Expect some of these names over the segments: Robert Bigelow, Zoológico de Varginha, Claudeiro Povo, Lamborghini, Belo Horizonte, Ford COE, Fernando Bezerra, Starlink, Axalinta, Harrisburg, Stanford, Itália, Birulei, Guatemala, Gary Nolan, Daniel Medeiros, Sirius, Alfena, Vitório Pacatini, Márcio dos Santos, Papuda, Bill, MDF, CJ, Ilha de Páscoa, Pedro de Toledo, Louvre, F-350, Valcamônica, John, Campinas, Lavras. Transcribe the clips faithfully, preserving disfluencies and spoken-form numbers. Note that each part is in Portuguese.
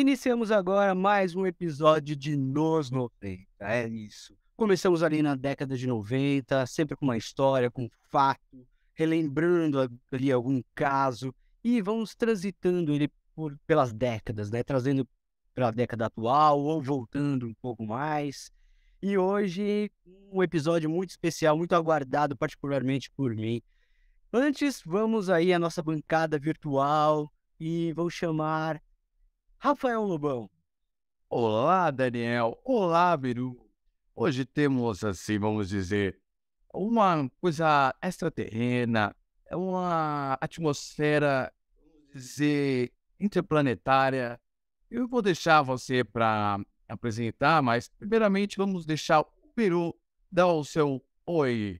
Iniciamos agora mais um episódio de Nos noventa, é isso. Começamos ali na década de noventa, sempre com uma história, com um fato, relembrando ali algum caso e vamos transitando ele por, pelas décadas, né? Trazendo para a década atual ou voltando um pouco mais. E hoje um episódio muito especial, muito aguardado particularmente por mim. Antes, vamos aí à nossa bancada virtual e vou chamar Rafael Lobão. Olá, Daniel. Olá, Biru. Hoje temos, assim, vamos dizer, uma coisa extraterrena, uma atmosfera, vamos dizer, interplanetária. Eu vou deixar você para apresentar, mas primeiramente vamos deixar o Biru dar o seu oi.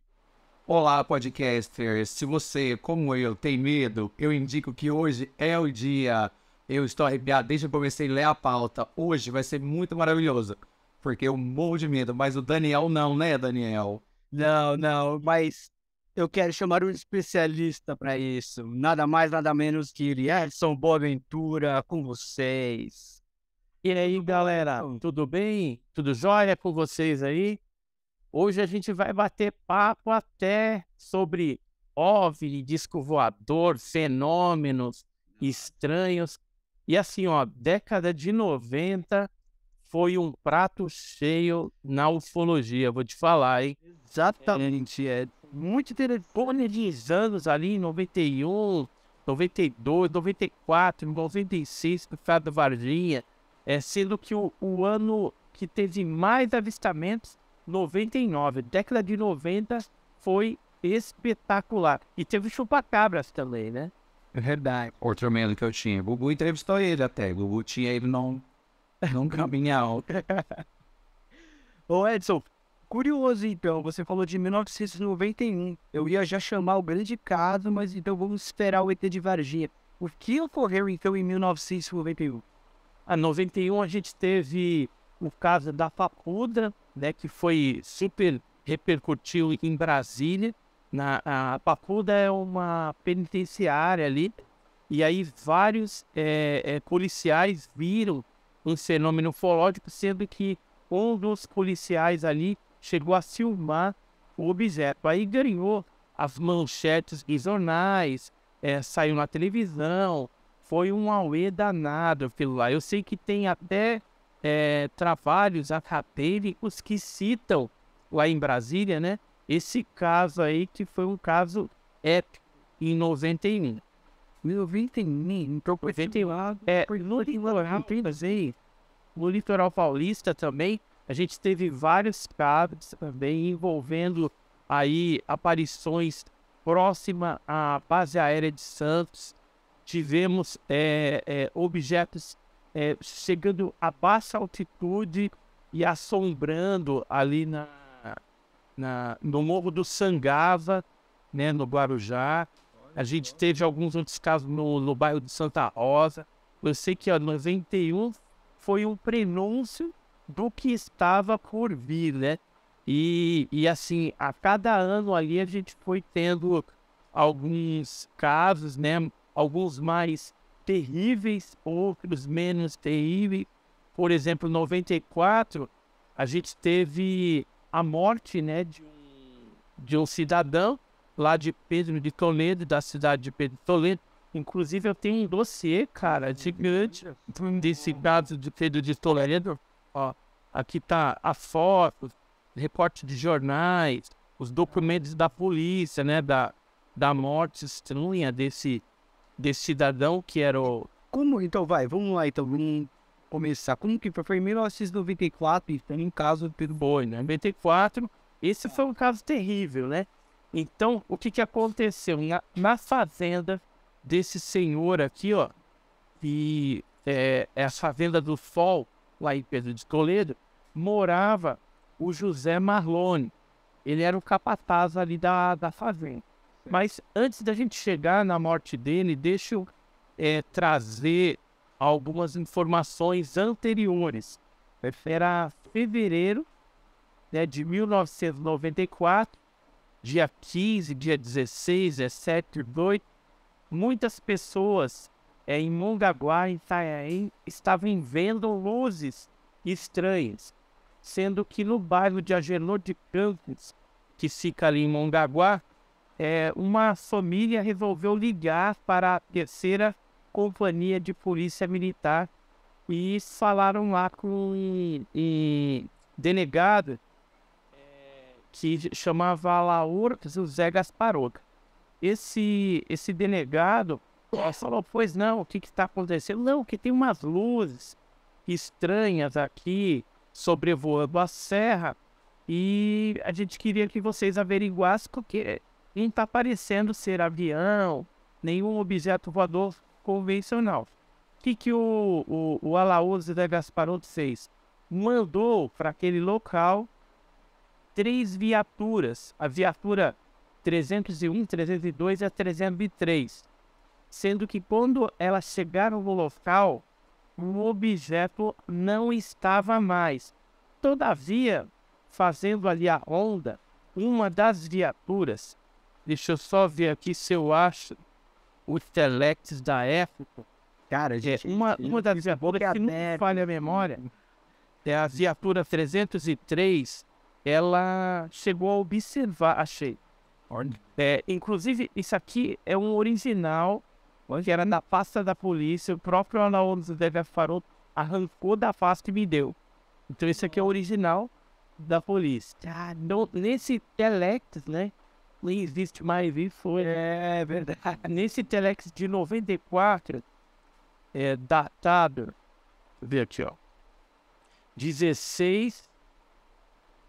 Olá, podcasters. Se você, como eu, tem medo, eu indico que hoje é o dia. Eu estou arrepiado desde que eu comecei a ler a pauta. Hoje vai ser muito maravilhoso, porque eu morro de medo. Mas o Daniel não, né, Daniel? Não, não, mas eu quero chamar um especialista para isso. Nada mais, nada menos que Edison Boaventura com vocês. E aí, galera, tudo bem? Tudo jóia com vocês aí? Hoje a gente vai bater papo até sobre O V N I, disco voador, fenômenos estranhos. E assim, ó, década de noventa foi um prato cheio na ufologia, vou te falar, hein? Exatamente, é, é muito interessante. Anos ali, em noventa e um, noventa e dois, noventa e quatro, noventa e seis, no caso da Varginha, é, sendo que o, o ano que teve mais avistamentos, noventa e nove, década de noventa foi espetacular. E teve chupacabras também, né? É verdade. Outro medo que eu tinha. Gugu entrevistou ele até. Gugu tinha ele não, não caminhou. Ô Edson, curioso então, você falou de mil novecentos e noventa e um. Eu ia já chamar o grande caso, mas então vamos esperar o E T de Varginha. O que ocorreu então em mil novecentos e noventa e um? A noventa e um a gente teve o caso da Papuda, né, que foi super repercutiu em Brasília. Na, a Papuda é uma penitenciária ali, e aí vários é, é, policiais viram um fenômeno ufológico, sendo que um dos policiais ali chegou a filmar o objeto. Aí ganhou as manchetes de jornais, é, saiu na televisão, foi um auê danado pelo lá. Eu sei que tem até É, trabalhos acadêmicos que citam lá em Brasília, né? Esse caso aí que foi um caso épico em noventa e um. noventa e um, é, no litoral paulista também, a gente teve vários casos também envolvendo aí aparições próximas à base aérea de Santos. Tivemos é, é, objetos É, chegando a baixa altitude e assombrando ali na, na, no Morro do Sangava, né, no Guarujá. A gente teve alguns outros casos no, no bairro de Santa Rosa. Eu sei que, ó, noventa e um foi um prenúncio do que estava por vir, né? E, e assim, a cada ano ali a gente foi tendo alguns casos, né? Alguns mais terríveis, outros menos terríveis. Por exemplo, em noventa e quatro, a gente teve a morte, né, de, de um cidadão lá de Pedro de Toledo, da cidade de Pedro de Toledo. Inclusive, eu tenho um dossiê, cara, gigante desse caso de Pedro de Toledo. Ó, aqui tá a foto, reporte de jornais, os documentos da polícia, né, da, da morte estranha desse desse cidadão que era o... Como? Então vai, vamos lá, então, vamos começar. Como que foi? Foi em mil novecentos e noventa e quatro, e tem um caso do Pedro Boi, né? noventa e quatro, esse foi um caso terrível, né? Então, o que que aconteceu? Na, na fazenda desse senhor aqui, ó, que é, é a fazenda do Sol, lá em Pedro de Toledo, morava o José Marloni. Ele era o capataz ali da, da fazenda. Mas antes da gente chegar na morte dele, deixa eu é, trazer algumas informações anteriores. Era fevereiro, né, de mil novecentos e noventa e quatro, dia quinze, dia dezesseis, dezessete, dezoito. Muitas pessoas é, em Mongaguá, em Itanhaém, estavam vendo luzes estranhas, sendo que no bairro de Agenor de Campos, que fica ali em Mongaguá, é, uma família resolveu ligar para a terceira companhia de polícia militar e falaram lá com um, um delegado que chamava Laura José Gasparoca. Esse, esse delegado falou, pois não, o que está acontecendo? Não, que tem umas luzes estranhas aqui sobrevoando a serra e a gente queria que vocês averiguassem porque não está parecendo ser avião, nenhum objeto voador convencional. O que, que o, o, o Alaú José Gasparoto fez? Mandou para aquele local três viaturas, a viatura trezentos e um, trezentos e dois e a trezentos e três, sendo que quando elas chegaram no local, o objeto não estava mais. Todavia, fazendo ali a ronda, uma das viaturas, deixa eu só ver aqui se eu acho os telex da época. Cara, gente, uma, uma das viaturas, se não falha a memória, é a viatura trezentos e três, ela chegou a observar, achei. É, inclusive, isso aqui é um original, que era na pasta da polícia, o próprio Alaú José Gasparoto arrancou da pasta e me deu. Então, isso aqui é o original da polícia. Ah, não, nesse telex, né? Não existe mais isso. É verdade. Nesse telex de noventa e quatro, é datado, vê aqui, ó, dezesseis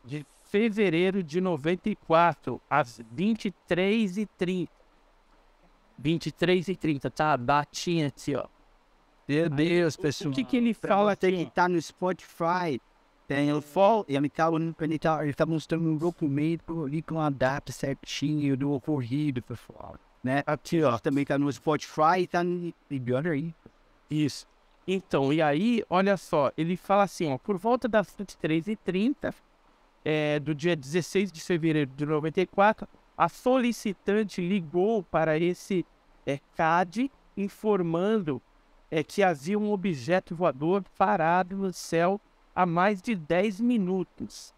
de fevereiro de noventa e quatro, às vinte e três e trinta. vinte e três e trinta, tá? Batinha aqui, ó. Meu Deus, pessoal. O que, que ele fala aqui? Ele tá no Spotify. Tem o Fall. Ele tá, ele tá, ele tá mostrando um documento ali com a data certinha do ocorrido, pessoal. Né? Aqui, ó. Também tá no Spotify e tá no... olha aí. Isso. Então, e aí, olha só. Ele fala assim, ó. Por volta das vinte e três e trinta... É, do dia dezesseis de fevereiro de noventa e quatro, a solicitante ligou para esse é, C A D informando é, que havia um objeto voador parado no céu há mais de dez minutos,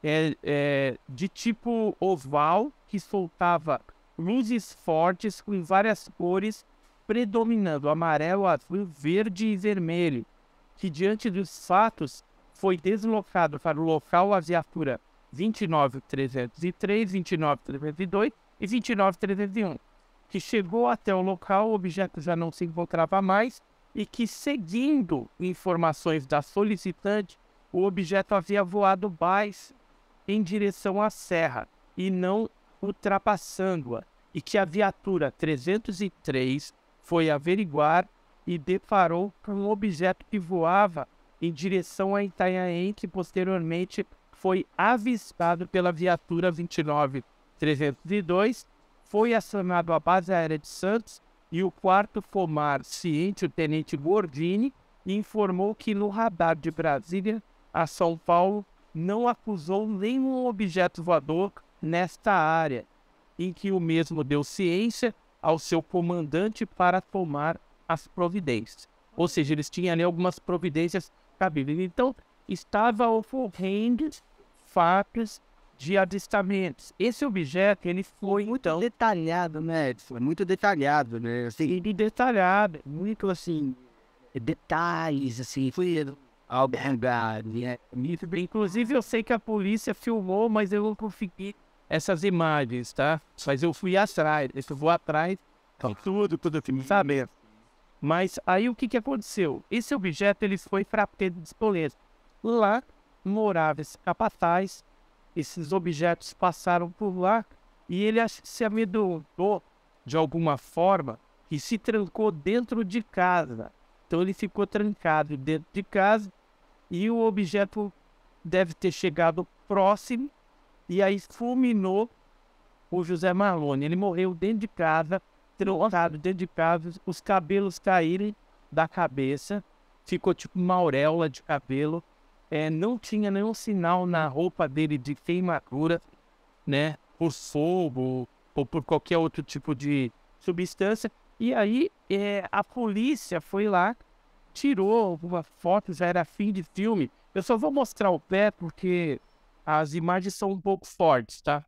é, é, de tipo oval, que soltava luzes fortes com várias cores, predominando amarelo, azul, verde e vermelho, que diante dos fatos foi deslocado para o local a viatura vinte e nove trezentos e três, vinte e nove trezentos e dois e vinte e nove trezentos e um, que chegou até o local, o objeto já não se encontrava mais e que, seguindo informações da solicitante, o objeto havia voado baixo em direção à serra e não ultrapassando-a, e que a viatura trezentos e três foi averiguar e deparou com um objeto que voava em direção a Itanhaém, que posteriormente foi avistado pela viatura vinte e nove trezentos e dois, foi acionado à base aérea de Santos e o quarto Fomar, ciente, o tenente Gordini, informou que no radar de Brasília a São Paulo não acusou nenhum objeto voador nesta área, em que o mesmo deu ciência ao seu comandante para tomar as providências. Ou seja, eles tinham ali algumas providências cabíveis. Então, estava ocorrendo fatos de avistamentos. Esse objeto, ele foi muito então... detalhado, né, Edson? Muito detalhado, né? Assim, ele detalhado, muito assim, detalhes, assim, foi algo né? Inclusive, eu sei que a polícia filmou, mas eu não consegui essas imagens, tá? Mas eu fui atrás, eu vou atrás de tudo, tudo que me saber. Mas aí o que, que aconteceu? Esse objeto ele foi para Pedro de Toledo. Lá moravam esses capatazes, esses objetos passaram por lá e ele se amedrontou de alguma forma e se trancou dentro de casa. Então ele ficou trancado dentro de casa e o objeto deve ter chegado próximo e aí fulminou o José Marloni. Ele morreu dentro de casa, trancado dentro de casa, os cabelos caírem da cabeça, ficou tipo uma auréola de cabelo, é, não tinha nenhum sinal na roupa dele de queimadura, né, por fogo ou por qualquer outro tipo de substância, E aí é, a polícia foi lá, tirou uma foto, já era fim de filme. Eu só vou mostrar o pé porque as imagens são um pouco fortes, tá?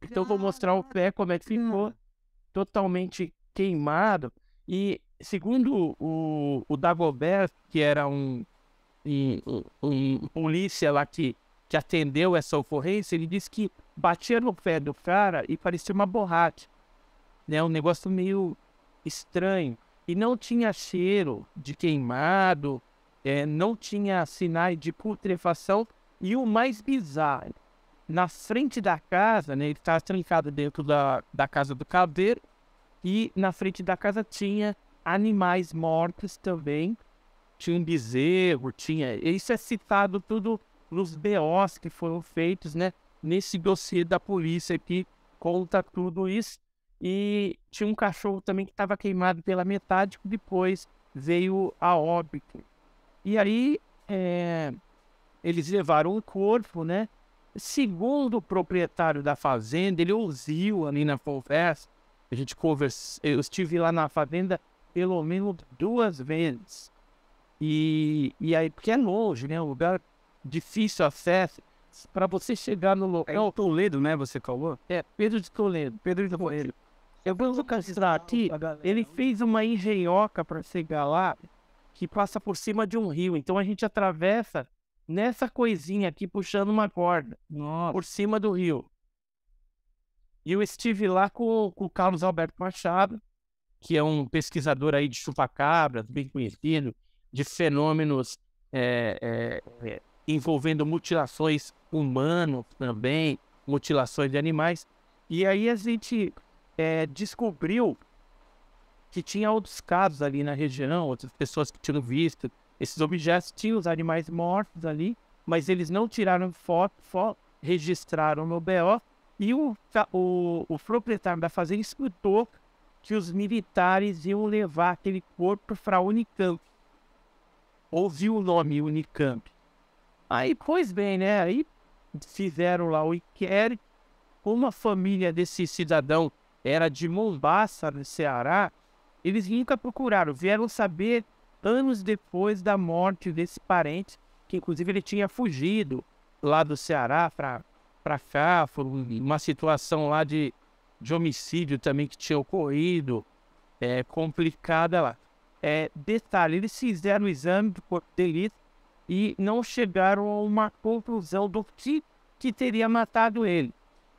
Então eu vou mostrar o pé como é que ficou, totalmente queimado. E segundo o, o Dagobert, que era um, um, um polícia lá que, que atendeu essa ocorrência, ele disse que batia no pé do cara e parecia uma borracha, né? Um negócio meio estranho. E não tinha cheiro de queimado, é, não tinha sinais de putrefação. E o mais bizarro, na frente da casa, né, ele estava trancado dentro da, da casa do caveiro, e na frente da casa tinha animais mortos também. Tinha um bezerro, tinha... Isso é citado tudo nos B Os que foram feitos, né, nesse dossiê da polícia que conta tudo isso. E tinha um cachorro também que estava queimado pela metade, depois veio a óbito. E aí é, eles levaram o corpo, né? Segundo o proprietário da fazenda, ele ouviu ali na conversa, a gente conversa, eu estive lá na fazenda pelo menos duas vezes. E, e aí, porque é longe, né? Um lugar difícil acesso. Para você chegar no local... É em Toledo, né? Você falou? É, Pedro de Toledo. Pedro de Toledo. Eu vou localizar aqui. Ele fez uma engenhoca para chegar lá, que passa por cima de um rio. Então a gente atravessa nessa coisinha aqui, puxando uma corda. Nossa. Por cima do rio. E eu estive lá com, com o Carlos Alberto Machado, que é um pesquisador aí de chupacabras, bem conhecido, de fenômenos... É, é, é, envolvendo mutilações humanas também, mutilações de animais. E aí a gente é, descobriu que tinha outros casos ali na região, outras pessoas que tinham visto esses objetos, tinham os animais mortos ali, mas eles não tiraram foto, foto registraram no B O, e o, o, o proprietário da fazenda escutou que os militares iam levar aquele corpo para a Unicamp. Ouviu o nome Unicamp. Aí, pois bem, né? Aí fizeram lá o inquérito. Como a família desse cidadão era de Mombasa, no Ceará, eles nunca procuraram. Vieram saber anos depois da morte desse parente, que inclusive ele tinha fugido lá do Ceará para cá. Foi uma situação lá de, de homicídio também que tinha ocorrido, é, complicada lá. É, detalhe, eles fizeram o exame do corpo de delito e não chegaram a uma conclusão do que, que teria matado ele.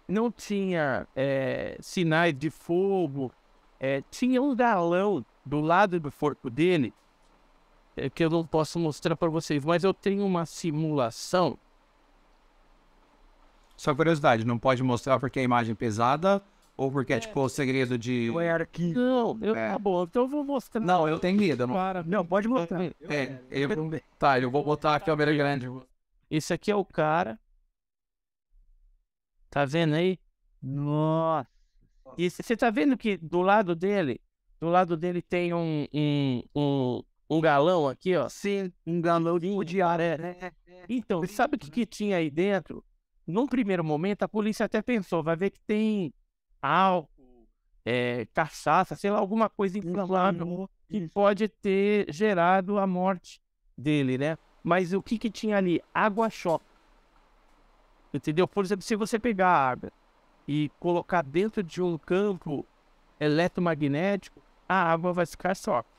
Não tinha é, sinais de fogo, é, tinha um galão do lado do corpo dele, é, que eu não posso mostrar para vocês, mas eu tenho uma simulação. Só curiosidade, não pode mostrar porque a imagem é pesada ou porque é, é tipo o segredo de... O arquivo. Não, eu, é. Tá bom, então eu vou mostrar. Não, eu tenho medo. Não, não pode mostrar. É, é, eu, eu, tá, eu vou botar a câmera grande. Esse aqui é o cara. Tá vendo aí? Nossa. E você tá vendo que do lado dele, do lado dele tem um, um, um, um galão aqui, ó. Sim, um galão de ar, é. Então, sabe o que, que tinha aí dentro? Num primeiro momento, a polícia até pensou, vai ver que tem... álcool, é, cachaça, sei lá, alguma coisa inflamável que pode ter gerado a morte dele, né? Mas o que que tinha ali? Água-choque. Entendeu? Por exemplo, se você pegar a água e colocar dentro de um campo eletromagnético, a água vai ficar choque.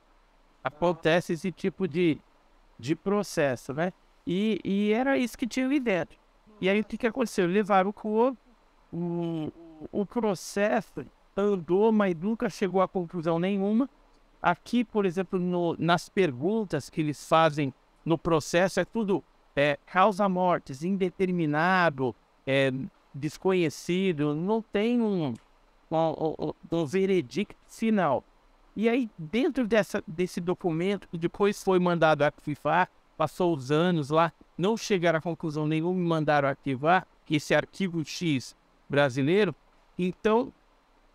Acontece esse tipo de, de processo, né? E, e era isso que tinha ali dentro. E aí o que que aconteceu? Levaram o corpo, o... O processo andou, mas nunca chegou a conclusão nenhuma. Aqui, por exemplo, no, nas perguntas que eles fazem no processo, é tudo é, causa mortes, indeterminado, é, desconhecido, não tem um, um, um, um veredicto final. E aí, dentro dessa, desse documento, que depois foi mandado arquivar, passou os anos lá, não chegaram a conclusão nenhuma, mandaram arquivar, que esse arquivo X brasileiro. Então,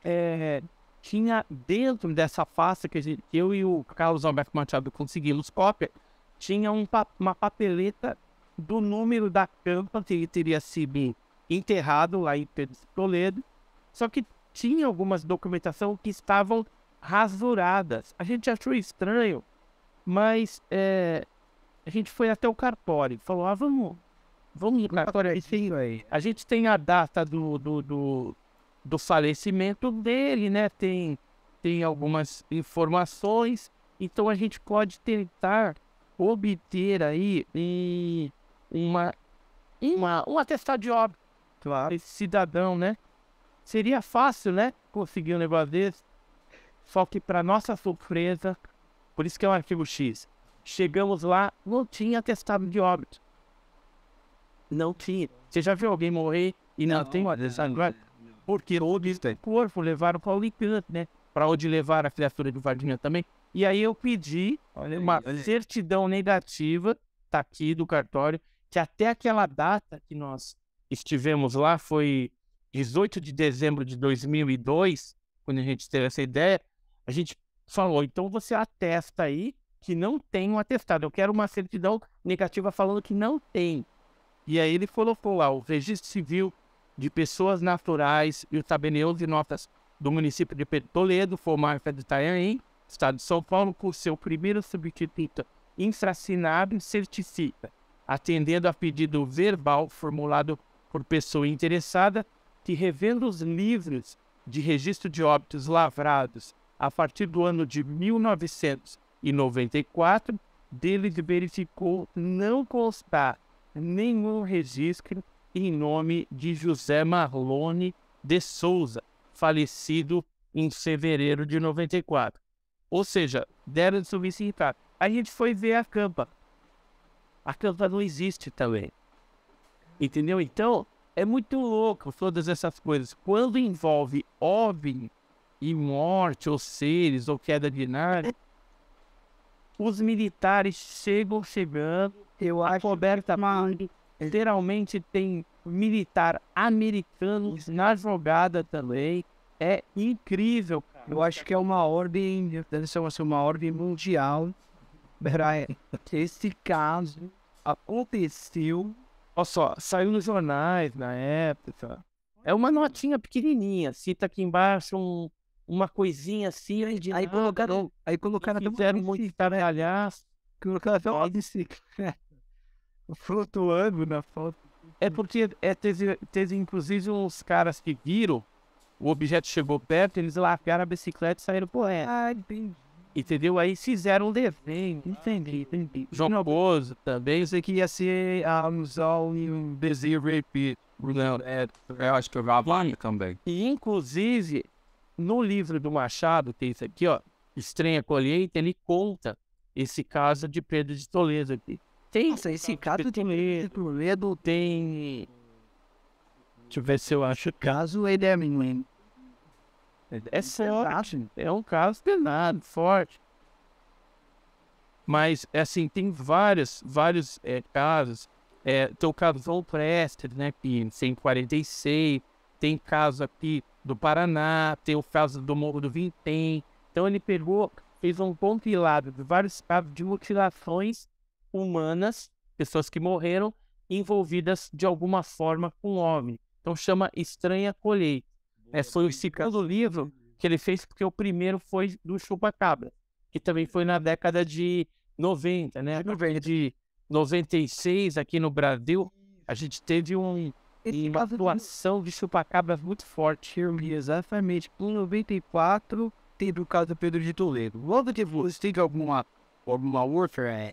é, tinha dentro dessa pasta que a gente, eu e o Carlos Alberto Machado conseguimos cópia, tinha um, uma papeleta do número da campa que ele teria sido enterrado lá em Pedro de Toledo, só que tinha algumas documentações que estavam rasuradas. A gente achou estranho, mas é, a gente foi até o cartório, falou, ah, vamos, vamos no cartório aí. A gente tem a data do, do, do, do falecimento dele, né? Tem, tem algumas informações, então a gente pode tentar obter aí e uma, uma, um atestado de óbito. Claro. Esse cidadão, né? Seria fácil, né? Conseguir um negócio desse. Só que, para nossa surpresa, por isso que é um artigo X. Chegamos lá, não tinha atestado de óbito. Não tinha. Você já viu alguém morrer e não, não tem atestado de óbito? Porque o corpo levaram para o Unicamp, né? Para onde levaram a criatura do Varginha também. E aí eu pedi olha uma aí, certidão negativa, tá aqui do cartório, que até aquela data que nós estivemos lá foi dezoito de dezembro de dois mil e dois, quando a gente teve essa ideia, a gente falou, então você atesta aí que não tem um atestado, eu quero uma certidão negativa falando que não tem. E aí ele colocou lá o registro civil de pessoas naturais e o tabelião de notas do município de Pedro de Toledo, comarca de Itanhaém, estado de São Paulo, por seu primeiro substituto infracionado, certifica, atendendo a pedido verbal formulado por pessoa interessada, que revendo os livros de registro de óbitos lavrados a partir do ano de mil novecentos e noventa e quatro, dele verificou não constar nenhum registro em nome de José Marloni de Souza, falecido em fevereiro de noventa e quatro. Ou seja, deram de subsidiar. A gente foi ver a campa. A campa não existe também. Entendeu? Então, é muito louco todas essas coisas. Quando envolve óbvio e morte, ou seres, ou queda de nave, os militares chegam chegando. Eu acho coberta, que... Literalmente tem militar americano na jogada também. É incrível. Eu acho que é uma ordem, deve ser uma ordem mundial. Esse caso aconteceu... Olha só, saiu nos jornais na época. É uma notinha pequenininha, cita aqui embaixo um, uma coisinha assim. Aí, aí colocaram... Aí colocaram... Fizeram muito taralhaço. Colocaram... Flutuando na foto. É porque é, teve, teve inclusive uns caras que viram, o objeto chegou perto, eles largaram a bicicleta e saíram correndo. Ah, entendi. Entendeu? Aí fizeram um desenho. Entendi, entendi. João Bozo também, eu sei que ia ser a Amazon e um desenho repeat. Eu acho que eu vou também. E inclusive, no livro do Machado, tem isso aqui, ó, Estranha Colheita, ele conta esse caso de Pedro de Toledo aqui. Tem nossa, esse caso de Pedro de Toledo, tem... Deixa eu ver se eu acho. O caso é Edemingwin. É sério. É um caso penado, forte. Mas, assim, tem vários, vários é, casos. É, tem o caso do Prester, né? Que cento e quarenta e seis. Tem caso aqui do Paraná. Tem o caso do Morro do Vintém. Então, ele pegou, fez um compilado de vários casos de mutilações humanas, pessoas que morreram, envolvidas de alguma forma com homem. Então chama Estranha Colheita. É, foi o segundo livro que ele fez, porque o primeiro foi do Chupacabra, que também foi na década de noventa, né? De noventa e seis, aqui no Brasil, a gente teve um, uma atuação de Chupacabra muito forte. Exatamente. Em noventa e quatro, teve o caso do Pedro de Toledo. Logo de você teve alguma outra...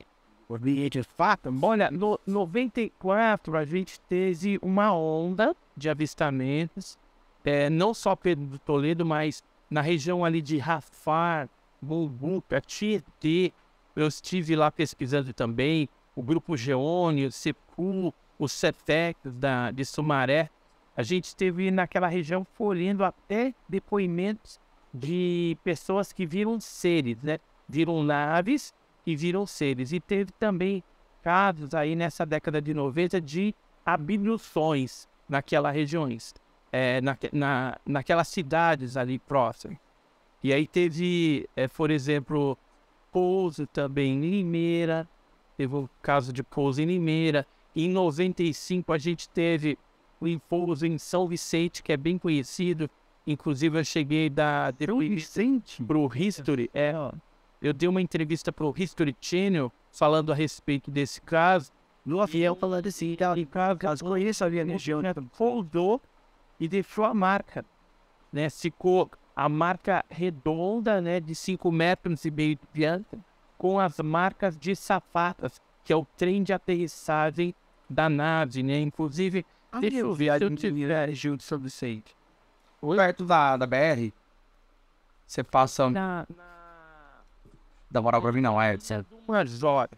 Olha, no noventa e quatro a gente teve uma onda de avistamentos, é, não só Pedro de Toledo, mas na região ali de Rafar, Bulbuca, Tietê. Eu estive lá pesquisando também o grupo Geone, o Secu, o Cetec da de Sumaré. A gente esteve naquela região colhendo até depoimentos de pessoas que viram seres, né? Viram naves e viram seres. E teve também casos aí nessa década de noventa de abduções naquelas regiões, é, na, na, naquelas cidades ali próximas. E aí teve, é, por exemplo, Pouso também em Limeira, teve o caso de Pouso em Limeira. Em noventa e cinco a gente teve o Pouso em São Vicente, que é bem conhecido. Inclusive, eu cheguei da The Recent pro History. É, eu dei uma entrevista pro History Channel falando a respeito desse caso. E eu falando assim, caso com isso, a minha região foldou e deixou a marca, né? Ficou a marca redonda, né, de cinco metros e meio de diâmetro, com as marcas de sapatas, que é o trem de aterrissagem da nave, né? Inclusive, ah, deixa eu ver, eu tiver junto sobre Vicente. Perto da, da B R, você passa... Na, na... Da moral pra mim não, é. Major.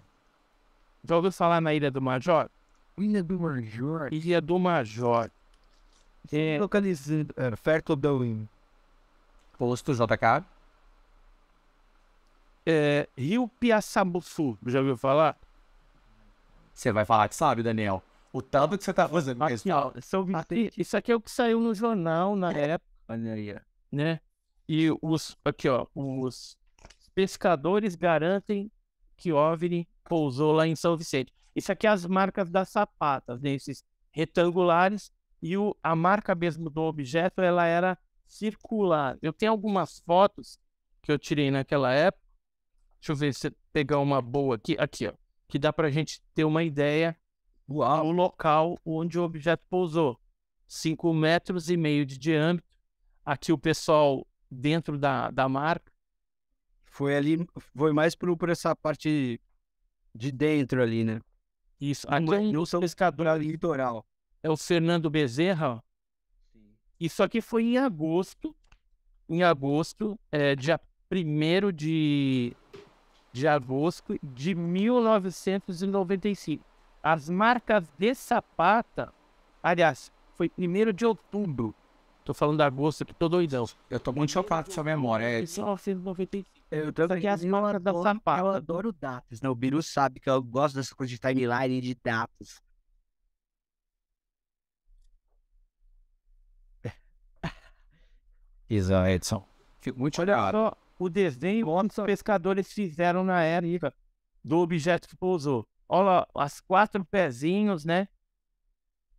Já ouviu falar na Ilha do Major? Ilha do Major? Ilha do Major. É... Localizado... É, perto do... Posto J K? É... Rio Piaçabuçu, já ouviu falar? Você vai falar que sabe, Daniel. O tanto que você tá fazendo aqui, ó, isso aqui é o que saiu no jornal na época, né? E os, aqui, ó, os pescadores garantem que OVNI pousou lá em São Vicente. Isso aqui é as marcas das sapatas, né? Esses retangulares, e o, a marca mesmo do objeto, ela era circular. Eu tenho algumas fotos que eu tirei naquela época. Deixa eu ver se eu pegar uma boa aqui, aqui, ó, que dá pra gente ter uma ideia. Uau. O local onde o objeto pousou, cinco metros e meio de diâmetro. Aqui o pessoal dentro da, da marca. Foi ali, foi mais por, por essa parte de dentro ali, né? Isso, aqui no São Pescador Litoral. É o Fernando Bezerra. Sim. Isso aqui foi em agosto, em agosto, é, dia primeiro de, de agosto de mil novecentos e noventa e cinco. As marcas de sapata, aliás, foi primeiro de outubro. Tô falando de agosto, que tô doidão. Eu tô muito chocado com essa memória. É mil novecentos e noventa e cinco. Eu tô aqui as marcas da sapata. Eu adoro datas, né? O Biru sabe que eu gosto dessa coisa de timeline de datas. Isso, Edson. Fico muito olhado. Só o desenho que os pescadores fizeram na época do objeto que pousou. Olha lá, as quatro pezinhos, né?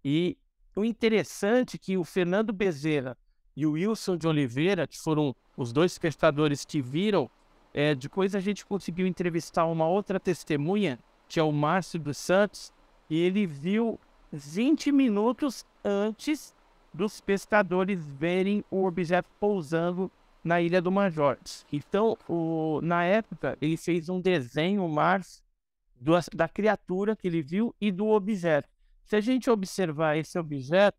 E o interessante é que o Fernando Bezerra e o Wilson de Oliveira, que foram os dois pescadores que viram, é, depois a gente conseguiu entrevistar uma outra testemunha, que é o Márcio dos Santos, e ele viu vinte minutos antes dos pescadores verem o objeto pousando na Ilha do Major. Então, o, na época, ele fez um desenho, o Márcio, da criatura que ele viu e do objeto. Se a gente observar esse objeto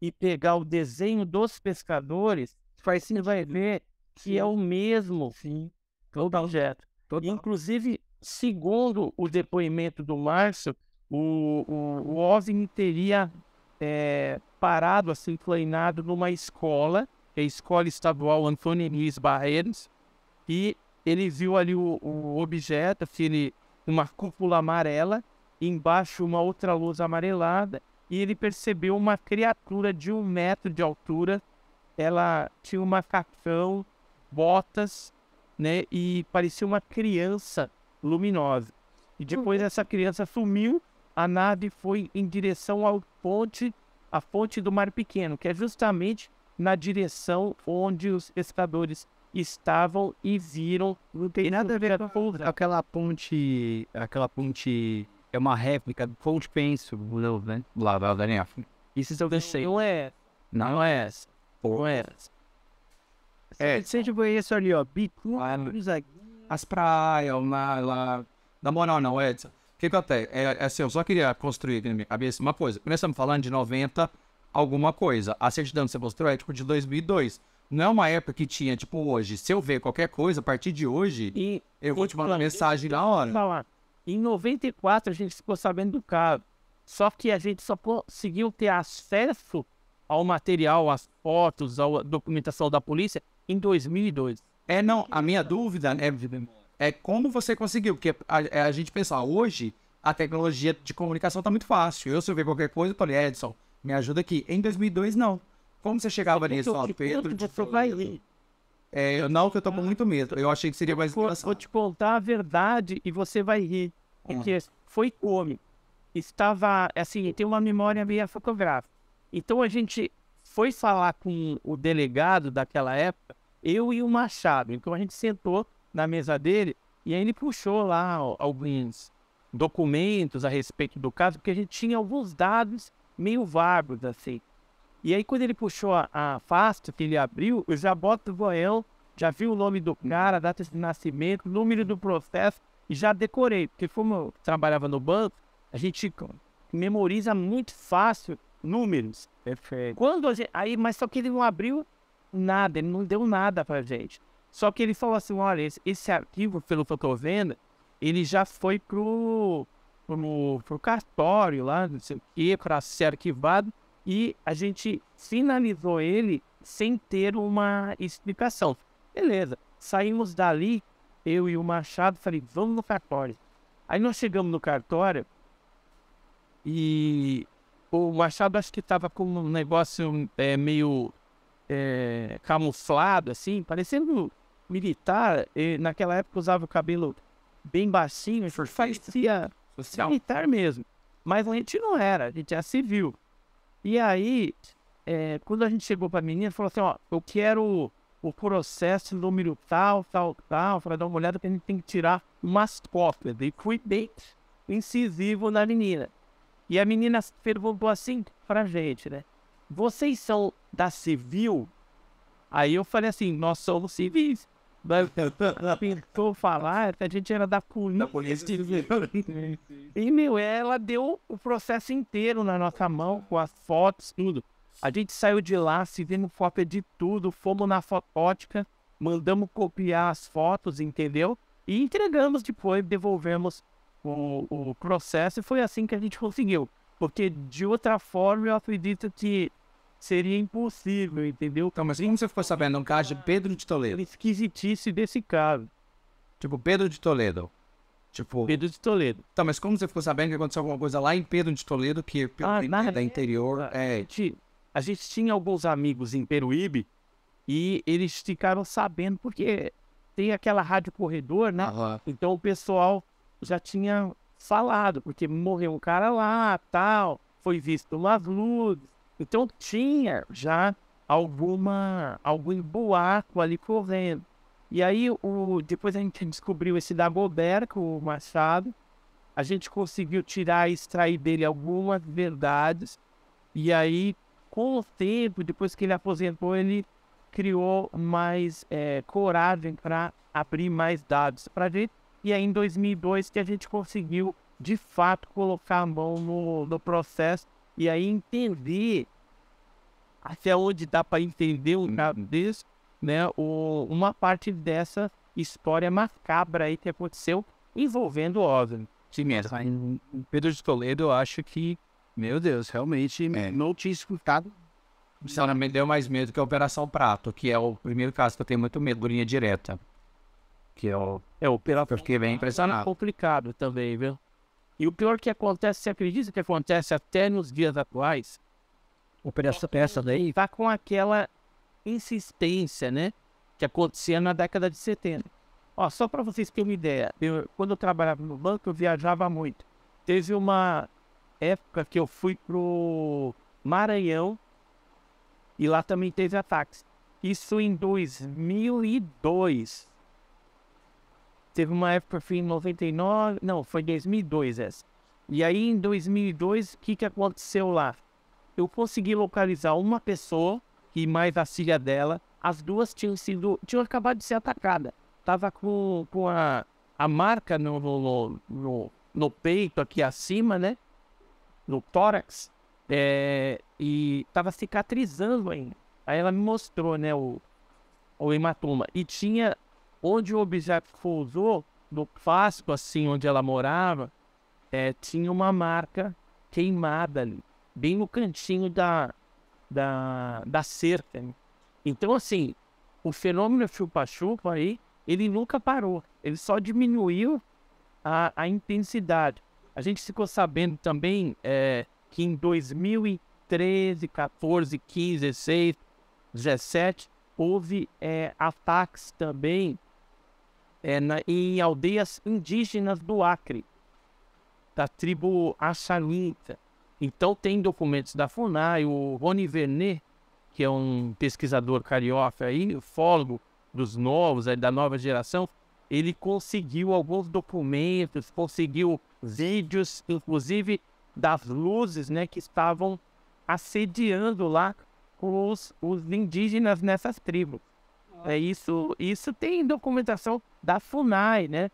e pegar o desenho dos pescadores, faz sim, vai ver que sim, é o mesmo, sim, total, objeto. Total. Inclusive, segundo o depoimento do Márcio, o, o, o OVNI teria é, parado, assim, inclinado numa escola, a Escola Estadual Antônio Luiz Barreiros, e ele viu ali o, o objeto, assim, ele... uma cúpula amarela, embaixo uma outra luz amarelada, e ele percebeu uma criatura de um metro de altura. Ela tinha um macacão, botas, né, e parecia uma criança luminosa. E depois essa criança sumiu, a nave foi em direção ao ponte, a ponte do Mar Pequeno, que é justamente na direção onde os pescadores estavam e viram. Não tem nada a ver com aquela ponte. Aquela ponte é uma réplica do Ponte Penso, né? Lá da Daniel. Isso eu deixei. Não é. Não é essa. Não é essa. É. Você já foi isso ali, ó. Bico. As praias, lá, lá. Na moral, não, Edson. O que que eu tenho? É assim, eu só queria construir na minha cabeça uma coisa. Começamos falando de noventa, alguma coisa. A certidão que você mostrou é tipo de dois mil e dois. Não é uma época que tinha, tipo, hoje. Se eu ver qualquer coisa, a partir de hoje, e, eu vou te mandar mensagem na hora. Falar. Em noventa e quatro, a gente ficou sabendo do caso. Só que a gente só conseguiu ter acesso ao material, às fotos, à documentação da polícia, em dois mil e dois. É, não. A minha dúvida é, é como você conseguiu. Porque a, a gente pensar, hoje, a tecnologia de comunicação está muito fácil. Eu, se eu ver qualquer coisa, eu falei, Edson, me ajuda aqui. Em dois mil e dois, não. Como você chegava nisso, ó, Pedro de Toledo? É, não, que eu tô com muito medo. Eu achei que seria mais engraçado. Vou te contar a verdade e você vai rir. Porque foi como? Estava, assim, tem uma memória meio fotográfica. Então a gente foi falar com o delegado daquela época, eu e o Machado. Então a gente sentou na mesa dele e aí ele puxou lá alguns documentos a respeito do caso, porque a gente tinha alguns dados meio vagos, assim. E aí quando ele puxou a, a pasta que ele abriu, eu já boto o voel, já vi o nome do cara, a data de nascimento, número do processo e já decorei. Porque como eu trabalhava no banco, a gente memoriza muito fácil números. Perfeito. Quando a gente, aí, mas só que ele não abriu nada, ele não deu nada pra gente. Só que ele falou assim, olha, esse, esse arquivo, pelo que eu tô vendo, ele já foi pro, pro, pro cartório lá, não sei o quê, pra ser arquivado. E a gente finalizou ele sem ter uma explicação. Beleza, saímos dali, eu e o Machado, falei, vamos no cartório. Aí nós chegamos no cartório e o Machado acho que estava com um negócio é, meio é, camuflado, assim, parecendo militar. E naquela época usava o cabelo bem baixinho, parecia militar mesmo. Mas a gente não era, a gente era civil. E aí, é, quando a gente chegou para a menina, falou assim, ó, eu quero o processo número tal, tal, tal, para dar uma olhada que a gente tem que tirar umas cópias. E fui bem incisivo na menina. E a menina perguntou assim para a gente, né? Vocês são da civil? Aí eu falei assim, nós somos civis. Pintou falar que a gente era da polícia. Da polícia civil. E, meu, ela deu o processo inteiro na nossa mão, com as fotos, tudo. A gente saiu de lá, se vendo cópia de tudo, fomos na fotótica, mandamos copiar as fotos, entendeu? E entregamos depois, devolvemos o, o processo e foi assim que a gente conseguiu. Porque de outra forma, eu acredito que seria impossível, entendeu? Então, mas como você ficou sabendo um caso de Pedro de Toledo? A esquisitice desse caso. Tipo, Pedro de Toledo. Tipo... Pedro de Toledo. Então, mas como você ficou sabendo que aconteceu alguma coisa lá em Pedro de Toledo, que ah, é na... da interior... É... A, gente, a gente tinha alguns amigos em Peruíbe e eles ficaram sabendo, porque tem aquela rádio corredor, né? Aham. Então, o pessoal já tinha falado, porque morreu um cara lá, tal, foi visto umas luzes. Então tinha já alguma, algum boato ali correndo. E aí o, depois a gente descobriu esse da Goberco, o Machado. A gente conseguiu tirar e extrair dele algumas verdades. E aí, com o tempo, depois que ele aposentou, ele criou mais é, coragem para abrir mais dados para a gente. E aí em dois mil e dois que a gente conseguiu, de fato, colocar a mão no, no processo. E aí entender até onde dá para entender o caso desse, né? O, uma parte dessa história macabra aí que aconteceu envolvendo o Oswald. Sim, mesmo. Pedro de Toledo, eu acho que, meu Deus, realmente é. Não tinha escutado. Ela me deu mais medo que a Operação Prato, que é o primeiro caso que eu tenho muito medo, linha direta. Que é o. É o Operação Prato. Bem impressionado. É complicado também, viu? E o pior que acontece, você acredita que acontece até nos dias atuais? Operação peça daí? Tá com aquela insistência, né? Que acontecia na década de setenta. Ó, só para vocês terem uma ideia, eu, quando eu trabalhava no banco, eu viajava muito. Teve uma época que eu fui pro Maranhão e lá também teve ataques. Isso em dois mil e dois. Teve uma época, foi em noventa e nove, não, foi em dois mil e dois essa. E aí em dois mil e dois, o que, que aconteceu lá? Eu consegui localizar uma pessoa e mais a filha dela. As duas tinham sido, tinham acabado de ser atacada. Tava com, com a, a marca no, no, no, no peito aqui acima, né? No tórax. É, e tava cicatrizando ainda. Aí ela me mostrou, né, o, o hematoma. E tinha... Onde o objeto pousou, no plástico, assim, onde ela morava, é, tinha uma marca queimada ali, bem no cantinho da, da, da cerca. Né? Então, assim, o fenômeno chupa-chupa aí, ele nunca parou. Ele só diminuiu a, a intensidade. A gente ficou sabendo também é, que em dois mil e treze, quatorze, quinze, dezesseis, dezessete, houve é, ataques também é, na, em aldeias indígenas do Acre, da tribo Axalinta. Então tem documentos da FUNAI, o Rony Vernet, que é um pesquisador carioca aí, fólogo dos novos, da nova geração, ele conseguiu alguns documentos, conseguiu vídeos, inclusive das luzes, né, que estavam assediando lá os, os indígenas nessas tribos. É isso, isso tem documentação da FUNAI, né?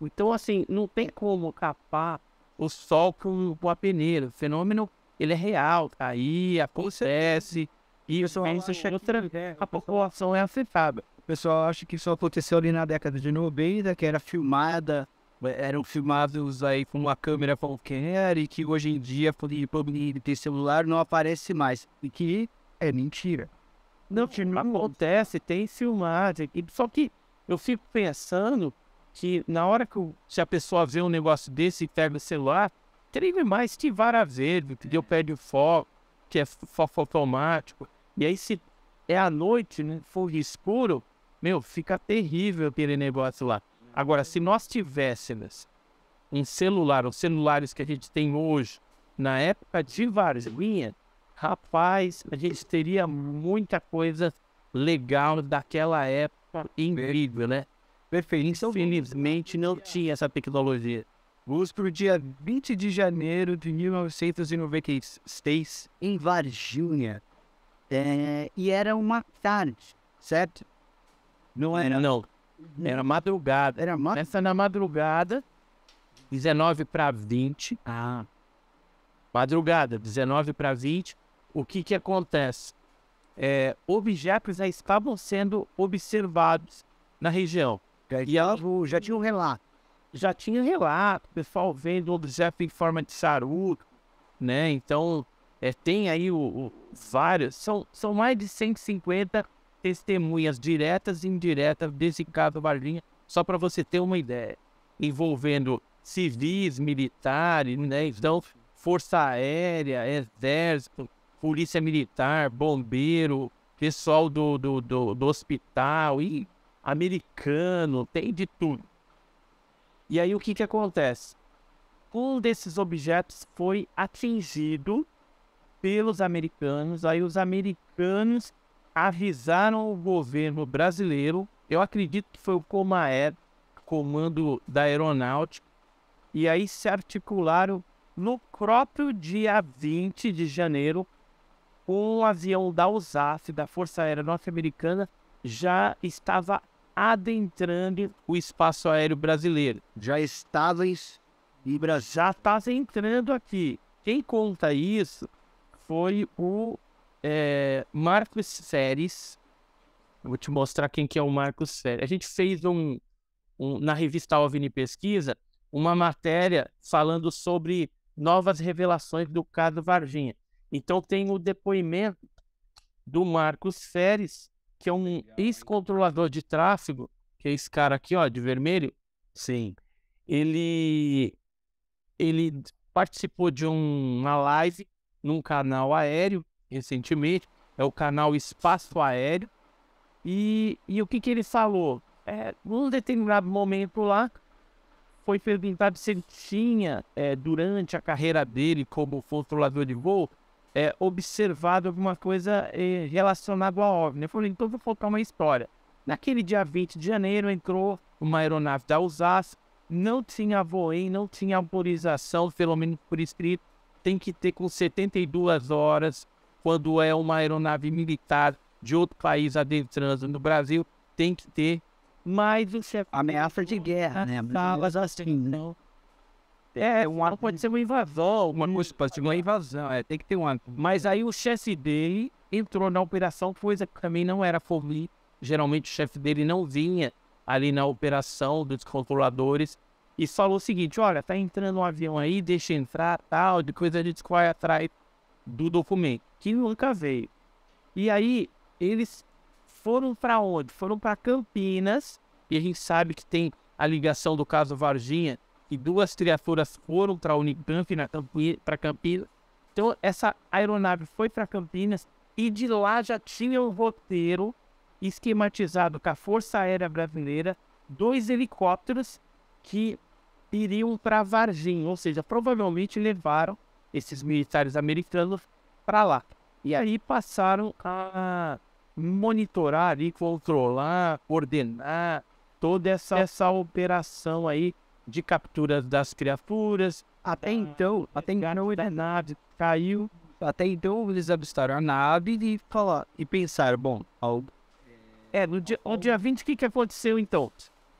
Então, assim, não tem como capar o sol com, com a peneira. O fenômeno, ele é real, tá aí, acontece, e isso é, a população é afetada. O pessoal acha que isso aconteceu ali na década de noventa, que era filmada, eram filmados aí com uma câmera qualquer, e que hoje em dia, por ter celular, não aparece mais. E que é mentira. Não, acontece, tem filmagem. Só que eu fico pensando que na hora que eu, se a pessoa vê um negócio desse e pega o celular, teria mais que vara verde, que deu pé de foco, que é foco automático. E aí se é à noite, né, for escuro, meu, fica terrível aquele negócio lá. Agora, se nós tivéssemos um celular, os celulares que a gente tem hoje, na época de Varginha, rapaz, a gente teria muita coisa legal daquela época, incrível, né? Perfeito. Infelizmente não tinha essa tecnologia. Vamos para o dia vinte de janeiro de mil novecentos e noventa e seis, em Varginha. É, e era uma tarde, certo? Não era? Não, era madrugada. Era madrugada. Essa na madrugada, dezenove para vinte. Ah. Madrugada, dezenove para vinte. O que que acontece? É, objetos já estavam sendo observados na região. E ela já tinha um relato. Já tinha relato, o pessoal vendo objeto em forma de saruto, né? Então, é, tem aí o, o, vários, são, são mais de cento e cinquenta testemunhas diretas e indiretas desse caso Varginha, só para você ter uma ideia, envolvendo civis, militares, né? Então, Força Aérea, Exército, Polícia Militar, Bombeiro, pessoal do, do, do, do hospital, e americano, tem de tudo. E aí o que que acontece? Um desses objetos foi atingido pelos americanos, aí os americanos avisaram o governo brasileiro, eu acredito que foi o Comaer, Comando da Aeronáutica, e aí se articularam no próprio dia vinte de janeiro, um avião da U S A F, da Força Aérea Norte-Americana, já estava adentrando o espaço aéreo brasileiro. Já estava em... Já estava entrando aqui. Quem conta isso foi o é, Marcos Seres. Vou te mostrar quem que é o Marcos Seres. A gente fez um, um na revista OVNI Pesquisa uma matéria falando sobre novas revelações do caso Varginha. Então tem o depoimento do Marcos Seres, que é um ex-controlador de tráfego, que é esse cara aqui, ó, de vermelho. Sim. Ele, ele participou de um, uma live num canal aéreo, recentemente, é o canal Espaço Aéreo, e, e o que que ele falou? É, num determinado momento lá, foi perguntado se ele tinha, é, durante a carreira dele como controlador de voo, É, observado alguma coisa eh, relacionada à OVNI. Eu falei, então vou contar uma história. Naquele dia vinte de janeiro entrou uma aeronave da U S A S, não tinha voe, não tinha autorização, pelo menos por escrito, tem que ter com setenta e duas horas, quando é uma aeronave militar de outro país adentrando no Brasil, tem que ter mais um chefe. Ameaça de guerra, né? Falas assim, não. É, uma, pode ser uma invasão, uma coisa, pode ser uma invasão, é, tem que ter uma. Mas aí o chefe dele entrou na operação, coisa que também não era comum. Geralmente o chefe dele não vinha ali na operação dos controladores e falou o seguinte: olha, tá entrando um avião aí, deixa entrar, tal, de coisa a gente corre atrás do documento, que nunca veio. E aí eles foram para onde? Foram para Campinas, e a gente sabe que tem a ligação do caso Varginha. E duas criaturas foram para a Unicamp, para Campinas. Então, essa aeronave foi para Campinas e de lá já tinha um roteiro esquematizado com a Força Aérea Brasileira, dois helicópteros que iriam para Varginha, ou seja, provavelmente levaram esses militares americanos para lá. E aí passaram a monitorar e controlar, ordenar toda essa, essa operação aí de captura das criaturas. Até então, até então a nave caiu. Até então eles avistaram a nave e falaram, e pensaram, bom, ao... é, no dia, no dia vinte, o que, que aconteceu então?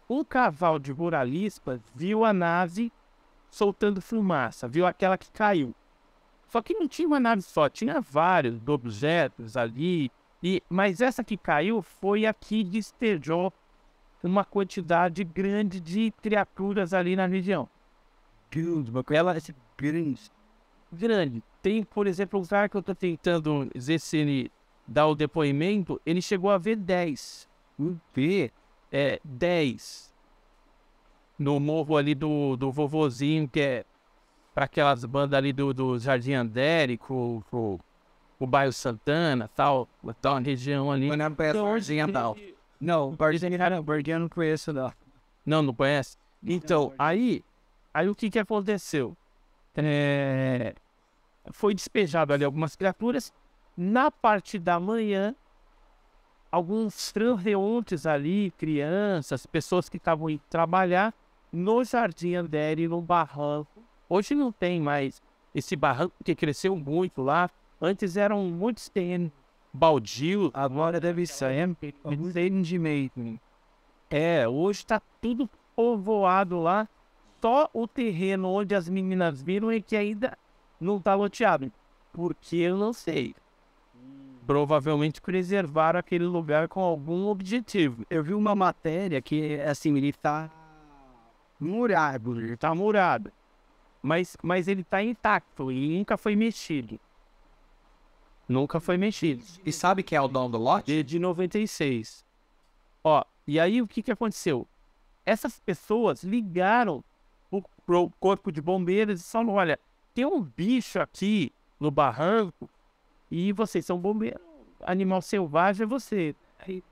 Um cavalo de ruralista viu a nave soltando fumaça, viu aquela que caiu. Só que não tinha uma nave só, tinha vários objetos ali. E, mas essa que caiu foi a que despejou uma quantidade grande de criaturas ali na região. Deus, mas ela é grande. Grande. Tem, por exemplo, um cara que eu estou tentando dizer se ele dá o depoimento, ele chegou a ver dez. Ver? É, dez. No morro ali do, do vovozinho, que é para aquelas bandas ali do, do Jardim Andérico, o, o bairro Santana, tal, tal região ali. Não conhece Varginha, não. Não, Varginha não conheço, não. Não, não conhece? Então, aí, aí o que que aconteceu? É, foi despejado ali algumas criaturas. Na parte da manhã, alguns transeuntes ali, crianças, pessoas que estavam indo trabalhar no Jardim Anderi, no barranco. Hoje não tem mais esse barranco, que cresceu muito lá. Antes eram muitos terrenos baldios. Agora deve ser entendimento. É, hoje está tudo povoado lá. Só o terreno onde as meninas viram é que ainda não está loteado. Porque eu não sei. Provavelmente preservaram aquele lugar com algum objetivo. Eu vi uma matéria que, assim, ele está murado. Ele está murado. Mas, mas ele está intacto e nunca foi mexido. Nunca foi mexido. E sabe quem é o dono do lote? Desde noventa e seis. Ó, e aí o que, que aconteceu? Essas pessoas ligaram o, o corpo de bombeiros e falaram, olha, tem um bicho aqui no barranco e vocês são bombeiros, animal selvagem é você. Aí,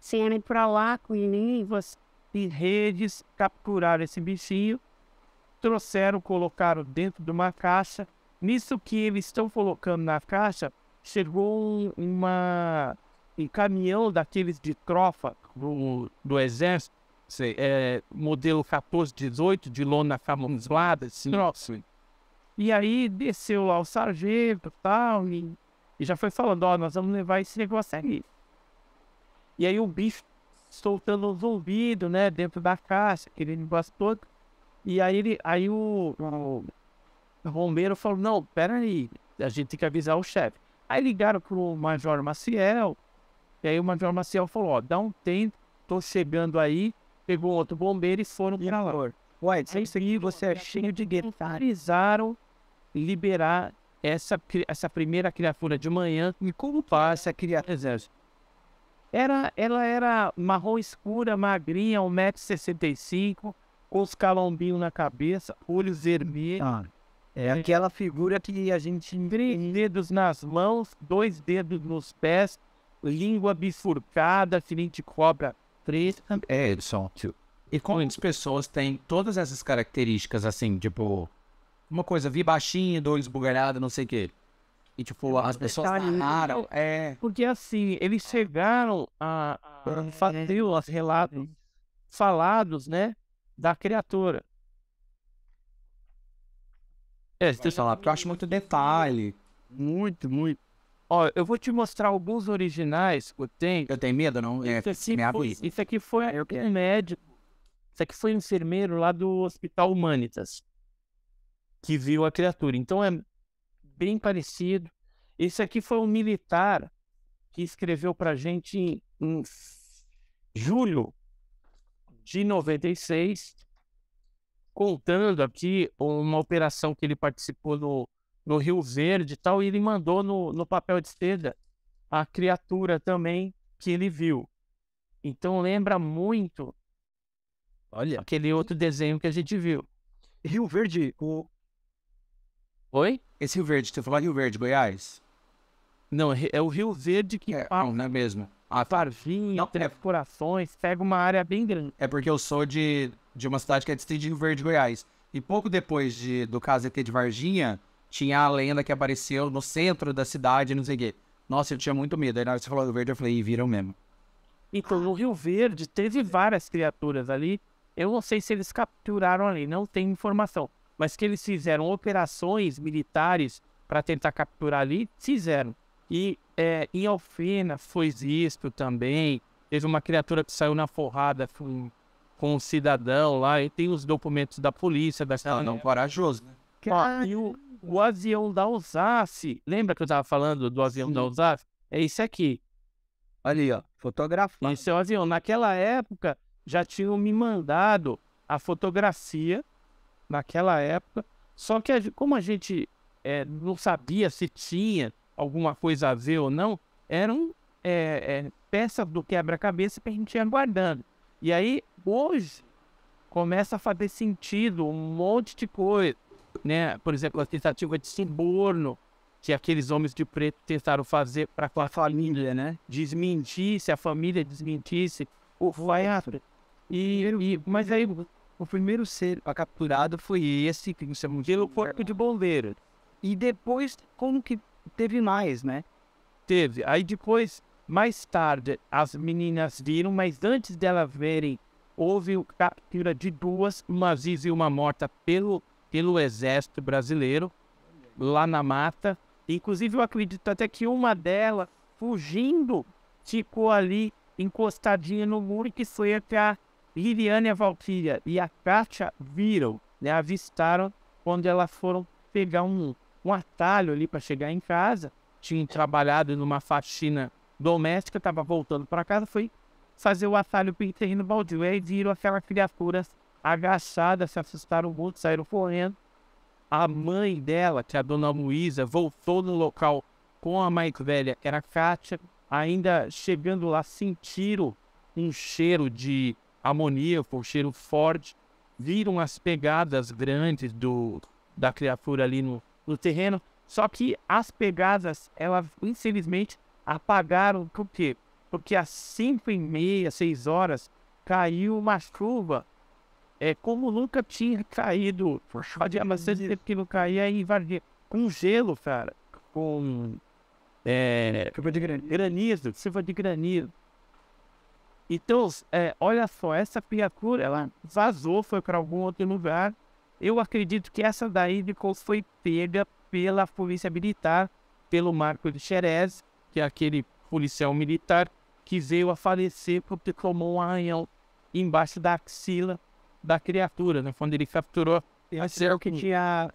sem ir pra lá com línguas e redes, capturaram esse bichinho, trouxeram, colocaram dentro de uma caixa. Nisso que eles estão colocando na caixa, chegou uma, um caminhão daqueles de tropa do, do exército, sei, é, modelo quatorze, dezoito, de lona camuflada, assim. Nossa. E aí desceu lá o sargento tal, e tal, e já foi falando, ó, oh, nós vamos levar esse negócio aqui. E aí o bicho soltando os ouvidos, né, dentro da caixa, aquele negócio todo. E aí, ele, aí o, o, o bombeiro falou, não, pera aí, a gente tem que avisar o chefe. Aí ligaram pro Major Maciel, e aí o Major Maciel falou, ó, oh, dá um tempo, tô chegando aí, pegou outro bombeiro e foram para lá. Ué, aí você é cheio de gueto. Autorizaram liberar essa, essa primeira criatura de manhã. E como passa a criatura? Era, ela era marrom escura, magrinha, um metro e sessenta e cinco, com os calombinhos na cabeça, olhos vermelhos. Ah, é aquela figura que a gente... Três dedos nas mãos, dois dedos nos pés, língua bifurcada, fininho de cobra. Três. É, Edson. E quantas pessoas têm todas essas características, assim, tipo... Uma coisa, vi baixinho, dois bugalhados, não sei o quê. E, tipo, as pessoas narraram, é... Porque, assim, eles chegaram a, a fazer os relatos falados, né, da criatura. É, deixa eu falar, porque eu acho muito detalhe. Muito, muito. Ó, eu vou te mostrar alguns originais que eu tenho. Eu tenho medo, não? É, me abri. Isso aqui foi um médico. Isso aqui foi um enfermeiro lá do Hospital Humanitas, que viu a criatura. Então é bem parecido. Esse aqui foi um militar que escreveu pra gente em, em julho de noventa e seis, contando aqui uma operação que ele participou no, no Rio Verde e tal, e ele mandou no, no papel de seda a criatura também que ele viu. Então lembra muito, olha, aquele outro desenho que a gente viu. Rio Verde, o... Oi? Esse Rio Verde, você falou Rio Verde, Goiás? Não, é o Rio Verde que... É, não, não é mesmo. A Varginha, Três Corações, pega uma área bem grande. É porque eu sou de, de uma cidade que é distrito de Rio Verde, Goiás. E pouco depois de, do caso aqui de Varginha, tinha a lenda que apareceu no centro da cidade, não sei o quê. Nossa, eu tinha muito medo. Aí na hora que você falou Rio Verde, eu falei, e viram mesmo. Então, no Rio Verde, teve várias criaturas ali. Eu não sei se eles capturaram ali, não tem informação. Mas que eles fizeram operações militares para tentar capturar ali, fizeram. E é, em Alfena foi visto também. Teve uma criatura que saiu na forrada com, com um cidadão lá. E tem os documentos da polícia. Da... Não, não, corajoso, né? Ah, e o, o avião da Alsácia. Lembra que eu estava falando do avião Sim. da Alsácia? É esse aqui. Ali, ó, fotografado. Esse é o avião. Naquela época, já tinham me mandado a fotografia. Naquela época. Só que a, como a gente é, não sabia se tinha alguma coisa a ver ou não, eram é, é, peças do quebra-cabeça que a gente ia guardando. E aí, hoje, começa a fazer sentido um monte de coisa, né? Por exemplo, a tentativa de suborno que aqueles homens de preto tentaram fazer para a família, né? Desmentisse, a família desmentisse o vaiado. E, e, mas aí, o primeiro ser capturado foi esse que você muito pelo corpo de bombeiro. E depois, como que teve mais, né? Teve. Aí depois, mais tarde, as meninas viram, mas antes delas verem, houve a captura de duas, uma viva e uma morta, pelo, pelo exército brasileiro, lá na mata. Inclusive, eu acredito até que uma delas, fugindo, ficou ali encostadinha no muro, que foi até a Liliane, a Valquíria e a Kátia viram, né? Avistaram quando elas foram pegar um, um atalho ali para chegar em casa. Tinha trabalhado numa faxina doméstica, estava voltando para casa, foi fazer o atalho para o terreno baldio. Aí viram aquelas criaturas agachadas, se assustaram muito, saíram correndo. A mãe dela, que é a dona Luísa, voltou no local com a mais velha, que era a Kátia. Ainda chegando lá, sentiram um cheiro de amoníaco, um cheiro forte. Viram as pegadas grandes do, da criatura ali no, no terreno. Só que as pegadas, elas, infelizmente, apagaram. Por quê? Porque às cinco e meia, seis horas, caiu uma chuva. É, como nunca tinha caído. Fazia bastante tempo que não caía e invadia. Com gelo, cara. Com... É, chuva de granizo. granizo. Chuva de granizo. Então, é, olha só, essa criatura, ela vazou, foi para algum outro lugar. Eu acredito que essa daí depois foi pega pela polícia militar, pelo Marco de Xerez, que é aquele policial militar que veio a falecer porque tomou um arranhão embaixo da axila da criatura, né? Quando ele capturou. Esse é o que tinha,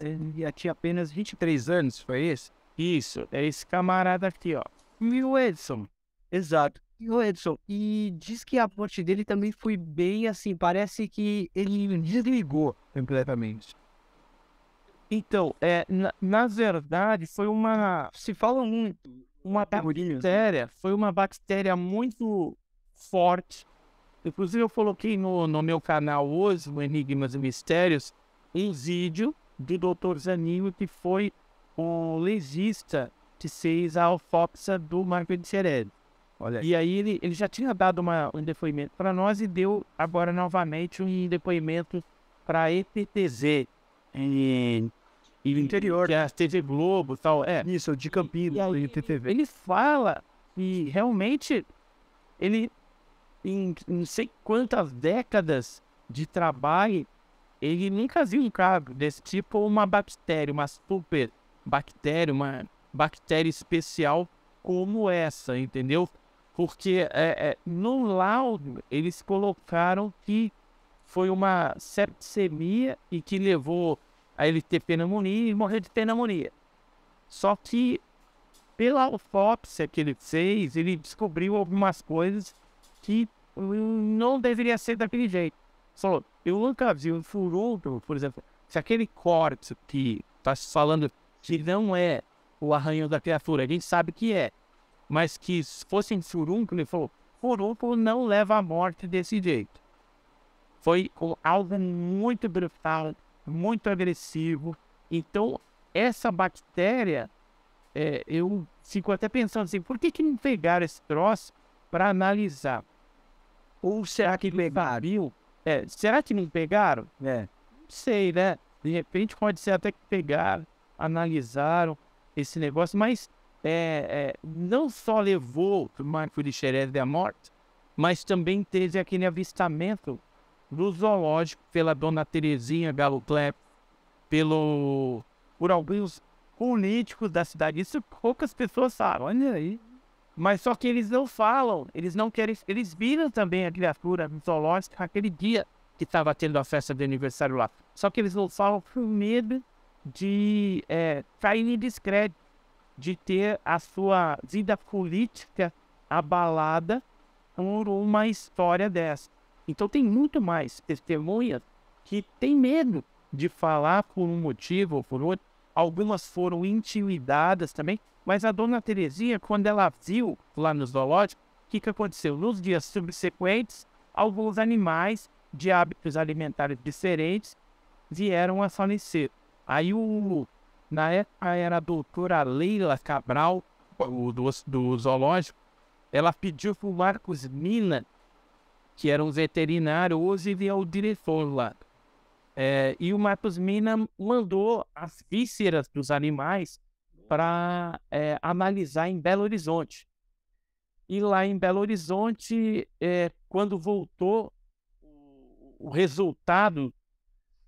tinha apenas vinte e três anos, foi esse? Isso, é esse camarada aqui, ó. O Edson. Exato. O Edson. E diz que a morte dele também foi bem assim, parece que ele desligou completamente. Então, é, na, na verdade, foi uma... Se fala muito. Uma bactéria. Foi uma bactéria muito forte. Inclusive, eu coloquei no, no meu canal hoje, no Enigmas e Mistérios, um vídeo do doutor Zanini, que foi o legista que fez a autópsia do Marco de Xerez. Olha aí. E aí ele, ele já tinha dado uma, um depoimento para nós e deu agora novamente um depoimento para a E P T Z. E... E do interior. Que é a T V Globo e tal. É. Isso, de Campinas, e, e T T V. Ele fala e realmente ele, em não sei quantas décadas de trabalho, ele nunca viu um caso desse tipo, uma bactéria, uma super bactéria, uma bactéria especial como essa, entendeu? Porque é, é, no laudo eles colocaram que foi uma septicemia e que levou a ele ter pneumonia e morrer de pneumonia. Só que, pela autópsia que ele fez, ele descobriu algumas coisas que não deveria ser daquele jeito. Só, eu nunca vi um furúnculo, por exemplo, se aquele corte que está se falando que não é o arranhão da criatura, a gente sabe que é, mas que se fosse um furúnculo, ele falou, furúnculo não leva à morte desse jeito. Foi algo muito brutal, muito agressivo. Então, essa bactéria, é, eu fico até pensando assim, por que que não pegaram esse troço para analisar? Ou será que pegaram? É, será que não pegaram? É. Não sei, né? De repente pode ser até que pegaram. analisaram esse negócio, mas é, é, não só levou para o Marco de Xerez da morte, mas também teve aquele avistamento do zoológico pela dona Terezinha Galo Klepp, pelo por alguns políticos da cidade. Isso poucas pessoas sabem, olha aí. Mas só que eles não falam, eles não querem, eles viram também a criatura zoológica aquele dia que estava tendo a festa de aniversário lá. Só que eles não falam por medo de é, cair em descrédito, de ter a sua vida política abalada por uma história dessa. Então tem muito mais testemunhas que tem medo de falar por um motivo ou por outro. Algumas foram intimidadas também, mas a dona Terezinha, quando ela viu lá no zoológico, o que, que aconteceu? Nos dias subsequentes, alguns animais de hábitos alimentares diferentes vieram a falecer. Aí, o, na época, era a doutora Leila Cabral, o, do, do zoológico, ela pediu para o Marcos Mina, que era um veterinário, hoje ele é o diretor lá. É, e o Marcos Mina mandou as vísceras dos animais para é, analisar em Belo Horizonte. E lá em Belo Horizonte, é, quando voltou o resultado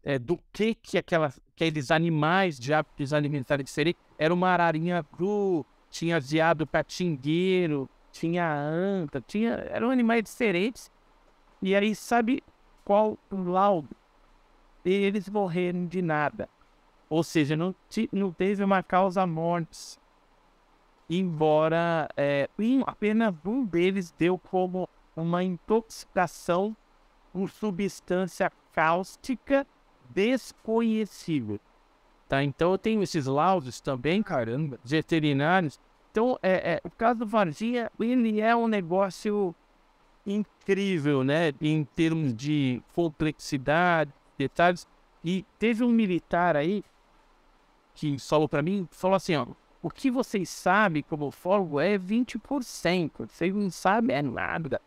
é, do que, que aquelas, aqueles animais de hábitos alimentares diferentes, era uma ararinha cru, tinha veado patingueiro, tinha anta, tinha, eram animais diferentes. E aí, sabe qual o laudo? Eles morreram de nada. Ou seja, não, não teve uma causa mortis. Embora é, apenas um deles deu como uma intoxicação por substância cáustica desconhecível. Tá? Então eu tenho esses laudos também, caramba, veterinários. Então é, é, o caso do Varginha, ele é um negócio incrível, né? Em termos de complexidade, detalhes. E teve um militar aí que falou para mim, falou assim, ó, o que vocês sabem como ufólogo é vinte por cento, vocês não sabem é nada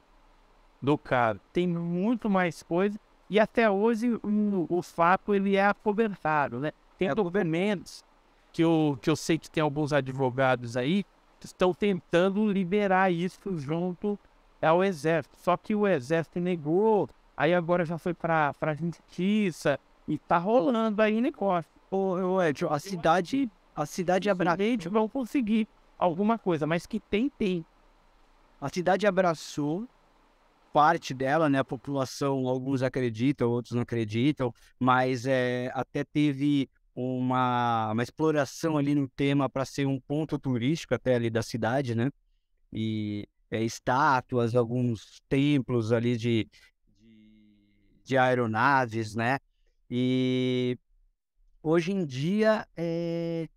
do cara, tem muito mais coisa. E até hoje um, o fato ele é acobertado, né? Tem é documentos que eu, que eu sei que tem alguns advogados aí que estão tentando liberar isso junto ao exército, só que o exército negou. Aí agora já foi para a justiça e tá rolando aí negócio. Ô, Edson, a cidade, a cidade abraçou... vão conseguir alguma coisa, mas que tem, tem. A cidade abraçou parte dela, né? A população, alguns acreditam, outros não acreditam, mas é, até teve uma, uma exploração ali no tema para ser um ponto turístico até ali da cidade, né? E é, estátuas, alguns templos ali de... de aeronaves, né? E hoje em dia, é...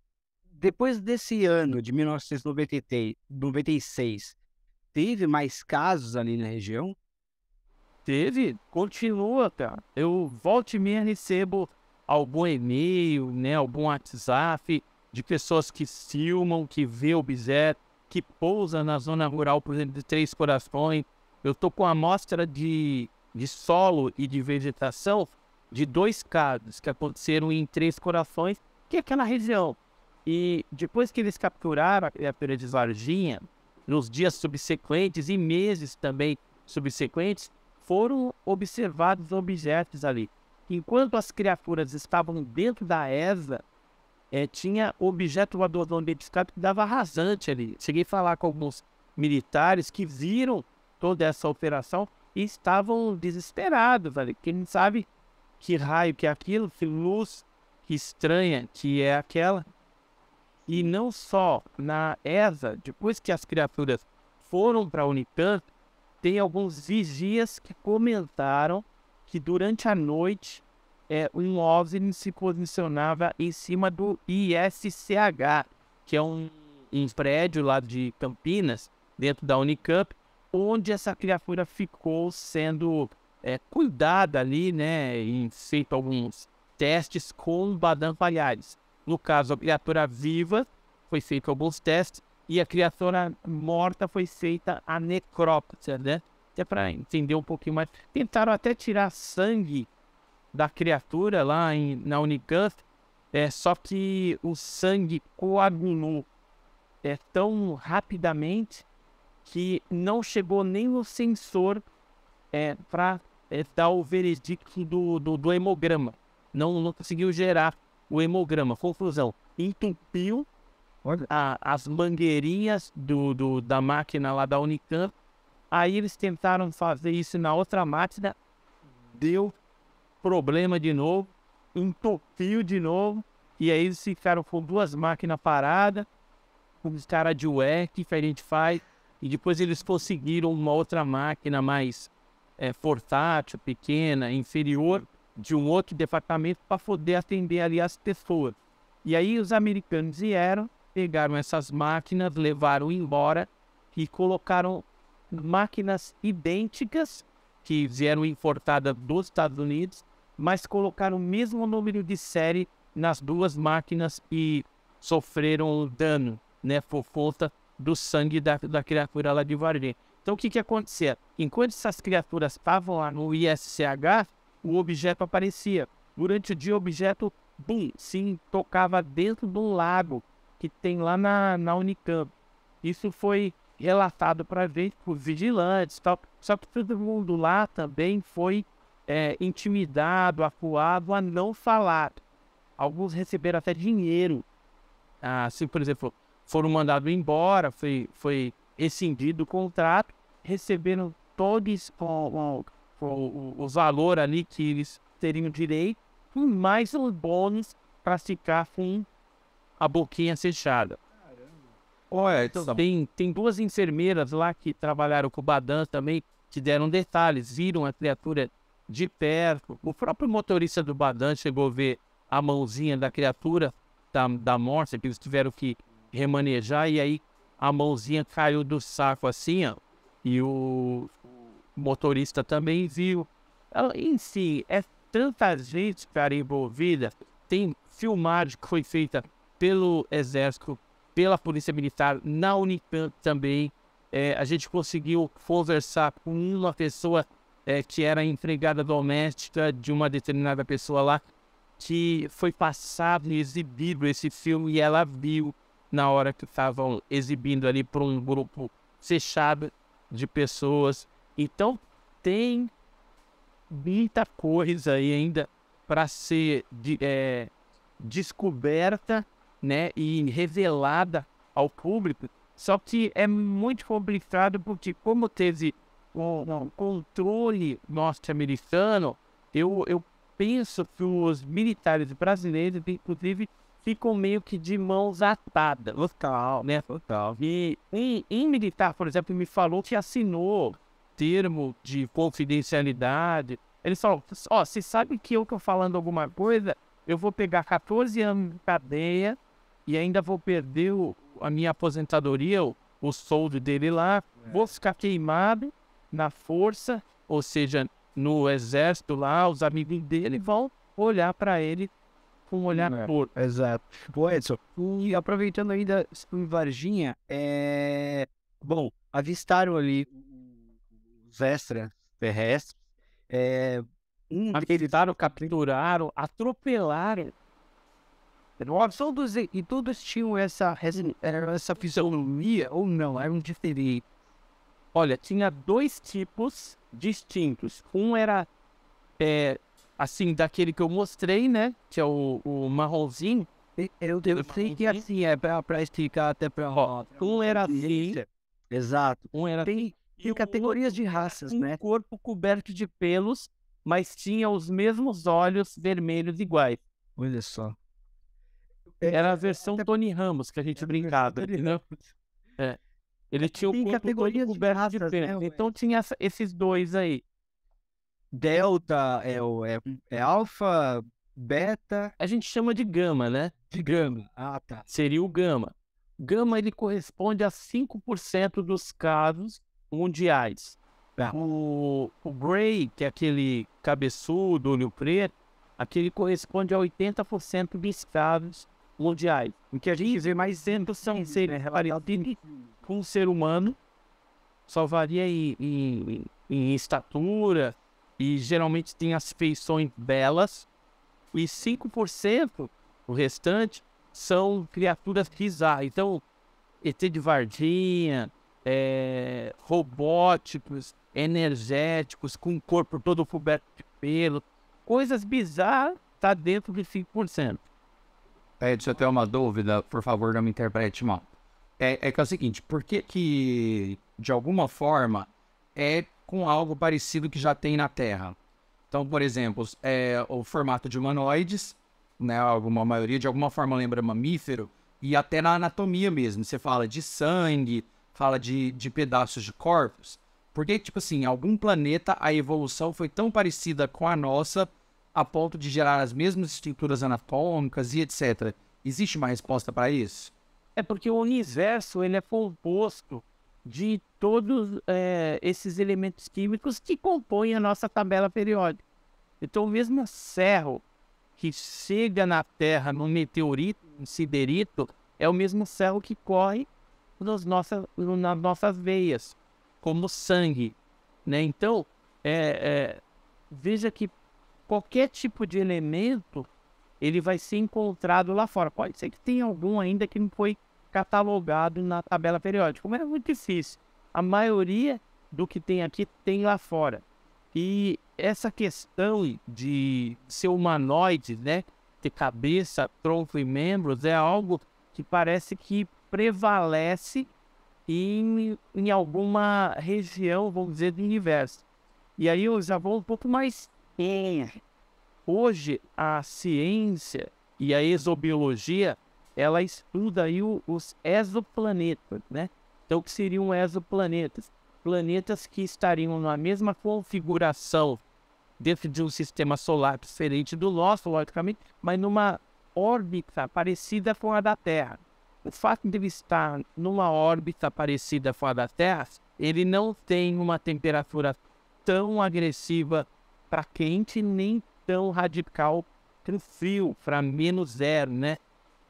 depois desse ano de mil novecentos e noventa e seis, teve mais casos ali na região? Teve, continua, cara. Eu volta e meia recebo algum e-mail, né, algum WhatsApp de pessoas que filmam, que vê o objeto, que pousa na zona rural, por exemplo, de Três Corações. Eu tô com a amostra de... de solo e de vegetação de dois casos que aconteceram em Três Corações, que é aquela região. E depois que eles capturaram a criatura de Varginha, nos dias subsequentes e meses também subsequentes, foram observados objetos ali. Enquanto as criaturas estavam dentro da E S A, é, tinha objeto voador identificado que dava rasante ali. Cheguei a falar com alguns militares que viram toda essa operação, e estavam desesperados, velho. Quem sabe que raio que é aquilo, que luz estranha que é aquela. E não só na E S A, depois que as criaturas foram para a Unicamp, tem alguns vigias que comentaram que durante a noite é, um O V N I se posicionava em cima do I S C H, que é um, um prédio lá de Campinas, dentro da Unicamp, onde essa criatura ficou sendo é, cuidada ali, né, e feito alguns testes com badampalhares. No caso, a criatura viva foi feito alguns testes e a criatura morta foi feita a necrópsia, né, até para entender um pouquinho mais. Tentaram até tirar sangue da criatura lá em, na Unicamp, É, só que o sangue coagulou é, tão rapidamente que não chegou nem o sensor é, para é, dar o veredicto do, do, do hemograma. Não, não conseguiu gerar o hemograma. Conclusão, entupiu a, as mangueirinhas do, do, da máquina lá da Unicamp. Aí eles tentaram fazer isso na outra máquina, deu problema de novo, entupiu de novo, e aí eles ficaram com duas máquinas paradas, com os caras de ué, que a gente faz, e depois eles conseguiram uma outra máquina mais é, portátil, pequena, inferior, de um outro departamento para poder atender ali as pessoas. E aí os americanos vieram, pegaram essas máquinas, levaram embora e colocaram máquinas idênticas que vieram importadas dos Estados Unidos, mas colocaram o mesmo número de série nas duas máquinas e sofreram dano, né, por conta do sangue da, da criatura lá de Varginha. Então o que que acontecia? Enquanto essas criaturas estavam lá no I S C H, o objeto aparecia. Durante o dia o objeto, bum, sim, tocava dentro do lago que tem lá na, na Unicamp. Isso foi relatado para a gente por vigilantes, tal. Só que todo mundo lá também foi é, intimidado, acuado a não falar. Alguns receberam até dinheiro. Ah, se, por exemplo, foram mandados embora, foi, foi rescindido o contrato, receberam todos o, o, o, o valor ali que eles teriam direito, e mais um bônus para ficar com a boquinha fechada. Olha, então, tem, tem duas enfermeiras lá que trabalharam com o Badan também, que deram detalhes, viram a criatura de perto. O próprio motorista do Badan chegou a ver a mãozinha da criatura, da, da morte, que eles tiveram que remanejar, e aí a mãozinha caiu do saco assim, ó, e o motorista também viu. Ela, em si, é tanta gente, cara, envolvida. Tem filmagem que foi feita pelo Exército, pela Polícia Militar, na Unicamp também. É, a gente conseguiu conversar com uma pessoa é, que era empregada doméstica de uma determinada pessoa lá, que foi passado e exibido esse filme, e ela viu na hora que estavam exibindo ali para um grupo fechado de pessoas. Então tem muita coisa aí ainda para ser de, é, descoberta, né, e revelada ao público. Só que é muito complicado porque, como teve um controle norte-americano, eu, eu penso que os militares brasileiros, inclusive, ficam meio que de mãos atadas. Total, né? Total. E um militar, por exemplo, me falou que assinou termo de confidencialidade. Ele falou: ó, oh, você sabe que eu tô falando alguma coisa, eu vou pegar quatorze anos de cadeia, e ainda vou perder o, a minha aposentadoria, o, o soldo dele lá, vou ficar queimado na força, ou seja, no exército lá, os amigos dele vão olhar para ele com um olhar torto. É, exato. Bom, Edson, e aproveitando ainda em Varginha, é... bom, avistaram ali os extraterrestres, é... um avistaram, capturaram, atropelaram. Todos, e todos tinham essa, essa fisionomia ou não? Eram diferentes. Olha, tinha dois tipos distintos. Um era, é, assim, daquele que eu mostrei, né? Que é o, o marronzinho. Eu, eu sei que assim é para explicar até para... Um era assim. Exato. Um era assim. Tem categorias de raças, né? Um corpo coberto de pelos, mas tinha os mesmos olhos vermelhos iguais. Olha só. Era a versão até... Tony Ramos que a gente é brincava, né? É. Ele é, tinha o corpo coberto de pelos. Né? Então tinha esses dois aí. Delta é, o, é, é alfa, beta... A gente chama de gama, né? De gama. Ah, tá. Seria o gama. Gama, ele corresponde a cinco por cento dos casos mundiais. Tá. O, o gray, que é aquele cabeçudo, olho preto, aquele corresponde a oitenta por cento dos casos mundiais. O que a gente vê mais dentro são seres parecidos com um ser humano, só varia em, em, em estatura, e geralmente tem as feições belas, e cinco por cento O restante são criaturas bizarras. Então, E T de Varginha, é, robóticos, energéticos, com o corpo todo coberto de pelo. Coisas bizarras, tá dentro de cinco por cento. É, deixa eu ter uma dúvida, por favor, não me interprete mal. É, é que é o seguinte, por que que, de alguma forma, é com algo parecido que já tem na Terra? Então, por exemplo, é, o formato de humanoides, né, alguma, a maioria de alguma forma lembra mamífero, e até na anatomia mesmo, você fala de sangue, fala de, de pedaços de corpos. Porque, tipo assim, em algum planeta a evolução foi tão parecida com a nossa a ponto de gerar as mesmas estruturas anatômicas e etcétera. Existe uma resposta para isso? É porque o universo ele é composto de todos é, esses elementos químicos que compõem a nossa tabela periódica. Então, mesmo ferro que chega na Terra num meteorito, um siderito, é o mesmo ferro que corre nas nossas, nas nossas veias, como sangue, né? Então, é, é, veja que qualquer tipo de elemento, ele vai ser encontrado lá fora. Pode ser que tenha algum ainda que não foi catalogado na tabela periódica, mas é muito difícil. A maioria do que tem aqui tem lá fora. E essa questão de ser humanoide, né, ter cabeça, tronco e membros, é algo que parece que prevalece em, em alguma região, vamos dizer, do universo. E aí eu já vou um pouco mais... Hoje, a ciência e a exobiologia, ela estuda aí os exoplanetas, né? Então, o que seriam exoplanetas? Planetas que estariam na mesma configuração dentro de um sistema solar diferente do nosso, logicamente, mas numa órbita parecida com a da Terra. O fato de ele estar numa órbita parecida com a da Terra, ele não tem uma temperatura tão agressiva para quente, nem tão radical para o frio, para menos zero, né?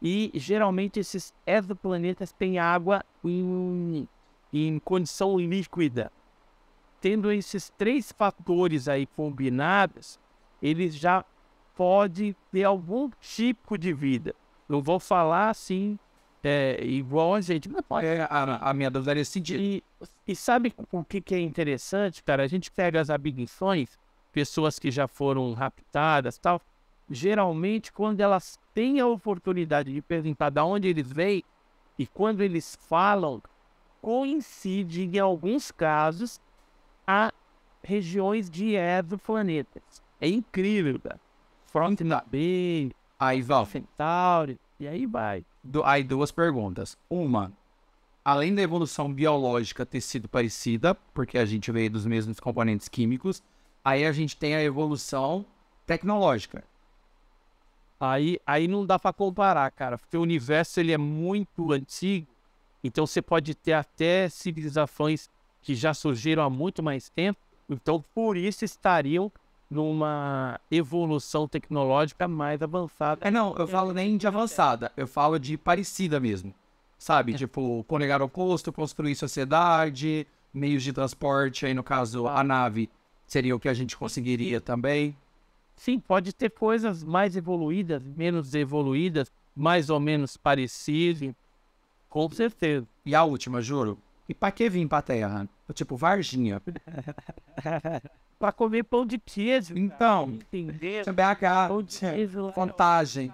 E geralmente esses exoplanetas têm água em, em condição líquida. Tendo esses três fatores aí combinados, eles já pode ter algum tipo de vida. Eu vou falar assim, é, igual a gente. Não pode. É, a, a minha dúvida é esse dia. E, e sabe o que, que é interessante, cara? A gente pega as abduções, pessoas que já foram raptadas e tal, geralmente quando elas têm a oportunidade de perguntar de onde eles vêm e quando eles falam, coincide em alguns casos a regiões de exoplanetas. É incrível, cara. Front B, aí vai. Centauri, e aí vai. Do, aí duas perguntas. Uma, além da evolução biológica ter sido parecida, porque a gente veio dos mesmos componentes químicos, aí a gente tem a evolução tecnológica. Aí, aí não dá para comparar, cara. Porque o universo ele é muito antigo. Então você pode ter até civilizações que já surgiram há muito mais tempo. Então por isso estariam numa evolução tecnológica mais avançada. É, não, eu falo nem de avançada. Eu falo de parecida mesmo. Sabe? É. Tipo, conegar o oposto, construir sociedade, meios de transporte. Aí no caso a nave... seria o que a gente conseguiria também? Sim, pode ter coisas mais evoluídas, menos evoluídas, mais ou menos parecidas, com certeza. E a última, juro, e pra que vir pra Terra? Tipo, Varginha. Pra comer pão de queijo. Então, B H, Contagem.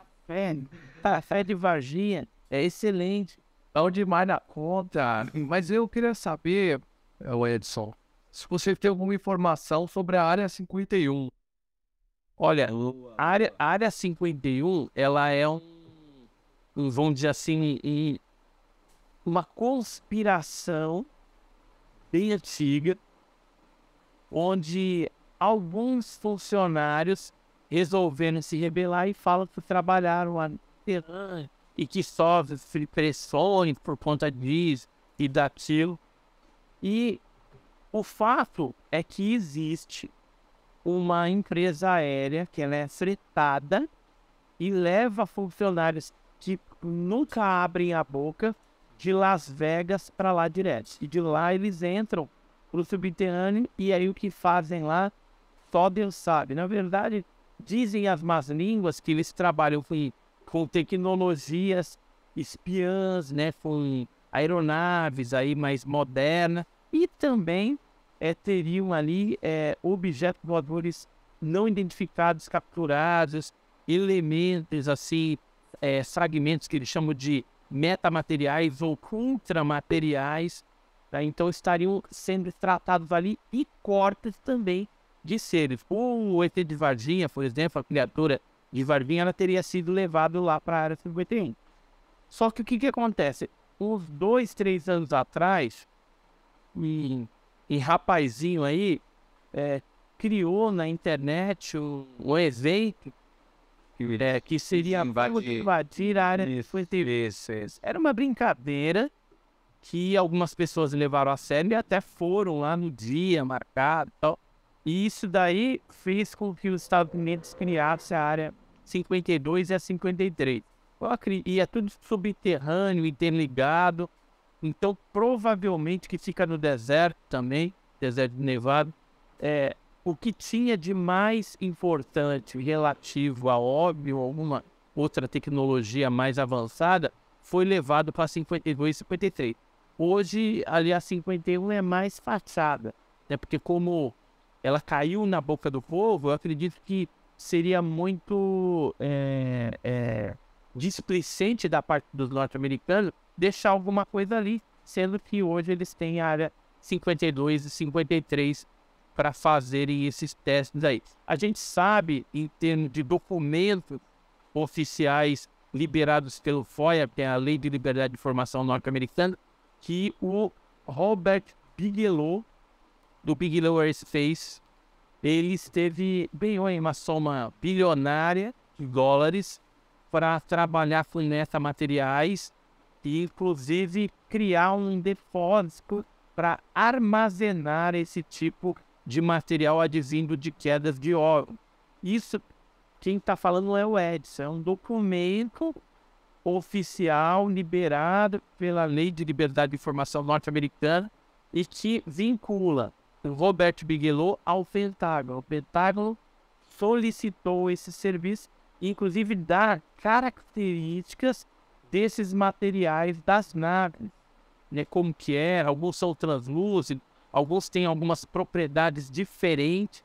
Café de Varginha é excelente, pão demais na conta. Mas eu queria saber, o Edison, se você tem alguma informação sobre a Área cinquenta e um. Olha, a área, a área cinquenta e um, ela é um, vamos dizer assim, uma conspiração bem antiga, onde alguns funcionários resolveram se rebelar e falam que trabalharam lá no terreno e que sofrem pressões por conta disso e daquilo. E o fato é que existe uma empresa aérea que ela é fretada e leva funcionários que nunca abrem a boca de Las Vegas para lá direto. E de lá eles entram para o subterrâneo e aí o que fazem lá só Deus sabe. Na verdade, dizem as más línguas que eles trabalham com com tecnologias espiãs, né, com aeronaves aí mais modernas, e também é, teriam ali é, objetos voadores não identificados, capturados, elementos assim, é, fragmentos que eles chamam de metamateriais ou contramateriais, tá? Então estariam sendo tratados ali, e corpos também de seres. O E T de Varginha, por exemplo, a criatura de Varginha, ela teria sido levada lá para a área cinquenta e um. Só que o que, que acontece? Uns dois, três anos atrás, um, um rapazinho aí é, criou na internet um, um evento que, é, que seria invadir, invadir a área cinquenta e um. Era uma brincadeira que algumas pessoas levaram a sério e até foram lá no dia marcado e tal. E isso daí fez com que os Estados Unidos criassem a área cinquenta e dois e a cinquenta e três. E é tudo subterrâneo, interligado. Então, provavelmente, que fica no deserto também, deserto nevado, é, o que tinha de mais importante relativo a óbvio, alguma outra tecnologia mais avançada, foi levado para cinquenta e dois e cinquenta e três. Hoje, ali a cinquenta e um é mais fachada, né? Porque como ela caiu na boca do povo, eu acredito que seria muito é, é, displicente da parte dos norte-americanos deixar alguma coisa ali, sendo que hoje eles têm a área cinquenta e dois e cinquenta e três para fazerem esses testes aí. A gente sabe, em termos de documentos oficiais liberados pelo F O I A, que é a Lei de Liberdade de Informação norte-americana, que o Robert Bigelow, do Bigelow Aerospace, ele esteve, ganhou uma soma bilionária de dólares para trabalhar com metamateriais e, inclusive, criar um depósito para armazenar esse tipo de material advindo de quedas de ouro. Isso, quem está falando não é o Edison, é um documento oficial liberado pela Lei de Liberdade de Informação norte-americana e que vincula Robert Bigelow ao Pentágono. O Pentágono solicitou esse serviço, inclusive dar características desses materiais das naves, né? Como que é, alguns são translúcidos, alguns têm algumas propriedades diferentes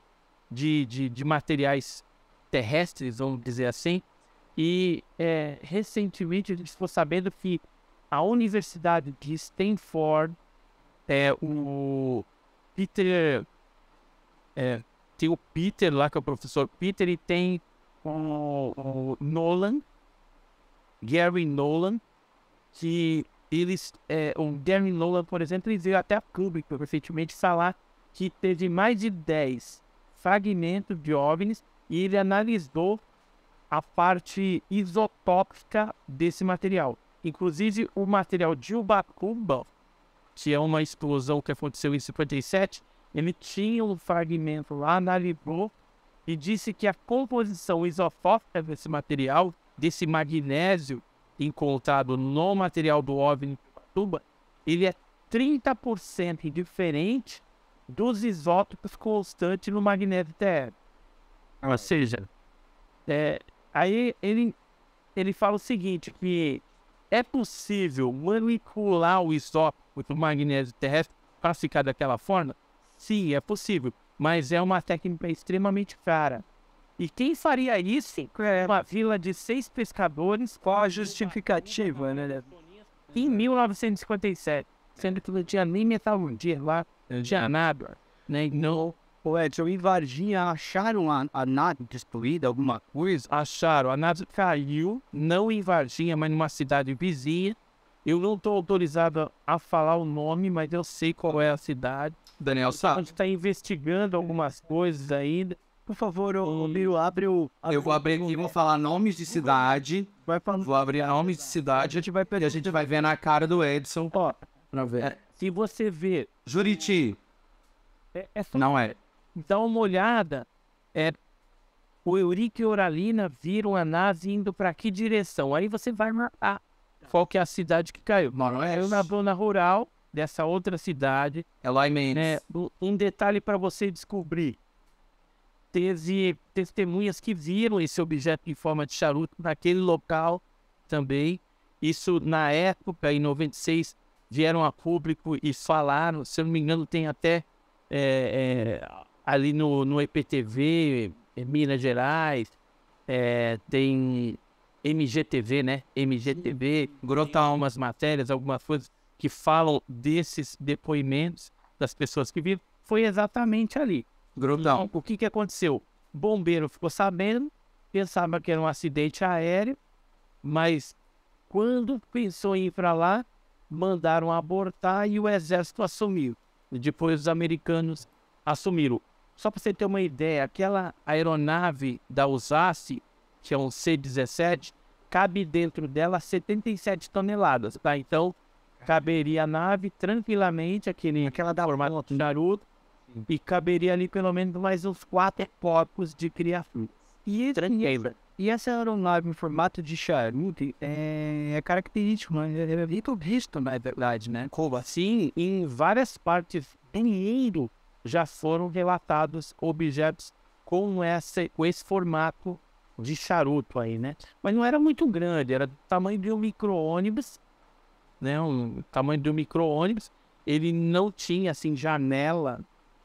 de, de, de materiais terrestres, vamos dizer assim. E é, recentemente a gente ficou sabendo que a Universidade de Stanford, é, o Peter, é, tem o Peter lá, que é o professor Peter, e tem o, o Nolan, Gary Nolan, que eles, é, o Gary Nolan, por exemplo, ele veio até a público recentemente falar que teve mais de dez fragmentos de O V NIs e ele analisou a parte isotópica desse material. Inclusive o material de Ubatuba, que é uma explosão que aconteceu em cinquenta e sete, ele tinha um fragmento lá, analisou e disse que a composição isotópica desse material, desse magnésio encontrado no material do O V NI Patuba, ele é trinta por cento diferente dos isótopos constantes no magnésio terra. Ou seja, é, aí ele, ele fala o seguinte, que é possível manipular o isótopo do magnésio terrestre para ficar daquela forma? Sim, é possível, mas é uma técnica extremamente cara. E quem faria isso? É uma vila de seis pescadores. Qual a justificativa, né? Em mil novecentos e cinquenta e sete, sendo que não tinha nem metalurgia lá, não tinha nada, né? Não. Ô Edson, em Varginha acharam a, a nave destruída, alguma coisa? Acharam, a nave caiu, não em Varginha, mas numa cidade vizinha. Eu não estou autorizado a falar o nome, mas eu sei qual é a cidade. Daniel sabe. A gente está investigando algumas coisas ainda. Por favor, ô Miro, abre o... Abre eu vou abrir aqui, vou falar nomes de cidade. Vai falando. Vou abrir nomes de cidade, a gente vai pegar, a gente vai ver na cara do Edson. Ó, pra ver. É, se você ver... Juriti. É, é só... Não é. Dá uma olhada, é, o Eurico e Oralina viram a nave indo para que direção? Aí você vai marcar qual que é a cidade que caiu. Caiu na zona rural dessa outra cidade. É lá em Minas. Um detalhe para você descobrir. Teve testemunhas que viram esse objeto em forma de charuto naquele local também. Isso na época, em noventa e seis, vieram a público e falaram, se eu não me engano, tem até é, é, ali no, no E P T V, em Minas Gerais, é, tem M G T V, né? M G T V, Grota Almas Matérias, algumas coisas que falam desses depoimentos das pessoas que viram. Foi exatamente ali. Grotão. Então, o que que aconteceu? Bombeiro ficou sabendo, pensava que era um acidente aéreo, mas quando pensou em ir para lá, mandaram abortar e o exército assumiu. E depois os americanos assumiram. Só para você ter uma ideia, aquela aeronave da U S A C, que é um C dezessete, cabe dentro dela setenta e sete toneladas, tá? Então, caberia a nave tranquilamente, aquele, aquela da formato de charuto, e caberia ali pelo menos mais uns quatro corpos de criatura. E, e essa aeronave em formato de charuto é, é característico, né? É muito visto, na verdade, né? Como assim? Em várias partes do mundo já foram relatados objetos com, essa, com esse formato de charuto aí, né? Mas não era muito grande, era do tamanho de um micro-ônibus, né? O tamanho de um micro-ônibus. Ele não tinha, assim, janela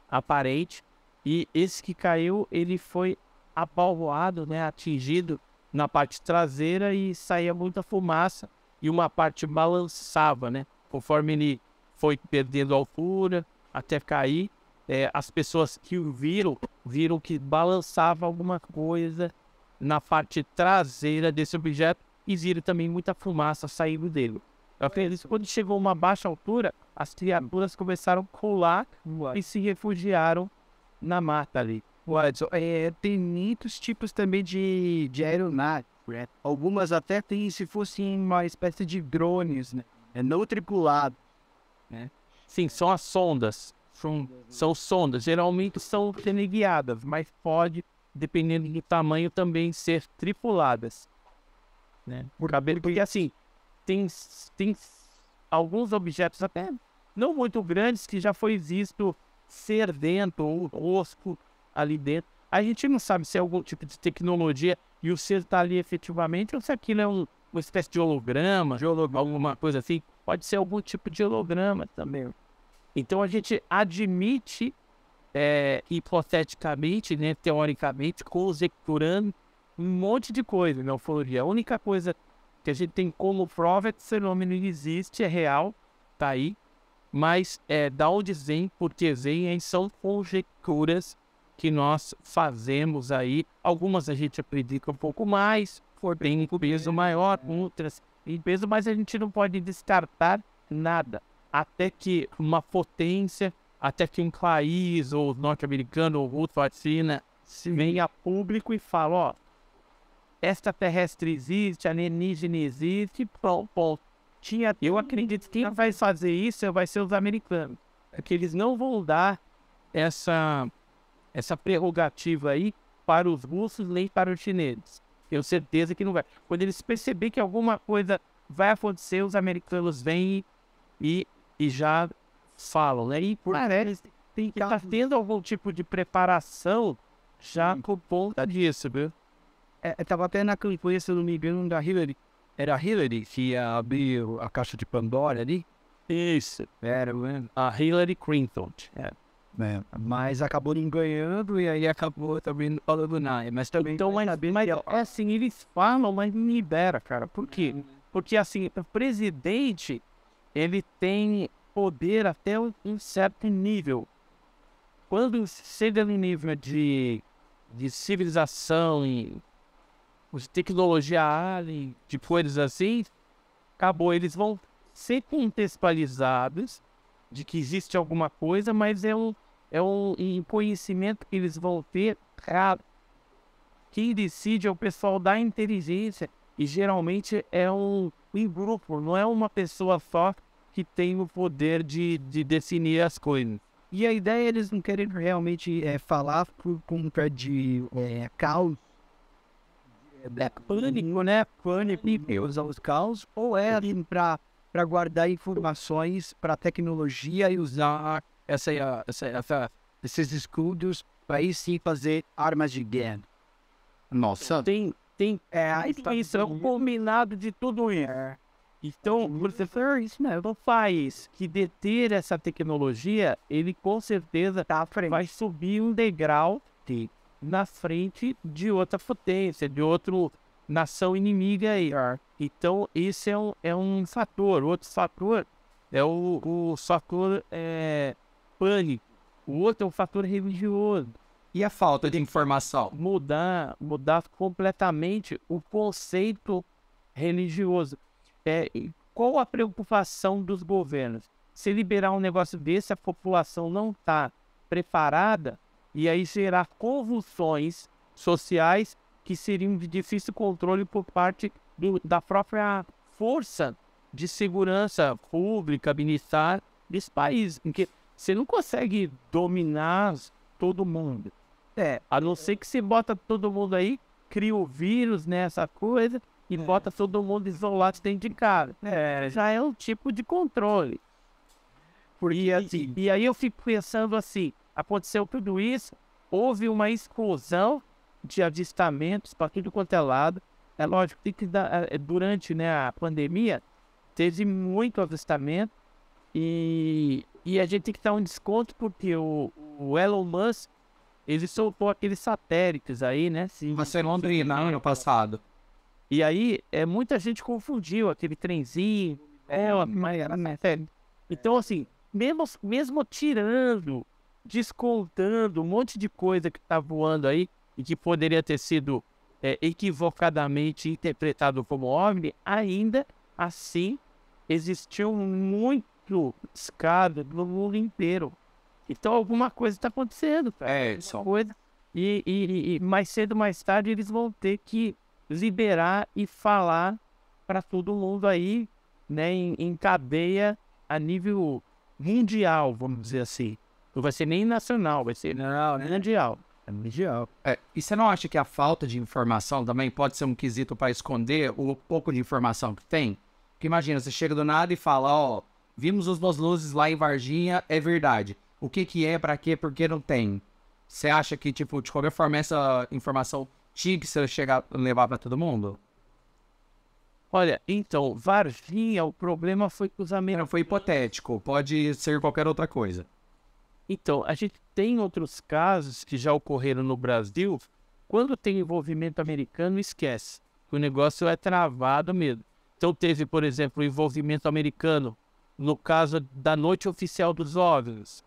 aparente, e esse que caiu, ele foi abalroado, né, atingido na parte traseira e saía muita fumaça e uma parte balançava, né, conforme ele foi perdendo altura até cair. É, as pessoas que o viram, viram que balançava alguma coisa na parte traseira desse objeto e viram também muita fumaça saindo dele. Quando chegou a uma baixa altura, as criaturas começaram a pular What? e se refugiaram na mata ali. So, é, tem muitos tipos também de, de aeronaves. Right. Algumas até tem, se fossem uma espécie de drones, né? É não tripulado. Né? Sim, são as sondas. São, são sondas. Geralmente são teleguiadas, mas pode, dependendo do tamanho, também ser tripuladas. Né? Por cabelo, porque assim... Tem, tem alguns objetos até não muito grandes que já foi visto ser dentro ou osco ali dentro. A gente não sabe se é algum tipo de tecnologia e o ser está ali efetivamente ou se aquilo é um, uma espécie de holograma, de holograma, alguma coisa assim. Pode ser algum tipo de holograma também. Então a gente admite, é, hipoteticamente, né, teoricamente, conjecturando um monte de coisa na ufologia. A única coisa que a gente tem como prova é que o fenômeno existe, é real, tá aí, mas é, da onde vem, porque vem, são conjecturas que nós fazemos aí. Algumas a gente acredita um pouco mais, tem um peso maior, outras em peso, mas a gente não pode descartar nada, até que uma potência, até que um país, ou norte-americano, ou outro, a China, venha a público e fale, ó, extraterrestre existe, alienígena existe, pronto, pronto. Tinha, eu acredito que quem vai fazer isso vai ser os americanos. É que eles não vão dar essa, essa prerrogativa aí para os russos nem para os chineses. Tenho certeza que não vai. Quando eles perceberem que alguma coisa vai acontecer, os americanos vêm e, e já falam, né? E parece que está tendo algum tipo de preparação já por conta disso, viu? Estava até na campanha, se eu não me engano, da Hillary. Era a Hillary que abriu a caixa de Pandora ali? Isso. Era, mano. A Hillary Clinton. É. É. Mas acabou enganhando e aí acabou também falando nada. Mas também... Então, mas, mas é assim, eles falam, mas não libera, cara. Por quê? Porque, assim, o presidente, ele tem poder até um certo nível. Quando chega no nível de, de civilização e... de tecnologia alien, de coisas assim, acabou. Eles vão ser contextualizados de que existe alguma coisa, mas é um, é um conhecimento que eles vão ter. Quem decide é o pessoal da inteligência, e geralmente é um, um grupo, não é uma pessoa só que tem o poder de, de definir as coisas. E a ideia é eles não querem realmente é, falar por conta de é, caos. É pânico, né? Pânico e usar os caos, ou é para guardar informações para a tecnologia e usar essa, essa, essa, esses escudos para aí sim fazer armas de guerra. Nossa. Tem, tem é, a expansão combinado de tudo isso. É. Então, por exemplo, o país que deter essa tecnologia, ele com certeza tá vai subir um degrau de, na frente de outra potência, de outra nação inimiga aí. Então, esse é um, é um fator. Outro fator é o, o fator é, pânico. O outro é um fator religioso. E a falta de informação? Mudar, mudar completamente o conceito religioso. É, qual a preocupação dos governos? Se liberar um negócio desse, a população não está preparada e aí gerar convulsões sociais que seriam de difícil controle por parte do, da própria força de segurança pública, militar desse país. Em que você não consegue dominar todo mundo. É, a não ser que você bota todo mundo aí, cria o vírus nessa coisa... E é. Bota todo mundo isolado dentro de casa. É. Já é um tipo de controle. Porque, e, assim, e aí eu fico pensando assim, aconteceu tudo isso, houve uma exclusão de avistamentos para tudo quanto é lado. É lógico que durante, né, a pandemia teve muito avistamento e, e a gente tem que dar um desconto porque o, o Elon Musk, ele soltou aqueles satélites aí, né? Sim, mas foi em Londrina, ano passado. E aí, é, muita gente confundiu aquele trenzinho, é, mas era sério. Então, assim, mesmo, mesmo tirando, descontando um monte de coisa que tá voando aí e que poderia ter sido é, equivocadamente interpretado como OVNI, ainda assim existiu muito escada no mundo inteiro. Então, alguma coisa tá acontecendo, cara. É, só. Coisa, e, e, e mais cedo ou mais tarde eles vão ter que liberar e falar para todo mundo aí, né, em, em cadeia a nível mundial, vamos dizer assim. Não vai ser nem nacional, vai ser não, né? Mundial. É mundial. É, e você não acha que a falta de informação também pode ser um quesito para esconder o pouco de informação que tem? Porque imagina, você chega do nada e fala, ó, vimos as duas luzes lá em Varginha, é verdade. O que que é, para quê, por que não tem? Você acha que, tipo, de qualquer forma, essa informação... Tive se eu chegar levar para todo mundo? Olha, então, Varginha, o problema foi que os americanos... Foi hipotético, pode ser qualquer outra coisa. Então, a gente tem outros casos que já ocorreram no Brasil, quando tem envolvimento americano, esquece, que o negócio é travado mesmo. Então teve, por exemplo, o envolvimento americano no caso da noite oficial dos óvulos.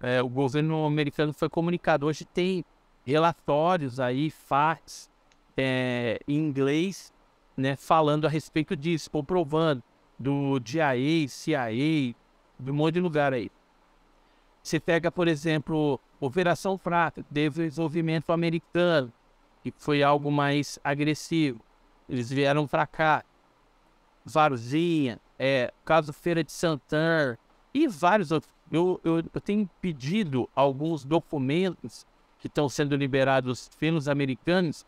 É, o governo americano foi comunicado, hoje tem... relatórios aí, facts é, em inglês, né, falando a respeito disso, comprovando do G I A, C I A, de um monte de lugar aí. Você pega, por exemplo, Operação Prata, teve desenvolvimento americano, que foi algo mais agressivo. Eles vieram para cá, Varginha, é, caso Feira de Santana e vários outros. Eu, eu, eu tenho pedido alguns documentos que estão sendo liberados pelos americanos,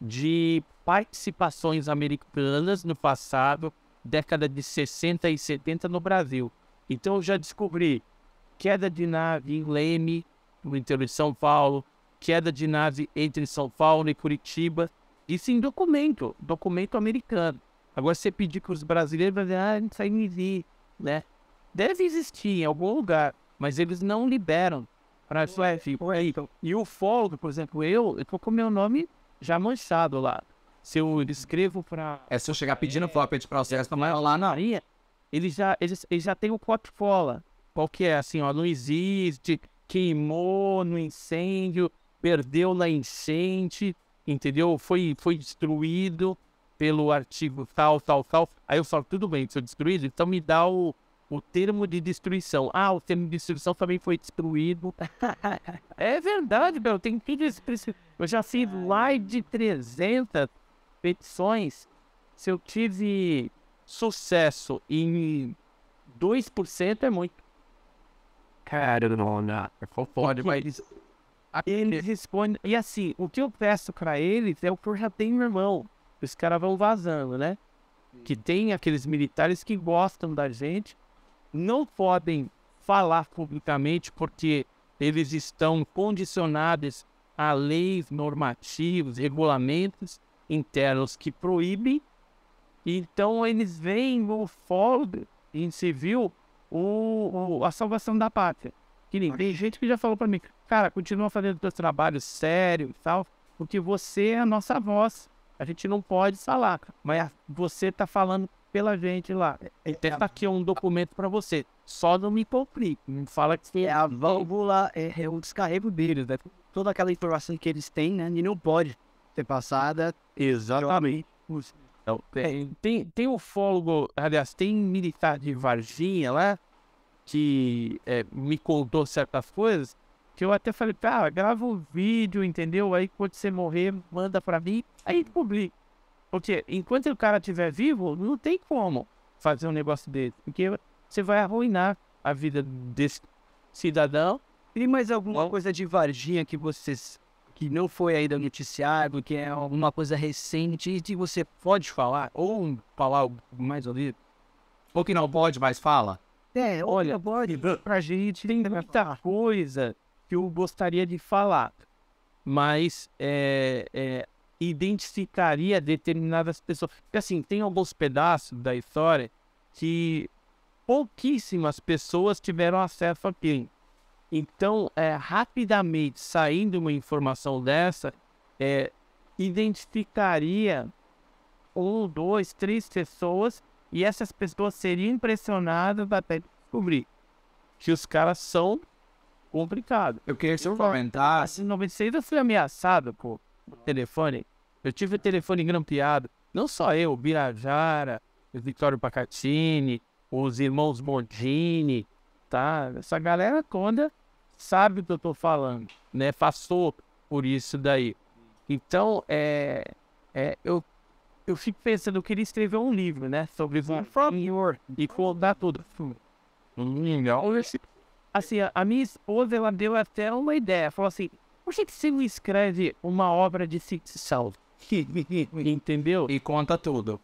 de participações americanas no passado, década de sessenta e setenta no Brasil. Então eu já descobri queda de nave em Leme, no interior de São Paulo, queda de nave entre São Paulo e Curitiba, isso em documento, documento americano. Agora você pedir que os brasileiros vão dizer, ah, isso aí me vi, né? Deve existir em algum lugar, mas eles não liberam. Pra F, e o folga, por exemplo, eu estou com o meu nome já manchado lá. Se eu escrevo para... É, se eu chegar pedindo é, cópia de processo, é, não lá na ele já, ele, ele já tem o portfólio. Qual que é? Assim, ó, não existe, queimou no incêndio, perdeu na enchente, entendeu? Foi, foi destruído pelo artigo tal, tal, tal. Aí eu falo, tudo bem, foi destruído, então me dá o... o termo de destruição. Ah, o termo de destruição também foi destruído. É verdade, Bel. Tem tudo isso. Eu já fiz mais de trezentas petições. Se eu tive sucesso em dois por cento é muito. Cara, não, não. Pode, mas... Eles respondem... E assim, o que eu peço pra eles é o que eu já tenho, meu irmão. Os caras vão vazando, né? Que tem aqueles militares que gostam da gente. Não podem falar publicamente porque eles estão condicionados a leis, normativas, regulamentos internos que proíbem. Então eles veem no Ford em civil o, o, a salvação da pátria. Que nem, tem gente que já falou para mim, cara, continua fazendo seus trabalhos sérios e tal, porque você é a nossa voz. A gente não pode falar, mas você tá falando pela gente lá. Então tá aqui um documento para você. Só não me cumprir. Não fala que é a válvula, é, é o descarrego deles, né? Toda aquela informação que eles têm, né? E não pode ser passada. Exatamente. Então, tem, tem, tem ufólogo, aliás, tem militar de Varginha lá, que é, me contou certas coisas, que eu até falei, ah, grava um vídeo, entendeu? Aí quando você morrer, manda pra mim, aí publica. Porque enquanto o cara estiver vivo, não tem como fazer um negócio desse, porque você vai arruinar a vida desse cidadão. Tem mais alguma coisa de Varginha que vocês, que não foi ainda noticiado, que é alguma coisa recente e que você pode falar, ou falar mais ou menos? Ou que não pode, mas fala? É, olha, pode. Pra gente tem muita coisa que eu gostaria de falar, mas é, é, identificaria determinadas pessoas. Porque assim, tem alguns pedaços da história que pouquíssimas pessoas tiveram acesso aqui. Então, é, rapidamente, saindo uma informação dessa, é, identificaria um, dois, três pessoas, e essas pessoas seriam impressionadas até descobrir que os caras são complicados. Eu queria só comentar... Em noventa e seis eu fui ameaçado por telefone. Eu tive o telefone grampeado. Não só eu, Birajara, Victório Pacatini, os irmãos Bordini, tá? Essa galera toda... sabe o que eu tô falando, né? Passou por isso daí. Então, é, é, eu, eu fico pensando, eu queria escrever um livro, né? Sobre Varginha e contar tudo. Legal. Assim, a, a minha esposa, ela deu até uma ideia. Falou assim, por que você não escreve uma obra de ficção? Entendeu? E conta tudo.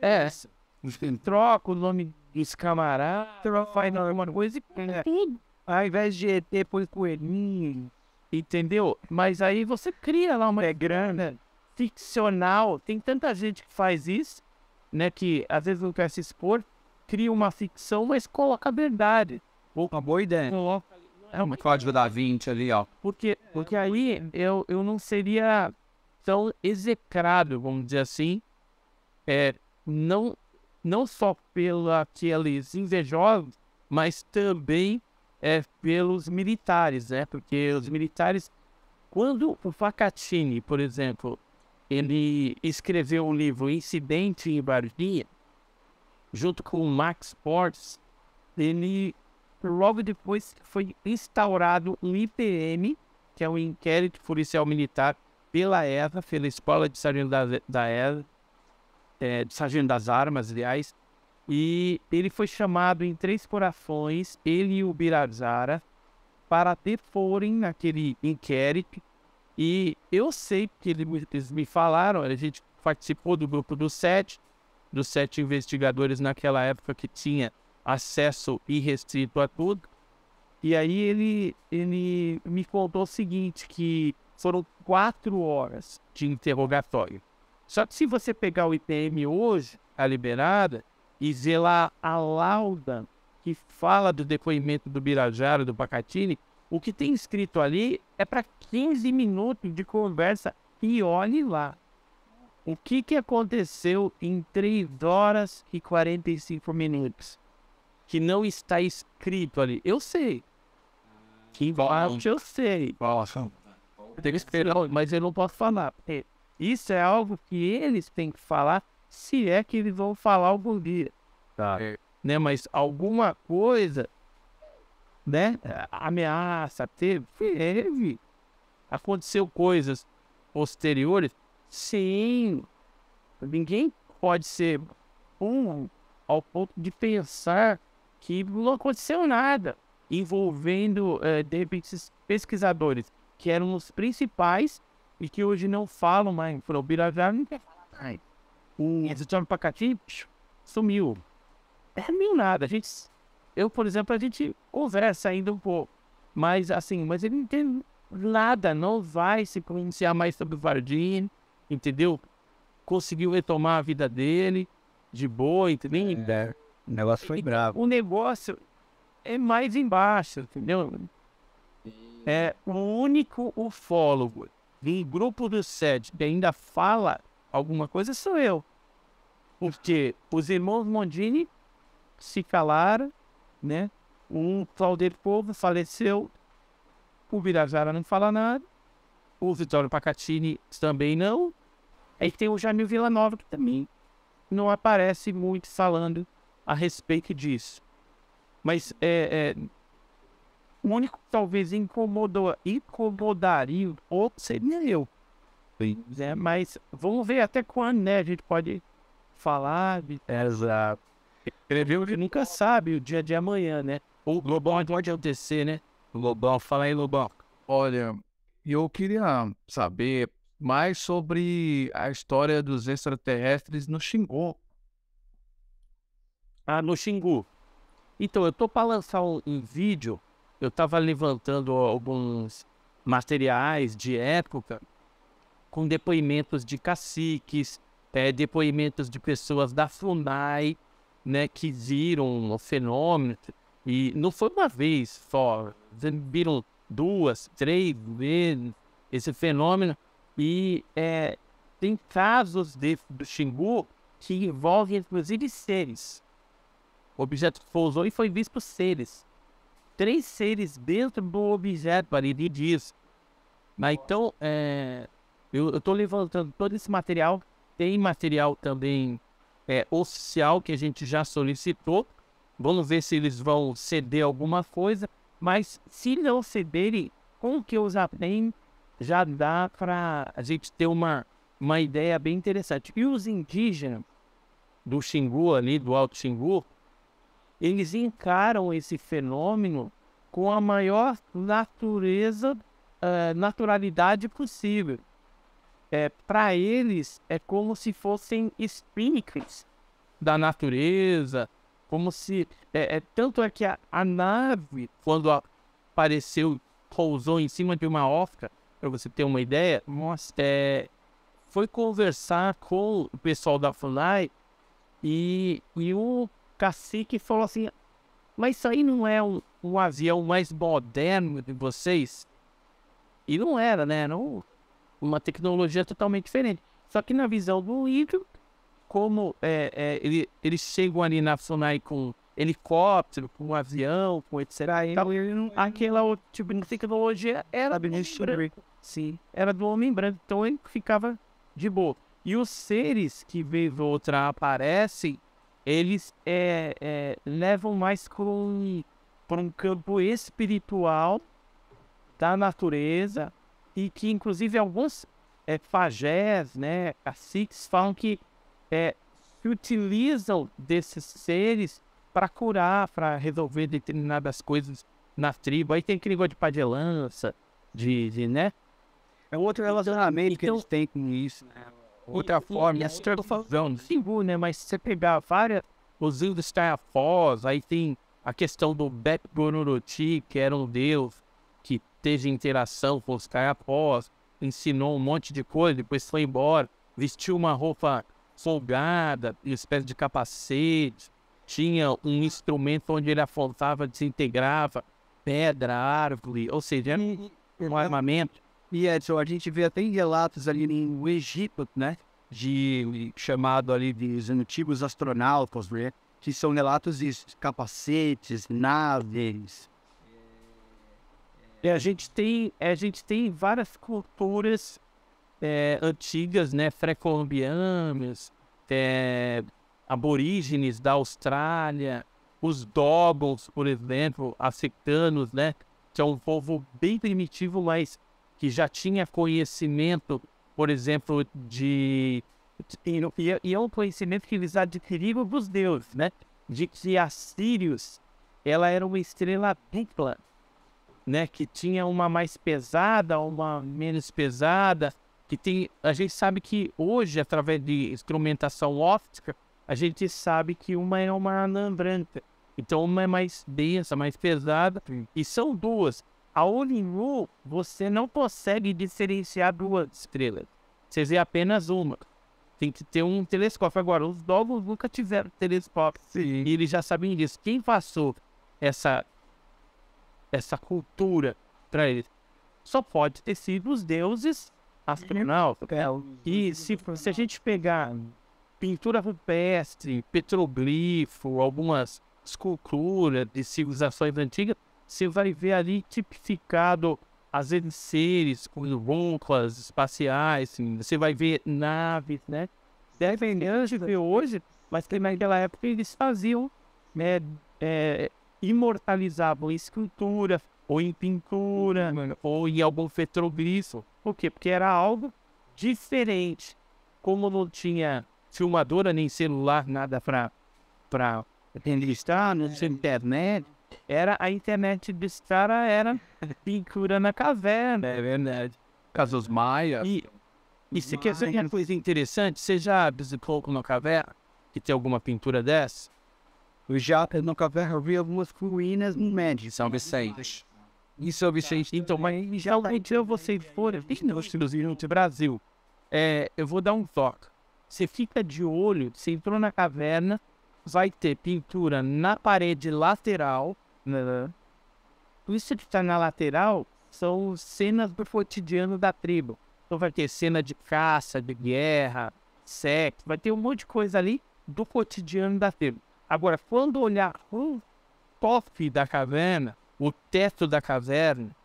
É. Troca o nome dos camaradas, faz alguma coisa e conta tudo. Ao invés de E T, põe coelhinho, entendeu? Mas aí você cria lá uma é grana ficcional. Tem tanta gente que faz isso, né? Que às vezes não quer se expor, cria uma ficção, mas coloca a verdade. Uma boa ideia. Coloca... É uma... Código da vinte ali, ó. Porque, porque aí eu, eu não seria tão execrado, vamos dizer assim, é, não, não só pelos invejosos, mas também... é pelos militares, né? Porque os militares, quando o Pacatini, por exemplo, ele escreveu um livro, Incidente em Varginha, junto com o Max Portes, ele logo depois foi instaurado um I P M, que é um inquérito policial militar pela E S A, pela Escola de Sargento da, da E S A, é, de Sargento das Armas, aliás. E ele foi chamado em Três Corações, ele e o Birajara, para deporem naquele inquérito. E eu sei, porque eles me falaram, a gente participou do grupo dos sete, dos sete investigadores naquela época que tinha acesso irrestrito a tudo. E aí ele, ele me contou o seguinte, que foram quatro horas de interrogatório. Só que se você pegar o I P M hoje, a liberada... e ver lá a lauda que fala do depoimento do Birajara, do Pacatini, o que tem escrito ali é para quinze minutos de conversa. E olhe lá, o que, que aconteceu em três horas e quarenta e cinco minutos, que não está escrito ali. Eu sei, que parte eu sei, eu tenho que esperar, mas eu não posso falar. Isso é algo que eles têm que falar, se é que eles vão falar algum dia, tá, né? Mas alguma coisa, né? Ameaça teve, teve. Aconteceu coisas posteriores, sim. Ninguém pode ser um ao ponto de pensar que não aconteceu nada envolvendo é, de repente esses pesquisadores que eram os principais e que hoje não falam mais. O Birajara não quer falar. O Edison Boaventura sumiu. Não é nada. A gente, eu, por exemplo, a gente conversa ainda um pouco. Mas assim, mas ele não tem nada, não vai se pronunciar mais sobre Varginha, entendeu? Conseguiu retomar a vida dele de boa, entendeu? É, o negócio foi bravo. O negócio é mais embaixo, entendeu? É o único ufólogo em grupo dos sete que ainda fala alguma coisa sou eu. Porque os irmãos Mondini se calaram, né? O Claudeiro Povo faleceu, o Birajara não fala nada, o Vitório Pacatini também não. Aí tem o Jamil Villanova que também não aparece muito falando a respeito disso. Mas é, é, o único que talvez incomodou, incomodaria o outro seria eu. É, mas vamos ver até quando, né? A gente pode falar. Exato. Escreveu que nunca sabe o dia de amanhã, né? O Lobão pode acontecer, né? Lobão, fala aí, Lobão. Olha, eu queria saber mais sobre a história dos extraterrestres no Xingu. Ah, no Xingu. Então, eu tô para lançar um, um vídeo. Eu tava levantando alguns materiais de época com depoimentos de caciques, é, depoimentos de pessoas da FUNAI, né, que viram o fenômeno. E não foi uma vez só, viram duas, três vezes esse fenômeno. E é, tem casos de, do Xingu que envolvem inclusive seres. O objeto pousou e foi visto por seres. Três seres dentro do objeto, ali ele diz. Mas então, é, eu estou levantando todo esse material. Tem material também é, oficial que a gente já solicitou. Vamos ver se eles vão ceder alguma coisa. Mas se não cederem, com o que eu já tenho, já dá para a gente ter uma, uma ideia bem interessante. E os indígenas do Xingu, ali, do Alto Xingu, eles encaram esse fenômeno com a maior natureza, uh, naturalidade possível. É, para eles, é como se fossem espíritos da natureza, como se... É, é, tanto é que a, a nave, quando apareceu, pousou em cima de uma osca, para você ter uma ideia, é, foi conversar com o pessoal da FUNAI e, e o cacique falou assim, mas isso aí não é um, um avião mais moderno de vocês? E não era, né? Era um, uma tecnologia totalmente diferente. Só que na visão do livro, como é, é, ele, eles chegam ali na FUNAI com helicóptero, com avião, com et cetera. Aquela outra tipo de tecnologia era do homem branco. Sim, era do homem branco, então ele ficava de boa. E os seres que vez ou outra aparecem, eles é, é, levam mais para um campo espiritual da natureza e que, inclusive, alguns é, pajés, né, caciques, falam que é, se utilizam desses seres para curar, para resolver determinadas coisas na tribo. Aí tem aquele negócio de padelança, de, de, né? É outro relacionamento então, que eles têm com isso, né? Outra e, forma, e outra forma, Xingu, né? Mas se você pegar várias, os índios Taiafós, aí tem a questão do Beto Gororoti, que era um deus que teve interação com os Taiafós, ensinou um monte de coisa, depois foi embora, vestiu uma roupa folgada, espécie de capacete, tinha um instrumento onde ele afontava, desintegrava pedra, árvore, ou seja, era um, um armamento. E Edson, a gente vê até em relatos ali no Egito, né? De, chamado ali de antigos astronautas, né? Que são relatos de capacetes, naves. É, a gente tem, a gente tem várias culturas é, antigas, né? Pré-colombianas, é, aborígenes da Austrália, os Doggos, por exemplo, africanos, né? Que é um povo bem primitivo, mas que já tinha conhecimento, por exemplo, de... E, e é um conhecimento que eles adquiriram dos deuses, né? De que a Sirius, ela era uma estrela dupla, né? Que tinha uma mais pesada, uma menos pesada, que tem... A gente sabe que hoje, através de instrumentação óptica, a gente sabe que uma é uma anã branca. Então, uma é mais densa, mais pesada, e são duas. A olho nu, você não consegue diferenciar duas estrelas. Você vê apenas uma. Tem que ter um telescópio. Agora, os novos nunca tiveram telescópio. Sim. E eles já sabem disso. Quem passou essa, essa cultura para eles? Só pode ter sido os deuses astronautas. E se, se a gente pegar pintura rupestre, petroglifo, algumas esculturas de civilizações antigas, você vai ver ali tipificado, às vezes, seres com roncas espaciais, assim. Você vai ver naves, né? Dependendo de ver hoje, mas que naquela época eles faziam, né, é, imortalizavam em escultura, ou em pintura, Mano. ou em algum petroglifo. Por quê? Porque era algo diferente. Como não tinha filmadora, nem celular, nada para para registrar, não tinha internet. Era a internet desse cara, era pintura na caverna. É verdade. Casos maias. E, e se quer dizer uma coisa interessante, você já visitou na caverna, que tem alguma pintura dessa? Eu já, na caverna, eu vi algumas ruínas no Médio, São Vicente. Em São Vicente. Então, mas já lá então vocês foram, no Brasil, é, eu vou dar um toque. Você fica de olho, você entrou na caverna, vai ter pintura na parede lateral. Uhum. Isso que está na lateral são cenas do cotidiano da tribo. Então vai ter cena de caça, de guerra, sexo, vai ter um monte de coisa ali do cotidiano da tribo. Agora, quando olhar o top da caverna, o teto da caverna,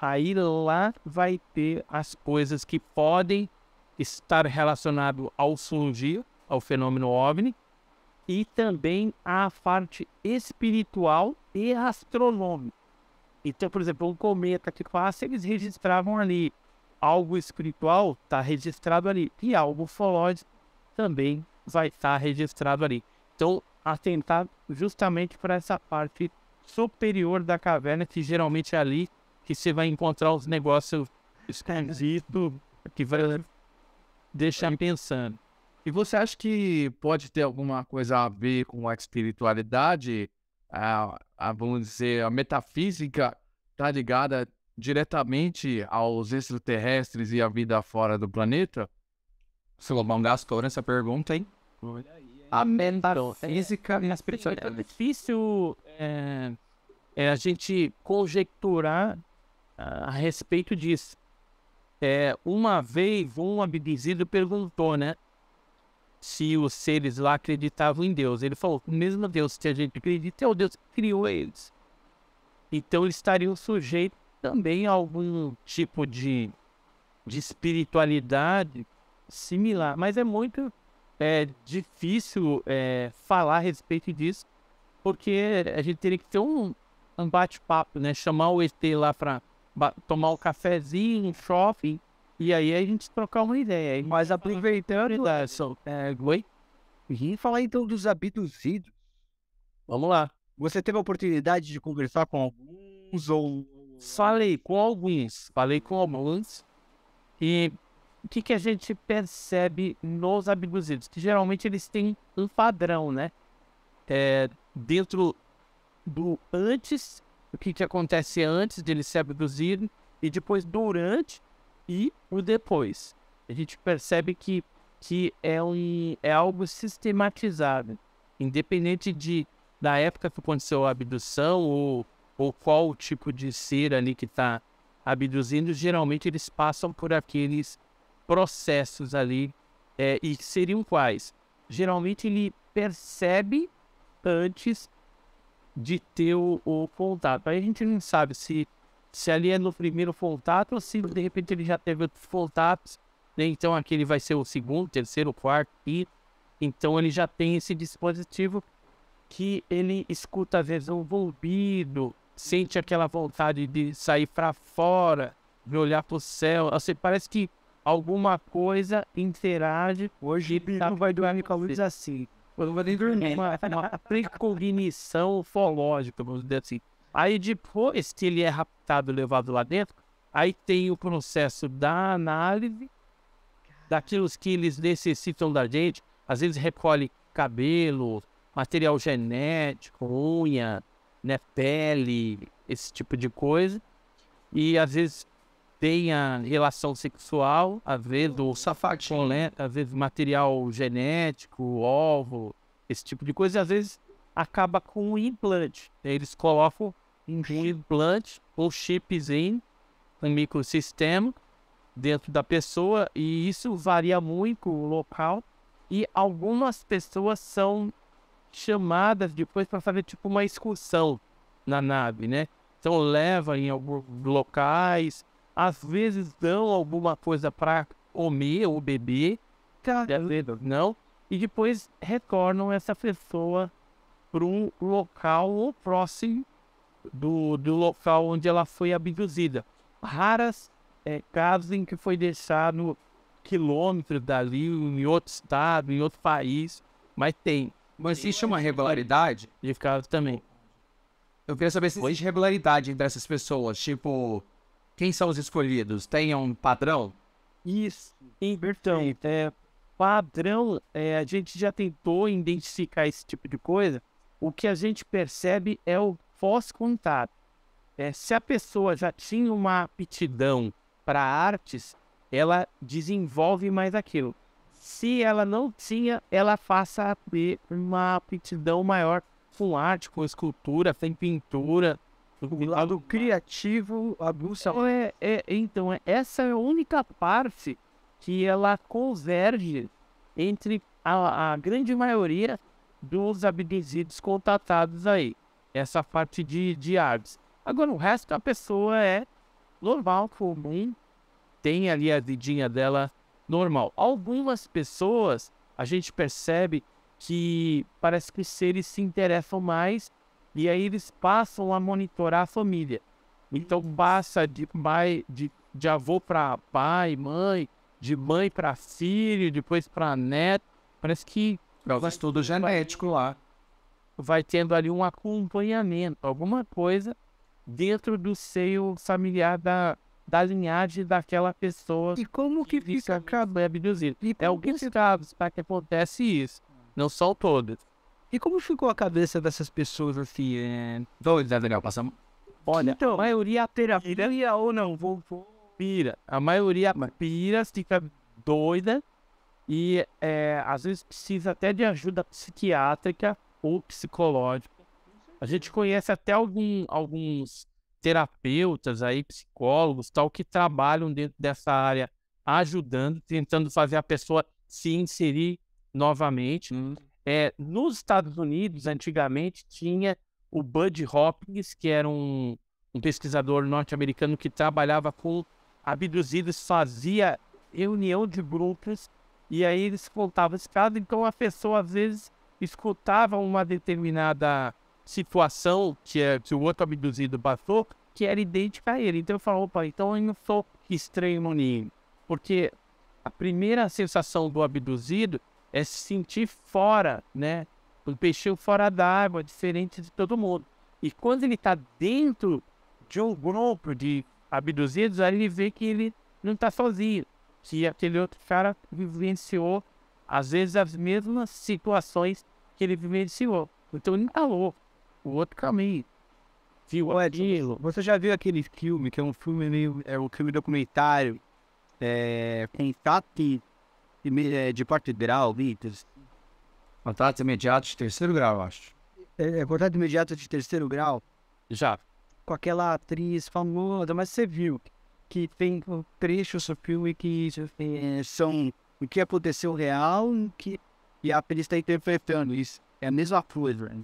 aí lá vai ter as coisas que podem estar relacionadas ao surgir, ao fenômeno OVNI, e também a parte espiritual e astronômica. Então, por exemplo, um cometa que passa, eles registravam ali. Algo espiritual está registrado ali. E algo ufológico também vai estar registrado ali. Então, atentar justamente para essa parte superior da caverna, que geralmente é ali que você vai encontrar os negócios esquisitos, que vai deixar pensando. E você acha que pode ter alguma coisa a ver com a espiritualidade? A, a, vamos dizer, a metafísica está ligada diretamente aos extraterrestres e à vida fora do planeta? Salomão gastou nessa pergunta, hein? Olha aí, hein? A metafísica e a espiritualidade. É difícil é, é a gente conjecturar a, a respeito disso. É, uma vez, um abduzido perguntou, né? Se os seres lá acreditavam em Deus. Ele falou, o mesmo Deus que a gente acredita é o Deus que criou eles. Então eles estariam sujeitos também a algum tipo de, de espiritualidade similar. Mas é muito é, difícil é, falar a respeito disso, porque a gente teria que ter um, um bate-papo, né? Chamar o E T lá para tomar um cafezinho, um shopping. E aí a gente trocar uma ideia. Mas aproveitando, Edson, é, oi? E falar então dos abduzidos. Vamos lá. Você teve a oportunidade de conversar com alguns ou... Falei com alguns. Falei com alguns. E o que, que a gente percebe nos abduzidos? Que geralmente eles têm um padrão, né? É, dentro do antes, o que, que acontece antes deles ser abduzidos, e depois durante... E o depois. A gente percebe que, que é, um, é algo sistematizado. Independente de, da época que aconteceu a abdução ou, ou qual tipo de ser ali que está abduzindo, geralmente eles passam por aqueles processos ali. É, e seriam quais? Geralmente ele percebe antes de ter o, o contato. Aí a gente não sabe se... Se ali é no primeiro contato, ou se de repente ele já teve outros contatos, né? Então aqui ele vai ser o segundo, terceiro, quarto, quinto. Então ele já tem esse dispositivo que ele escuta às vezes um volbido, sente aquela vontade de sair para fora, de olhar para o céu. Assim, parece que alguma coisa interage. Hoje ele não vai dormir com a luz assim. Não vai nem dormir. Uma, uma precognição ufológica, vamos dizer assim. Aí depois que ele é raptado e levado lá dentro, aí tem o processo da análise daquilo que eles necessitam da gente. Às vezes recolhe cabelo, material genético, unha, né, pele, esse tipo de coisa. E às vezes tem a relação sexual, às vezes o safatinho, né? Às vezes material genético, ovo, esse tipo de coisa, e às vezes acaba com o implante. Eles colocam um implante ou chipzinho, um microsistema dentro da pessoa, e isso varia muito o local. E algumas pessoas são chamadas depois para fazer tipo uma excursão na nave, né? Então leva em alguns locais, às vezes dão alguma coisa para comer ou beber, às vezes não, e depois retornam essa pessoa para um local ou próximo do, do local onde ela foi abduzida. Raras é, casos em que foi deixado quilômetros dali, em outro estado, em outro país, mas tem. Mas existe uma regularidade? De caso também. Eu queria saber se existe regularidade entre essas pessoas. Tipo, quem são os escolhidos? Tem um padrão? Isso. Então, é, padrão, é, a gente já tentou identificar esse tipo de coisa. O que a gente percebe é o pós-contato. É, se a pessoa já tinha uma aptidão para artes, ela desenvolve mais aquilo. Se ela não tinha, ela faça uma aptidão maior com arte, com escultura, sem pintura. O lado criativo, a busca... É, é, então, essa é a única parte que ela converge entre a, a grande maioria dos abduzidos contatados aí. Essa parte de, de artes. Agora, o resto, a pessoa é normal, comum. Tem ali a vidinha dela... normal. Algumas pessoas a gente percebe que parece que os seres se interessam mais e aí eles passam a monitorar a família. Então passa de pai, de, de avô para pai, mãe, de mãe para filho, depois para neto. Parece que o estudo genético lá vai tendo ali um acompanhamento, alguma coisa dentro do seio familiar da da linhagem daquela pessoa. E como que, que fica cada é abduzido? É alguns casos para que acontece isso. Não são todos. E como ficou a cabeça dessas pessoas assim? É... Dois, Adriel, passamos. Olha, então, a maioria terá pira ou não? Vou, vou... Pira. A maioria pira, fica doida e é, às vezes precisa até de ajuda psiquiátrica ou psicológica. A gente conhece até algum, alguns... terapeutas aí, psicólogos, tal, que trabalham dentro dessa área ajudando, tentando fazer a pessoa se inserir novamente. Hum. É, nos Estados Unidos, antigamente, tinha o Bud Hopkins, que era um, um pesquisador norte-americano que trabalhava com abduzidos, fazia reunião de grupos, e aí eles contavam esse caso. Então a pessoa, às vezes, escutava uma determinada... situação que, é, que o outro abduzido passou, que era idêntica a ele. Então eu falo, opa, então eu não sou estranho no ninho. Porque a primeira sensação do abduzido é se sentir fora, né? O peixinho fora d'água, diferente de todo mundo. E quando ele está dentro de um grupo de abduzidos, aí ele vê que ele não está sozinho. Que aquele outro cara vivenciou, às vezes, as mesmas situações que ele vivenciou. Então ele está louco. O outro caminho. Viu? Edson, você já viu aquele filme, que é um filme meio. É um filme documentário. É. Contato de quarto grau, Vitas. Contato imediato de terceiro grau, acho. É, contato imediato de terceiro grau? Já. Com aquela atriz famosa, mas você viu que tem um trecho do filme que é, são o que aconteceu real que, e a atriz está interpretando isso. É a mesma coisa, né?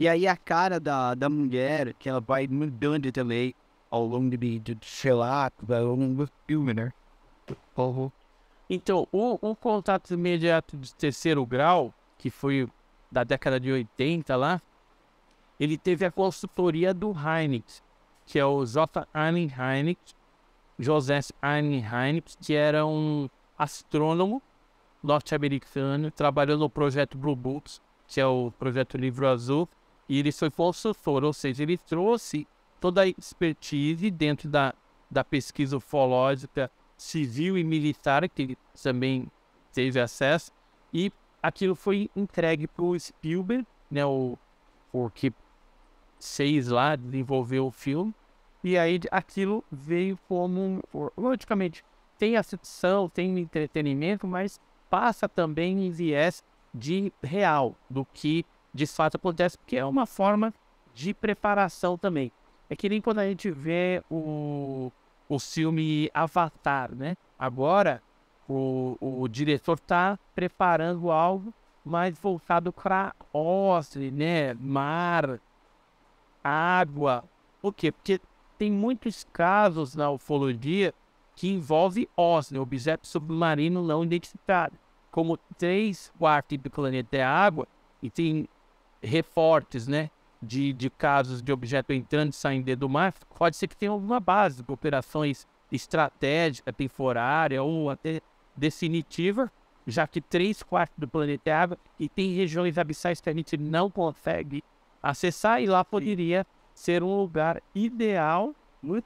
E aí a cara da, da mulher, que ela vai mudando também ao longo do relato, ao longo do filme, né? Então, o, o contato imediato de terceiro grau, que foi da década de oitenta lá, ele teve a consultoria do Heinrich, que é o J. Allen Heinrich, José Allen Heinrich, que era um astrônomo norte-americano, trabalhou no projeto Blue Books, que é o projeto Livro Azul, e ele foi consultor, ou seja, ele trouxe toda a expertise dentro da, da pesquisa ufológica civil e militar, que ele também teve acesso, e aquilo foi entregue para o Spielberg, né, o, o que fez lá, desenvolveu o filme, E aí aquilo veio como, logicamente, tem a ficção, tem entretenimento, mas passa também em viés de real, do que de fato acontece, porque é uma forma de preparação também. É que nem quando a gente vê o, o filme Avatar, né? Agora, o, o diretor está preparando algo mais voltado para ostre, né? Mar, água. Por quê? Porque tem muitos casos na ufologia que envolve ostre, objeto submarino não identificado. Como três quartos do planeta é água, e tem reportes, né? De, de casos de objeto entrando e saindo do mar, pode ser que tenha alguma base, operações estratégica, temporária ou até definitiva, já que três quartos do planeta é água e tem regiões abissais que a gente não consegue acessar, e lá poderia ser um lugar ideal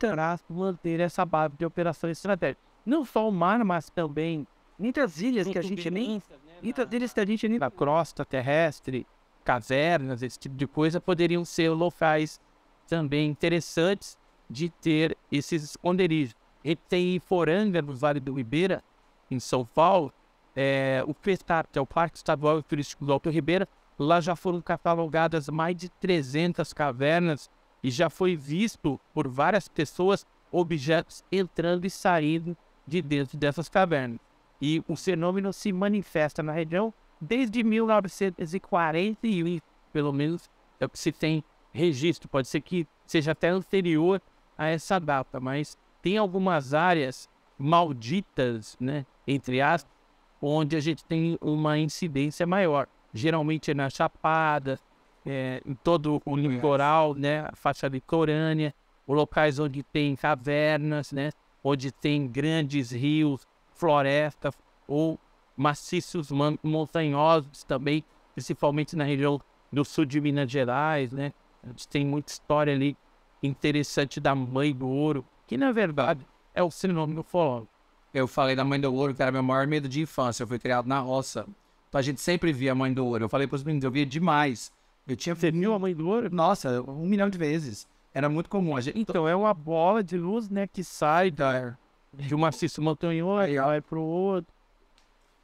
para manter essa base de operação estratégica. Não só o mar, mas também muitas ilhas que a gente nem... Muitas ilhas que a gente nem... Na crosta terrestre, cavernas, esse tipo de coisa, poderiam ser locais também interessantes de ter esses esconderijos. E tem Iporanga, no Vale do Ribeira, em São Paulo, é, o Petar, que é o Parque Estadual e Turístico do Alto Ribeira, lá já foram catalogadas mais de trezentas cavernas e já foi visto por várias pessoas objetos entrando e saindo de dentro dessas cavernas. E o fenômeno se manifesta na região desde mil novecentos e quarenta e um, pelo menos é o que se tem registro, pode ser que seja até anterior a essa data, mas tem algumas áreas malditas, né, entre aspas, onde a gente tem uma incidência maior. Geralmente é na Chapada, é, em todo o litoral, né, a faixa litorânea, locais onde tem cavernas, né, onde tem grandes rios, florestas ou maciços montanhosos também, principalmente na região do sul de Minas Gerais, né? A gente tem muita história ali interessante da Mãe do Ouro, que na verdade é o sinônimo fológico. Eu falei da Mãe do Ouro, que era meu maior medo de infância. Eu fui criado na roça, então a gente sempre via a Mãe do Ouro. Eu falei para os meninos, eu via demais. Eu tinha... Você viu a Mãe do Ouro? Nossa, um milhão de vezes. Era muito comum. A gente... Então é uma bola de luz, né, que sai da... de um maciço montanhoso e vai para o outro.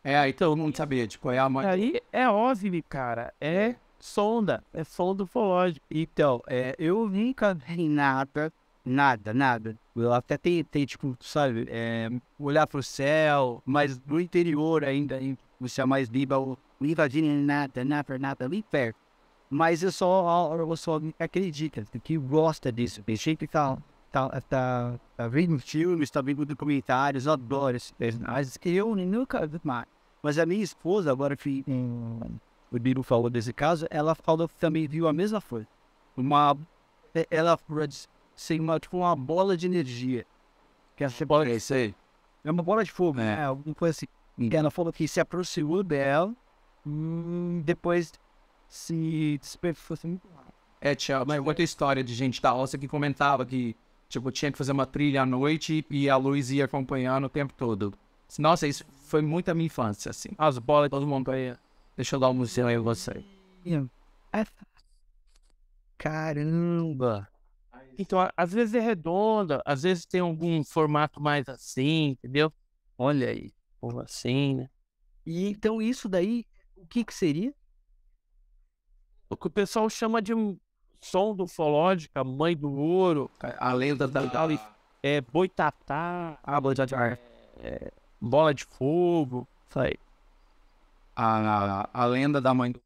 É, então eu não sabia, tipo, é a mãe... Aí é óbvio, cara, é sonda, é sonda ufológica. Então, é, eu nunca vi nada, nada, nada. Eu até tentei, tipo, sabe, é, olhar pro céu, mas no interior ainda, você é mais bíblia, não imagina nada, nada, nada, ali perto. Mas eu só, eu só acredito que gosta disso, tem gente que tá... Tá, tá, tá vendo filmes, tá vendo documentários, adoro esses personagens. Eu nunca vi mais. Mas a minha esposa, agora que hum, o Biro falou desse caso, ela falou que também viu a mesma coisa. Uma, ela assim, uma, tipo uma bola de energia. Que ela se bola, é, sei. É uma bola de fogo, é. Né? Alguma coisa assim. Hum. Ela falou que se aproximou dela, hum, depois se despertou assim. É, tchau, mas outra história de gente da roça que comentava que tipo, tinha que fazer uma trilha à noite e a luz ia acompanhando o tempo todo. Nossa, isso foi muito a minha infância, assim. As bolas, todo mundo aí. Deixa eu dar um museu aí, você. Caramba! Então, às vezes é redonda, às vezes tem algum formato mais assim, entendeu? Olha aí, ou assim, né? E então isso daí, o que que seria? O que o pessoal chama de... Sonda ufológica, Mãe do Ouro, a lenda da tal, é boitatá, a boitatá, é, bola de fogo, isso aí. A, a, a lenda da Mãe do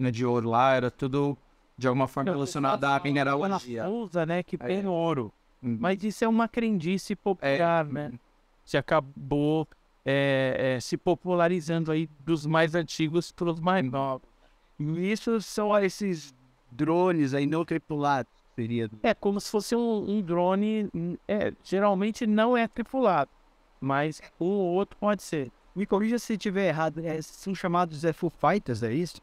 Ouro, de ouro lá, era tudo de alguma forma relacionado à mineralogia. Usa, né, que tem ouro. Hum. Mas isso é uma crendice popular, é, né? Se acabou... É, é, se popularizando aí dos mais antigos para os mais novos. E isso são esses drones aí não tripulados, seria? É como se fosse um, um drone, é, geralmente não é tripulado, mas um ou outro pode ser. Me corrija se estiver errado, é, são chamados Foo Fighters, é isso?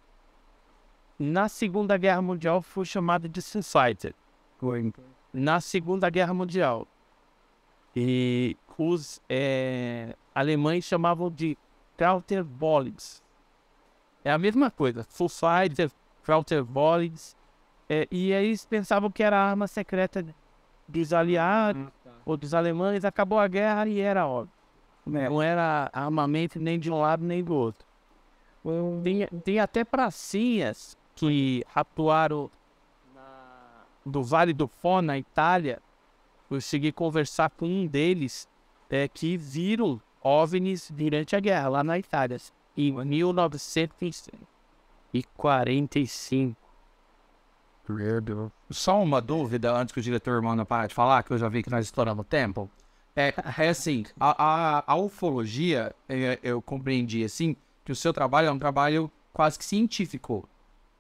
Na Segunda Guerra Mundial foi chamado de Foo Fighter. Foi. Na Segunda Guerra Mundial. E os é, alemães chamavam de Counterballists. É a mesma coisa. Foo Fighters, Walter Bollins, é, e eles pensavam que era a arma secreta dos aliados ou dos alemães. Acabou a guerra e era óbvio. Não era armamento nem de um lado nem do outro. Tem, tem até pracinhas que atuaram do Vale do Fó, na Itália. Eu consegui conversar com um deles é, que viram O V NIs durante a guerra, lá na Itália, em mil novecentos e quarenta e cinco. Só uma dúvida antes que o diretor manda parar de falar, que eu já vi que nós estouramos o tempo. É, é assim, a, a, a ufologia, eu, eu compreendi assim, que o seu trabalho é um trabalho quase que científico.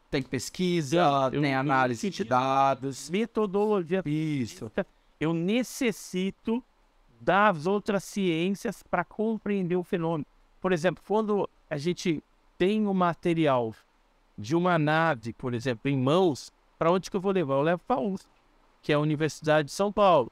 Tem pesquisa, eu, tem análise de dados. Metodologia. Isso. Eu necessito das outras ciências para compreender o fenômeno. Por exemplo, quando a gente tem o material de uma nave, por exemplo, em mãos, para onde que eu vou levar? Eu levo para a U S P, que é a Universidade de São Paulo.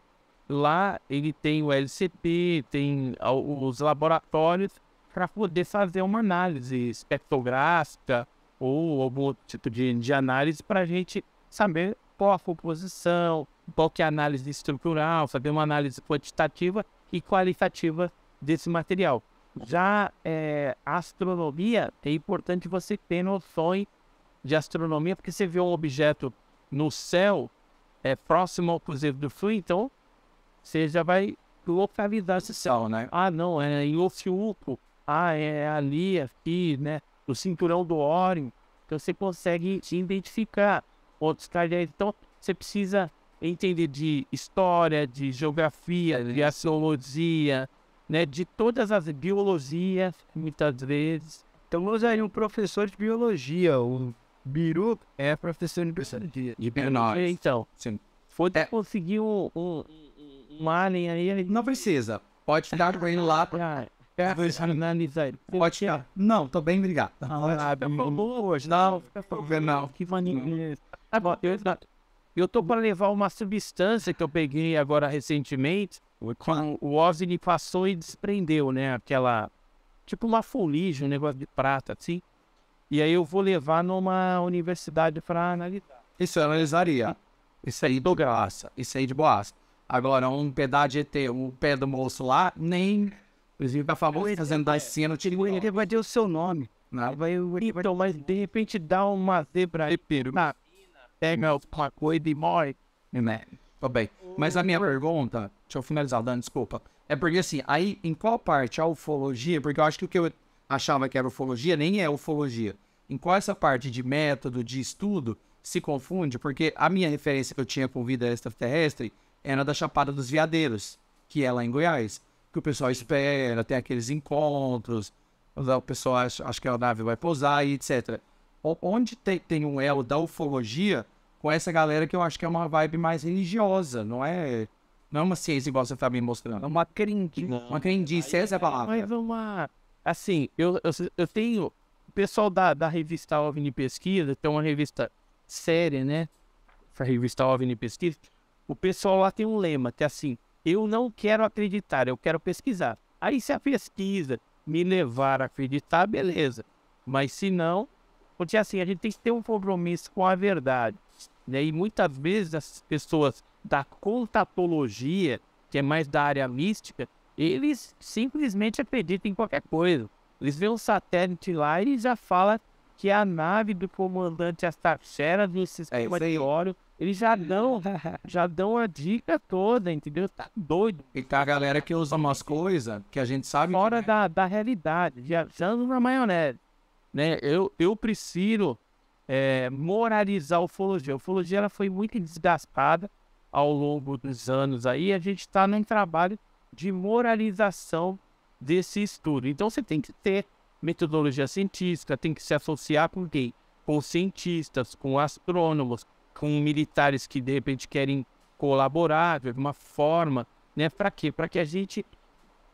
Lá ele tem o L C P, tem os laboratórios para poder fazer uma análise espectrográfica ou algum tipo de, de análise para a gente saber qual a composição, qual que é a análise estrutural, saber uma análise quantitativa e qualitativa desse material. Já é, a astronomia, é importante você ter noções de astronomia, porque você vê um objeto no céu é, próximo ao Cruzeiro do Sul, então você já vai localizar esse céu, né? Ah, não, é em Ofiuco, ah, é ali, aqui, né? O cinturão do Órion. Então você consegue identificar outros cardeais. Então você precisa entender de história, de geografia, de astrologia, né, de todas as biologias, muitas vezes. Então, nós aí, um professor de biologia, o Biru é professor de biologia. De biologia. Então, sim. Foi é. Conseguir um, um, um alien aí. Ele... Não precisa. Pode estar com ele lá. Pra... É, analisar. Pode estar. Não, tô bem, obrigado. Não, ah, tá bom hoje. Não, não. Que maninho. Tá bom, eu estou. Eu tô para levar uma substância que eu peguei agora recentemente. O O V NI passou e desprendeu, né? Aquela... Tipo uma fuligem, um negócio de prata, assim. E aí eu vou levar numa universidade para analisar. Isso eu analisaria. Isso aí de graça. Isso aí de boaça. Agora, um pedaço de E T, o pé do moço lá, nem... Inclusive, tá famoso fazendo da cena. Ele vai ter o seu nome. Vai, então, mas de repente dá uma zebra aí, Pedro. Pega uma coisa e morre. Tá bem. Mas a minha pergunta, deixa eu finalizar, Dan, desculpa. É porque assim, aí em qual parte a ufologia, porque eu acho que o que eu achava que era ufologia nem é ufologia. Em qual essa parte de método, de estudo, se confunde? Porque a minha referência que eu tinha com vida extraterrestre era da Chapada dos Veadeiros, que é lá em Goiás. Que o pessoal espera, tem aqueles encontros, o pessoal acha, acha que a nave vai pousar e etcétera. Onde tem, tem um elo da ufologia com essa galera que eu acho que é uma vibe mais religiosa, não é, não é uma ciência igual você está me mostrando. É uma crendice, uma crendice, essa é a palavra. Mas uma... Assim, eu, eu, eu tenho... O pessoal da, da revista O V NI Pesquisa, tem uma revista séria, né? A revista O V NI Pesquisa. O pessoal lá tem um lema, que é assim, eu não quero acreditar, eu quero pesquisar. Aí se a pesquisa me levar a acreditar, beleza. Mas se não... Porque assim, a gente tem que ter um compromisso com a verdade, né? E muitas vezes as pessoas da contatologia, que é mais da área mística, eles simplesmente acreditam em qualquer coisa. Eles veem um satélite lá e já falam que a nave do comandante Astaxera do sistema é, de Órion. Eles já dão, já dão a dica toda, entendeu? Tá doido. E tá a galera que usa umas coisas que a gente sabe... Fora que... da, da realidade, viajando na maionese. Né? Eu, eu preciso é, moralizar a ufologia. A ufologia ela foi muito desgastada ao longo dos anos. Aí a gente está num trabalho de moralização desse estudo. Então você tem que ter metodologia científica, tem que se associar com quem? Com cientistas, com astrônomos, com militares que de repente querem colaborar de alguma forma. Né? Para quê? Para que a gente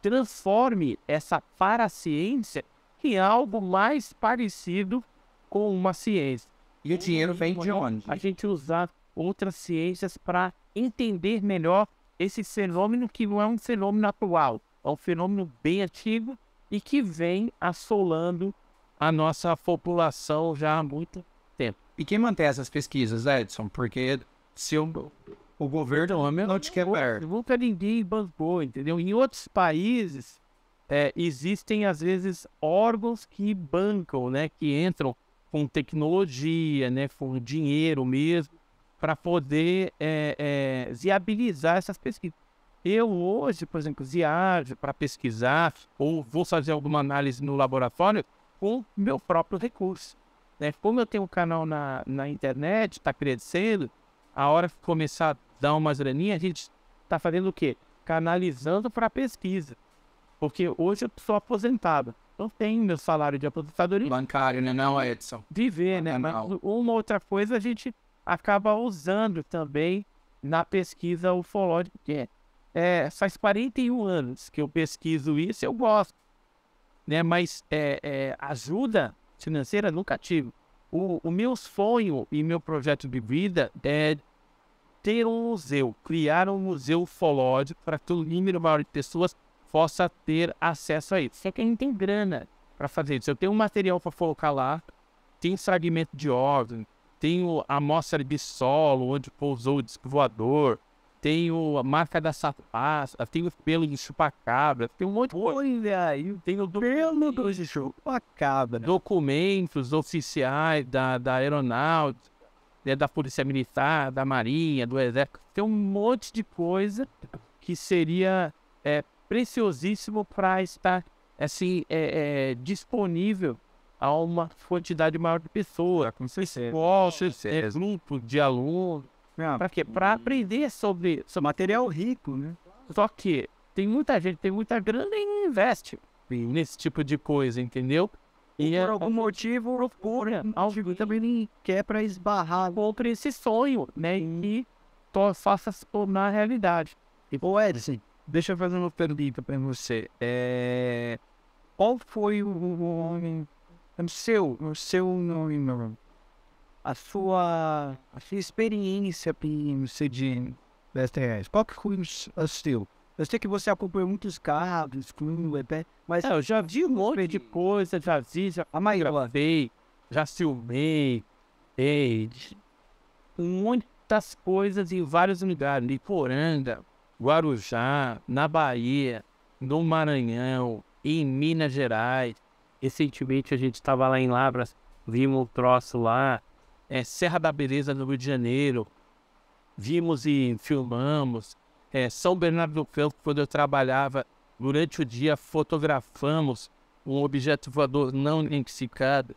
transforme essa paraciência em algo mais parecido com uma ciência. E o dinheiro vem de onde? A gente usar outras ciências para entender melhor esse fenômeno, que não é um fenômeno atual, é um fenômeno bem antigo e que vem assolando a nossa população já há muito tempo. E quem mantém essas pesquisas, Edison? Porque se o, o governo não, não, não te quer perto. Nunca ninguém bancou, entendeu? Em outros países é, existem, às vezes, órgãos que bancam, né? Que entram com tecnologia, né? Com dinheiro mesmo, para poder é, é, viabilizar essas pesquisas. Eu hoje, por exemplo, viajo para pesquisar ou vou fazer alguma análise no laboratório com meu próprio recurso. Né? Como eu tenho um canal na, na internet, está crescendo, a hora que começar a dar umas graninhas, a gente está fazendo o quê? Canalizando para pesquisa. Porque hoje eu sou aposentado. Não tenho meu salário de aposentadoria. Bancário, né? Não, Edison. Viver, né? Mas uma outra coisa a gente acaba usando também na pesquisa ufológica, que é. É, faz quarenta e um anos que eu pesquiso isso, eu gosto, né? Mas é, é, ajuda financeira nunca tive. O, o meu sonho e meu projeto de vida é ter um museu, criar um museu ufológico para que o número maior de pessoas possa ter acesso a isso. Só que a gente tem grana para fazer isso. Eu tenho um material para colocar lá, tem fragmento de órgão, tenho amostra de solo onde pousou o disco voador, tenho a marca da sapasta, tenho o pelo de chupacabra, tem um monte de coisa. Olha aí, tem o pelo do chupacabra. Documentos oficiais da, da aeronáutica, da polícia militar, da marinha, do exército. Tem um monte de coisa que seria é, preciosíssimo para estar assim, é, é, disponível a uma quantidade maior de pessoas. Com certeza. Escola, com certeza. Grupo de alunos. Ah, para quê? Para aprender sobre, sobre... material rico, né? Só que tem muita gente, tem muita grana e investe nesse tipo de coisa, entendeu? E por é, algum motivo, procura. Alguém também quer para esbarrar contra esse sonho, né? E faça se tornar realidade. Ô Edson, deixa eu fazer uma pergunta para você. É... Qual foi o, o, o seu, o seu nome, meu irmão? A sua, a sua experiência no C D N da S T S, qual que foi o seu? Eu sei que você acompanhou muitos casos, mas... É, eu já vi um monte de coisa, já vi, já a maioria veio, já filmei, fez muitas coisas em vários lugares, em Poranga, Guarujá, na Bahia, no Maranhão, em Minas Gerais. Recentemente a gente estava lá em Lavras, vimos um troço lá. É, Serra da Beleza no Rio de Janeiro, vimos e filmamos, é, São Bernardo do Campo, quando eu trabalhava, durante o dia fotografamos um objeto voador não identificado.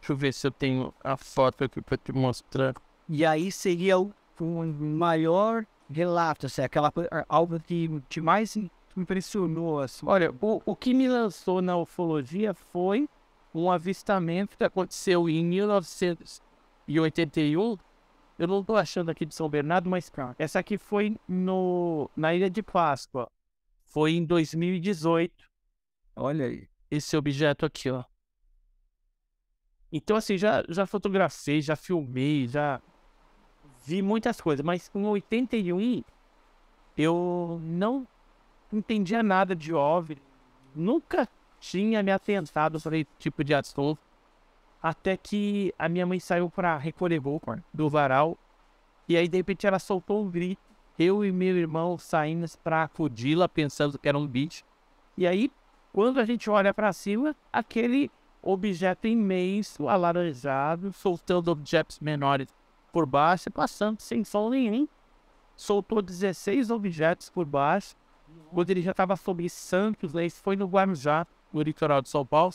Deixa eu ver se eu tenho a foto aqui para te mostrar. E aí seria o, o maior relato, assim, aquela algo que te mais impressionou. Assim. Olha, o, o que me lançou na ufologia foi um avistamento que aconteceu em mil novecentos e oitenta e um, eu não estou achando aqui de São Bernardo, mas essa aqui foi no, na Ilha de Páscoa. Foi em dois mil e dezoito. Olha aí. Esse objeto aqui, ó. Então, assim, já, já fotografei, já filmei, já vi muitas coisas, mas em oitenta e um eu não entendia nada de óvni. Nunca tinha me atentado sobre esse tipo de assunto. Até que a minha mãe saiu para recolher roupa do varal. E aí, de repente, ela soltou um grito. Eu e meu irmão saímos para acudi-la, pensando que era um bicho. E aí, quando a gente olha para cima, aquele objeto imenso, alaranjado, soltando objetos menores por baixo, passando sem som nenhum. Soltou dezesseis objetos por baixo. Quando ele já estava sobre Santos, né? Isso foi no Guarujá, no litoral de São Paulo.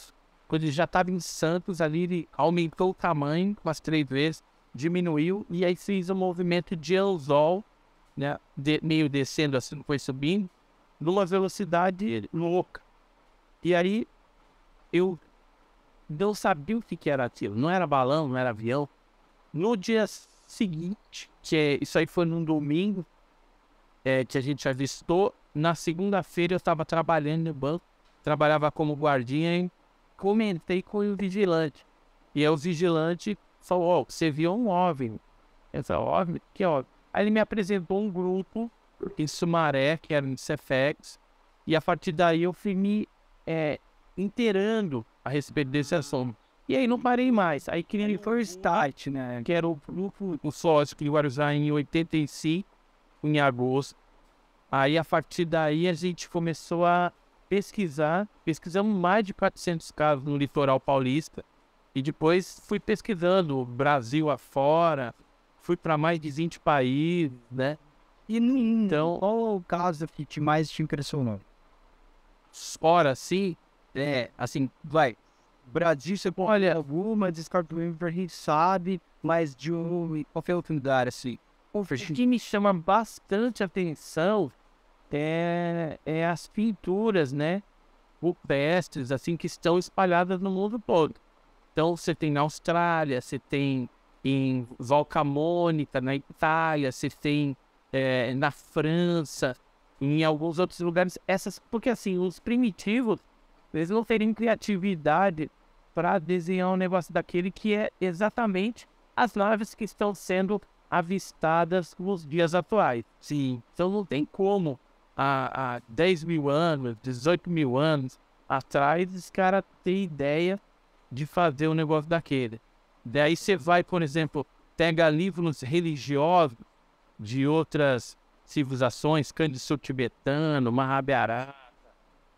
Quando ele já estava em Santos, ali ele aumentou o tamanho umas três vezes, diminuiu, e aí fez um movimento de anzol, né, de, meio descendo, assim, foi subindo, numa velocidade louca. E aí eu não sabia o que, que era aquilo, não era balão, não era avião. No dia seguinte, que é, isso aí foi num domingo, é, que a gente avistou, na segunda-feira eu estava trabalhando no banco, trabalhava como guardinha, hein? Comentei com o vigilante. E aí o vigilante falou, ó, oh, você viu um óvni? Eu falei, óvni? Que óvni? Aí ele me apresentou um grupo em Sumaré, que era no C F X, e a partir daí eu fui me é, inteirando a respeito desse assunto. E aí não parei mais. Aí criei o First Start, né? Que era o grupo, o sócio que Guarujá em oitenta e cinco, em agosto. Aí a partir daí a gente começou a pesquisar. Pesquisamos mais de quatrocentos casos no litoral paulista. E depois fui pesquisando o Brasil afora. Fui para mais de vinte países, né? E no, então, qual o caso que mais te impressionou? Fora, sim. É, assim, vai. Brasil, você pode... Olha, alguma descarta que a gente sabe, mas de um... Qual foi a oportunidade, assim? O que me chama bastante atenção é, é as pinturas, né? Rupestres, assim, que estão espalhadas no mundo todo. Então, você tem na Austrália, você tem em Valcamônica, na Itália, você tem é, na França, em alguns outros lugares. Essas, porque, assim, os primitivos, eles não teriam criatividade para desenhar um negócio daquele que é exatamente as naves que estão sendo avistadas nos dias atuais. Sim. Então não tem como há, há dez mil anos, dezoito mil anos atrás, os caras terem ideia de fazer um negócio daquele. Daí você vai, por exemplo, pega livros religiosos de outras civilizações, Cândido tibetano, Mahabharata,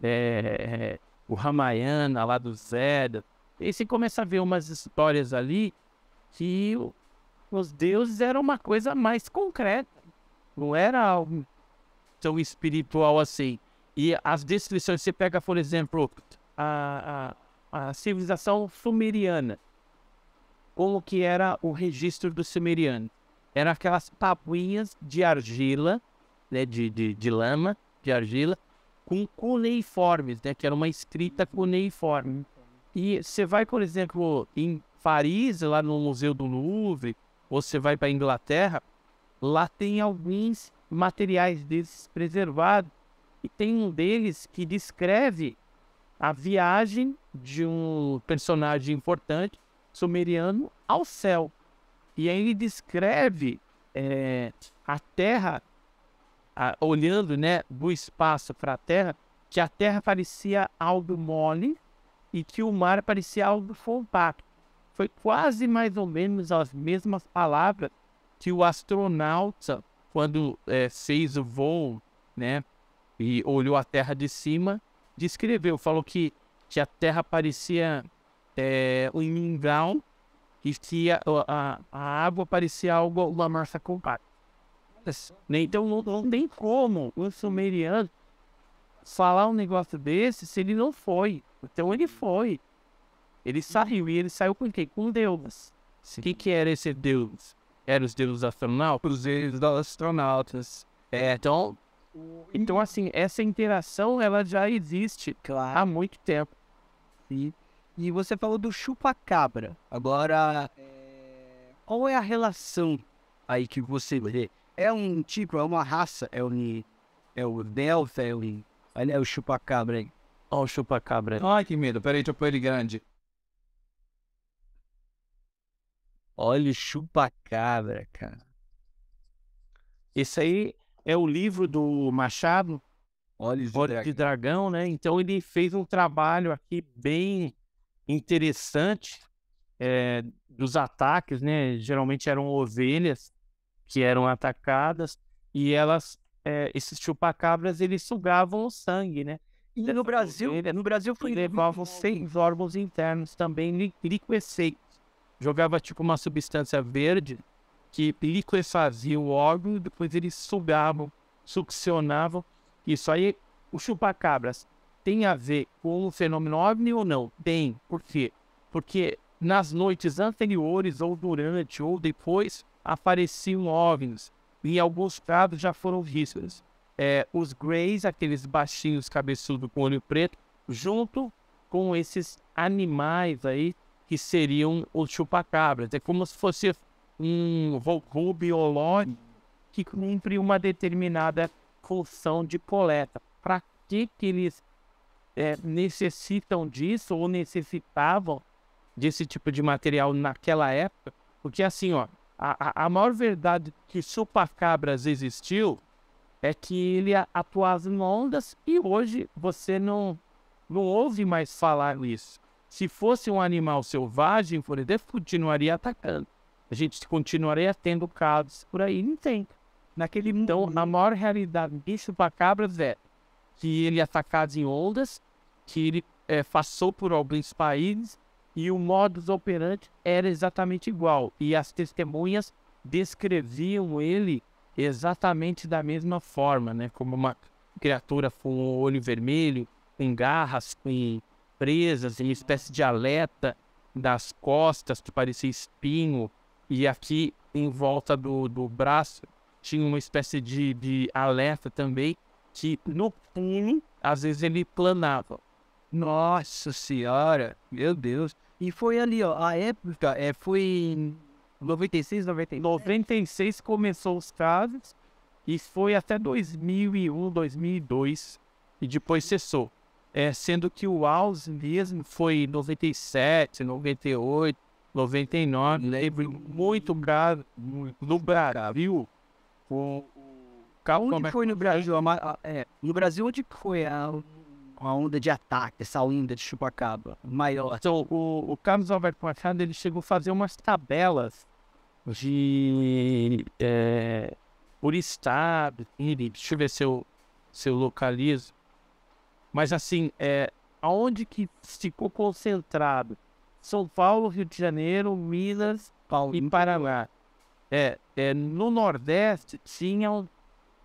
é... o Ramayana, lá do Zeda. E você começa a ver umas histórias ali que os deuses eram uma coisa mais concreta. Não era algo tão espiritual assim. E as descrições, você pega, por exemplo, a, a, a civilização sumeriana. Como que era o registro do sumeriano? Eram aquelas tabuinhas de argila, né, de, de, de lama, de argila, com cuneiformes, né, que era uma escrita cuneiforme. E você vai, por exemplo, em Paris, lá no Museu do Louvre, ou você vai para a Inglaterra, lá tem alguns materiais desses preservados, e tem um deles que descreve a viagem de um personagem importante, sumeriano, ao céu. E aí ele descreve é, a Terra... Ah, olhando, né, do espaço para a Terra, que a Terra parecia algo mole e que o mar parecia algo compacto. Foi quase mais ou menos as mesmas palavras que o astronauta, quando é, fez o voo, né, e olhou a Terra de cima, descreveu. Falou que, que a Terra parecia é, um mingau e que a, a, a água parecia algo, uma massa compacta. Então não, não tem como o sumeriano falar um negócio desse se ele não foi. Então ele foi. Ele saiu. E ele saiu com quem? Com Deus. O que, que era esse Deus? Eram os deuses astronautas? Os deuses astronautas. É, então, então, assim, essa interação ela já existe, claro, há muito tempo. Sim. E você falou do chupa-cabra. Agora, é... qual é a relação aí que você vê? É um tipo, é uma raça, é o é o delta, é o olha é o chupacabra aí. Olha o chupacabra aí. Ai, que medo, peraí, deixa eu pôr ele grande. Olha o chupacabra, cara. Esse aí é o livro do Machado, Olhos de Dragão, né? Então ele fez um trabalho aqui bem interessante é, dos ataques, né? Geralmente eram ovelhas que eram atacadas, e elas, é, esses chupacabras, eles sugavam o sangue, né? E no Brasil, ovelha, no Brasil foi... levavam seis órgãos internos também liquefeitos. Jogava tipo uma substância verde que liquefazia o órgão, e depois eles sugavam, succionavam. Isso aí, os chupacabras, tem a ver com o fenômeno OVNI ou não? Tem. Por quê? Porque nas noites anteriores, ou durante, ou depois... apareciam OVNIs, em alguns casos já foram vistos. É, os greys, aqueles baixinhos cabeçudos com olho preto, junto com esses animais aí, que seriam os chupacabras. É como se fosse um voo biológico que cumpre uma determinada função de coleta. Para que, que eles é, necessitam disso, ou necessitavam desse tipo de material naquela época? Porque assim, ó, A, a, a maior verdade que o chupacabras existiu é que ele atuava em ondas, e hoje você não, não ouve mais falar isso. Se fosse um animal selvagem, por exemplo, continuaria atacando. A gente continuaria tendo casos por aí. Não tem. Naquele... Então, na maior realidade bicho para cabras é que ele é atacado em ondas, que ele é, passou por alguns países e o modus operandi era exatamente igual. E as testemunhas descreviam ele exatamente da mesma forma, né? Como uma criatura com olho vermelho, com garras, com presas, em espécie de aleta das costas, que parecia espinho, e aqui em volta do, do braço tinha uma espécie de, de aleta também, que no fim, às vezes ele planava. Nossa Senhora, meu Deus. E foi ali, ó, a época, é, foi em noventa e seis, noventa e sete? noventa e seis começou os casos, e foi até dois mil e um, dois mil e dois, e depois cessou. É, sendo que o auge mesmo foi em noventa e sete, noventa e oito, noventa e nove, lembro muito caro no Brasil. O... Onde foi no Brasil? É, no Brasil, onde foi a, a onda de ataque, essa onda de chupacabra maior? Então, o, o Carlos Alberto Machado, ele chegou a fazer umas tabelas de... É, por estado, deixa eu ver se eu, se eu localizo. Mas assim, é, aonde que ficou concentrado? São Paulo, Rio de Janeiro, Minas Paulo. E Paraná. É, é, no Nordeste tinha um,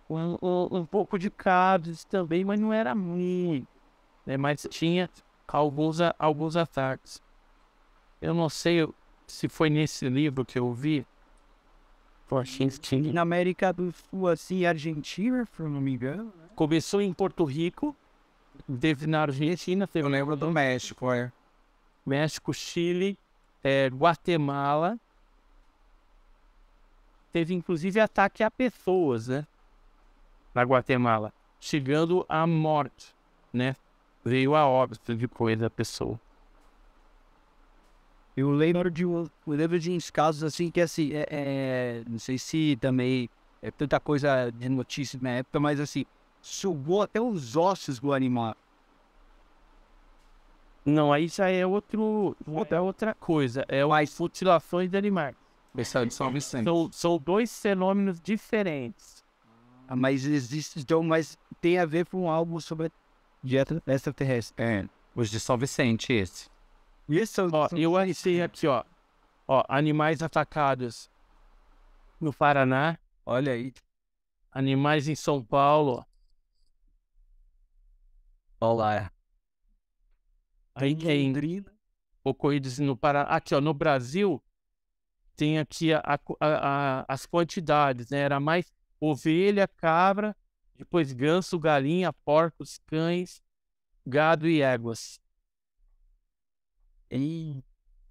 um, um pouco de casos também, mas não era muito. Né? Mas tinha alguns, alguns ataques. Eu não sei se foi nesse livro que eu vi. Na América do Sul, assim, Argentina, se não me engano. Começou em Porto Rico. Teve na Argentina, teve... Eu lembro do México, é. México, Chile, é, Guatemala. Teve, inclusive, ataque a pessoas, né? Na Guatemala. Chegando à morte, né? Veio a óbito de coisa a pessoa. Eu lembro de, eu lembro de uns casos, assim, que, assim, é, é, não sei se também... É tanta coisa de notícia na época, mas, assim... Sugou até os ossos do animal. Não, aí já é outro, outra, outra coisa. É as mutilações de animais. São, são dois fenômenos diferentes. Ah, mas existe, então, mas tem a ver com algo sobre dieta extraterrestre. É, os de São Vicente, esse. Isso, ó, eu achei aqui, ó. Ó, animais atacados no Paraná. Olha aí. Animais em São Paulo. Olá. Aí tem ocorridos no Paraná. Aqui, ó, no Brasil, tem aqui a, a, a, as quantidades, né? Era mais ovelha, cabra, depois ganso, galinha, porcos, cães, gado e éguas. E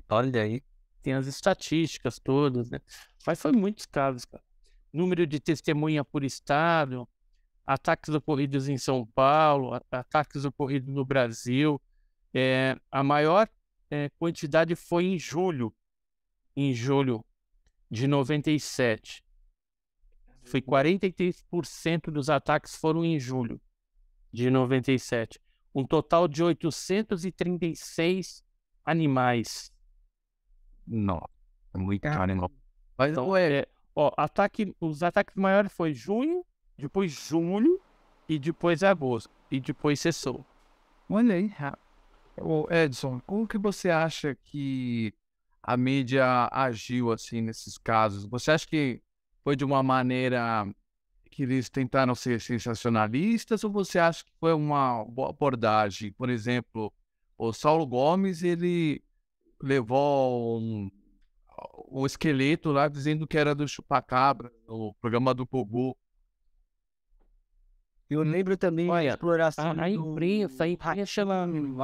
olha aí. Tem as estatísticas todas, né? Mas foi muitos casos, cara. Número de testemunha por estado, ataques ocorridos em São Paulo, ataques ocorridos no Brasil. É, a maior é, quantidade foi em julho, em julho de noventa e sete. Foi quarenta e três por cento dos ataques foram em julho de noventa e sete. Um total de oitocentos e trinta e seis animais. Não, é muito animal. Mas então, é... Ó, ataque, os ataques maiores foi junho, depois julho e depois agosto. E depois cessou. Olha aí. Ô Edison, como que você acha que a mídia agiu assim nesses casos? Você acha que foi de uma maneira que eles tentaram ser sensacionalistas ou você acha que foi uma boa abordagem? Por exemplo, o Saulo Gomes, ele levou um... o esqueleto lá dizendo que era do chupacabra, o programa do Gugu. Eu lembro também. Olha, a exploração a, do... a imprensa, a imprensa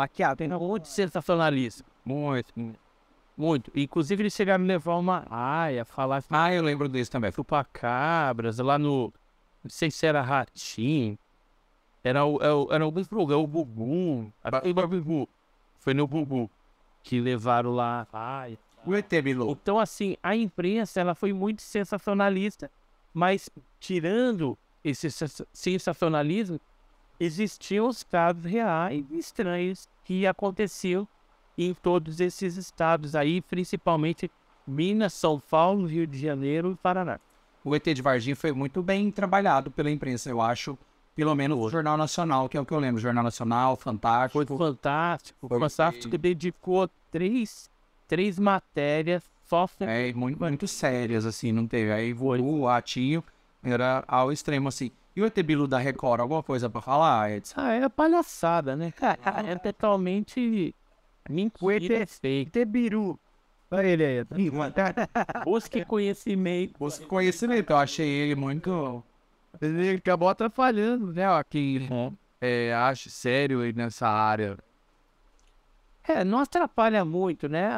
aqui, ó, tem muito sensacionalismo. Muito, muito. Inclusive eles chegaram a levar uma aia, falar... Ah, eu lembro desse também. Chupacabras, lá no... Não sei se era Ratinho. Era o... Era o Gugu. Foi no Gugu que levaram lá a aia. Então, assim, a imprensa ela foi muito sensacionalista, mas tirando esse sensacionalismo, existiam os casos reais e estranhos que aconteciam em todos esses estados aí, principalmente Minas, São Paulo, Rio de Janeiro e Paraná. O E T de Varginha foi muito bem trabalhado pela imprensa, eu acho, pelo menos o Jornal Nacional, que é o que eu lembro, Jornal Nacional, Fantástico. Foi fantástico, foi fantástico, que dedicou três, três matérias só. É, muito, muito sérias, assim, não teve. Aí o Atinho era ao extremo, assim. E o E T Bilu da Record, alguma coisa pra falar, Edson? Ah, é palhaçada, né? Ah, é totalmente mentira. E T Bilu. Olha ele aí. Busque conhecimento. Busque conhecimento. Eu achei ele muito... Ele acabou atrapalhando, né? Quem uhum. é, acha sério aí nessa área. É, não atrapalha muito, né?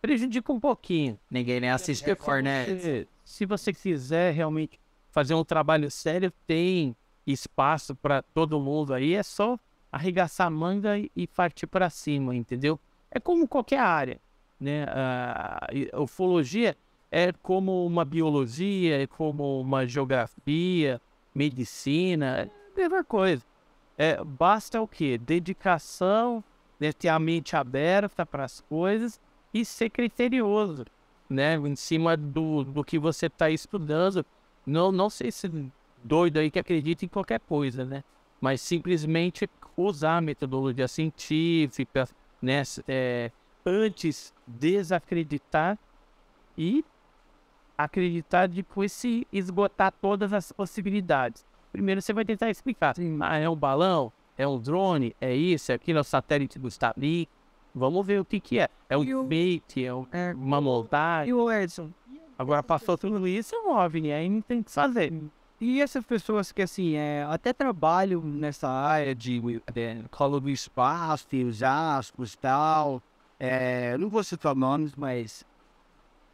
Prejudica um pouquinho. Ninguém nem assiste é, before, né? Se, se você quiser realmente fazer um trabalho sério, tem espaço para todo mundo aí. É só arregaçar a manga e partir para cima, entendeu? É como qualquer área. Né? A ufologia é como uma biologia, é como uma geografia, medicina, é a mesma coisa. É, basta o quê? Dedicação, né? Ter a mente aberta para as coisas e ser criterioso, né? Em cima do, do que você está estudando. Não, não sei se doido aí que acredita em qualquer coisa, né? Mas simplesmente usar a metodologia científica, né? É, antes desacreditar e acreditar, depois se esgotar todas as possibilidades. Primeiro você vai tentar explicar. Ah, é um balão? É um drone? É isso? É aquilo? É um satélite do Starlink? Vamos ver o que que é. É um bait? É uma montagem? E o Edson? Agora passou tudo isso, é um óbvio, aí não tem o que fazer. E essas pessoas que, assim, é, até trabalham nessa área de colo do espaço, os astros e tal... É, não vou citar nomes, mas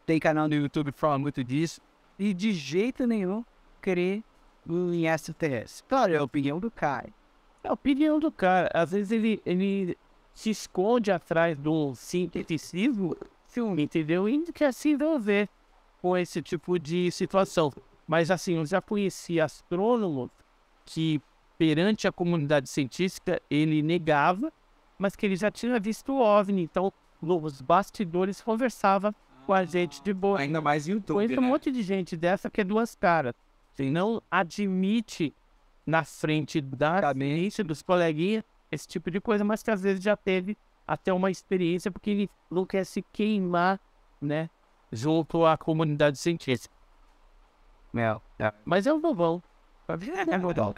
tem canal no YouTube que fala muito disso. E de jeito nenhum crer em S T S. Claro, é a opinião do cara. É a opinião do cara. Às vezes ele, ele se esconde atrás do sinteticismo, entendeu? E quer se envolver com esse tipo de situação. Mas assim, eu já conheci astrônomos que perante a comunidade científica ele negava, mas que ele já tinha visto o OVNI, então os bastidores conversavam ah, com a gente de boa. Ainda mais YouTube, conheço, né? Um monte de gente dessa que é duas caras. Assim, não admite na frente da gente, dos coleguinhas, esse tipo de coisa, mas que às vezes já teve até uma experiência, porque ele não quer se queimar, né, junto à comunidade científica. Meu, é. Mas é um bobão. É um bobão.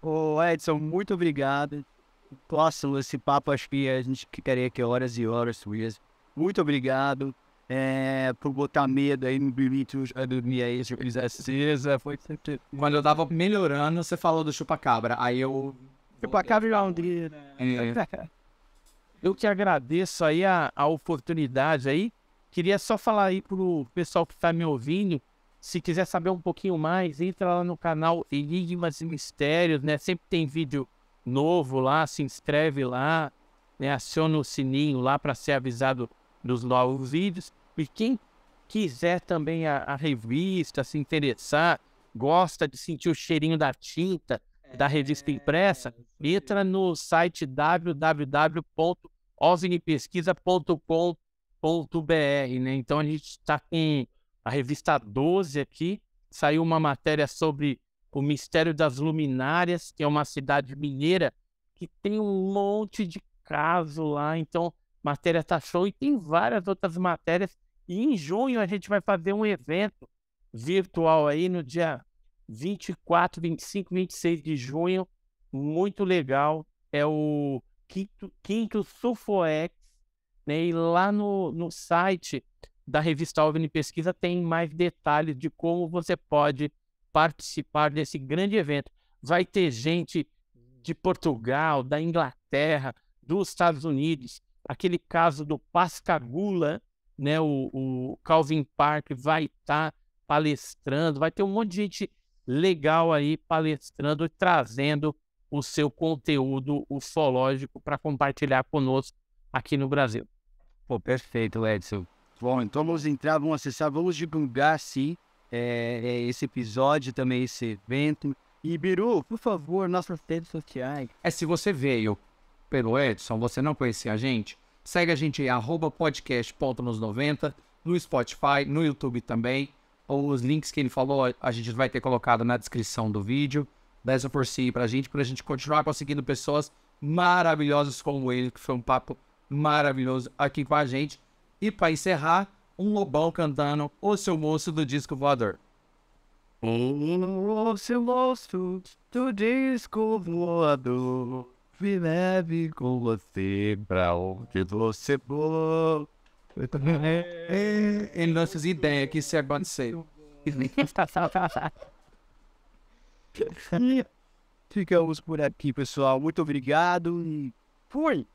Ô Edson, muito obrigado. Próximo, esse papo, acho que a gente ficaria aqui horas e horas. Muito obrigado é, por botar medo aí no bilhete. Eu dormia aí, foi sempre... Quando eu tava melhorando, você falou do chupacabra. Aí eu... Chupacabra já um dia. Eu que agradeço aí a, a oportunidade aí. Queria só falar aí pro pessoal que tá me ouvindo. Se quiser saber um pouquinho mais, entra lá no canal Enigmas e Mistérios, né? Sempre tem vídeo novo lá, se inscreve lá, né, aciona o sininho lá para ser avisado dos novos vídeos. E quem quiser também a, a revista, se interessar, gosta de sentir o cheirinho da tinta, da revista impressa, entra no site w w w ponto ovnipesquisa ponto com ponto b r, né? Então a gente está com a revista doze aqui, saiu uma matéria sobre o Mistério das Luminárias, que é uma cidade mineira, que tem um monte de caso lá. Então, matéria tá show e tem várias outras matérias. E em junho a gente vai fazer um evento virtual aí no dia vinte e quatro, vinte e cinco, vinte e seis de junho. Muito legal. É o quinto, quinto Sufoex, né? E lá no, no site da revista OVNI Pesquisa tem mais detalhes de como você pode participar desse grande evento. Vai ter gente de Portugal, da Inglaterra, dos Estados Unidos. Aquele caso do Pascagoula, né? O, o Calvin Park vai estar tá palestrando. Vai ter um monte de gente legal aí palestrando e trazendo o seu conteúdo ufológico para compartilhar conosco aqui no Brasil. Pô, perfeito, Edson. Bom, então vamos entrar, vamos acessar, vamos divulgar, sim, É, é esse episódio, também esse evento. E Biru, por favor, nossas redes sociais. É, se você veio pelo Edson, você não conhecia a gente, segue a gente em arroba podcast ponto nos noventa, no Spotify, no YouTube também. Ou os links que ele falou, a gente vai ter colocado na descrição do vídeo. Dessa por si pra gente, pra gente continuar conseguindo pessoas maravilhosas como ele, que foi um papo maravilhoso aqui com a gente. E pra encerrar, um lobão cantando O Seu Moço do Disco Voador. O seu moço do disco voador, me leve com você pra onde você for. Em nossas ideias que se aconteceu. Ficamos por aqui, pessoal. Muito obrigado e fui!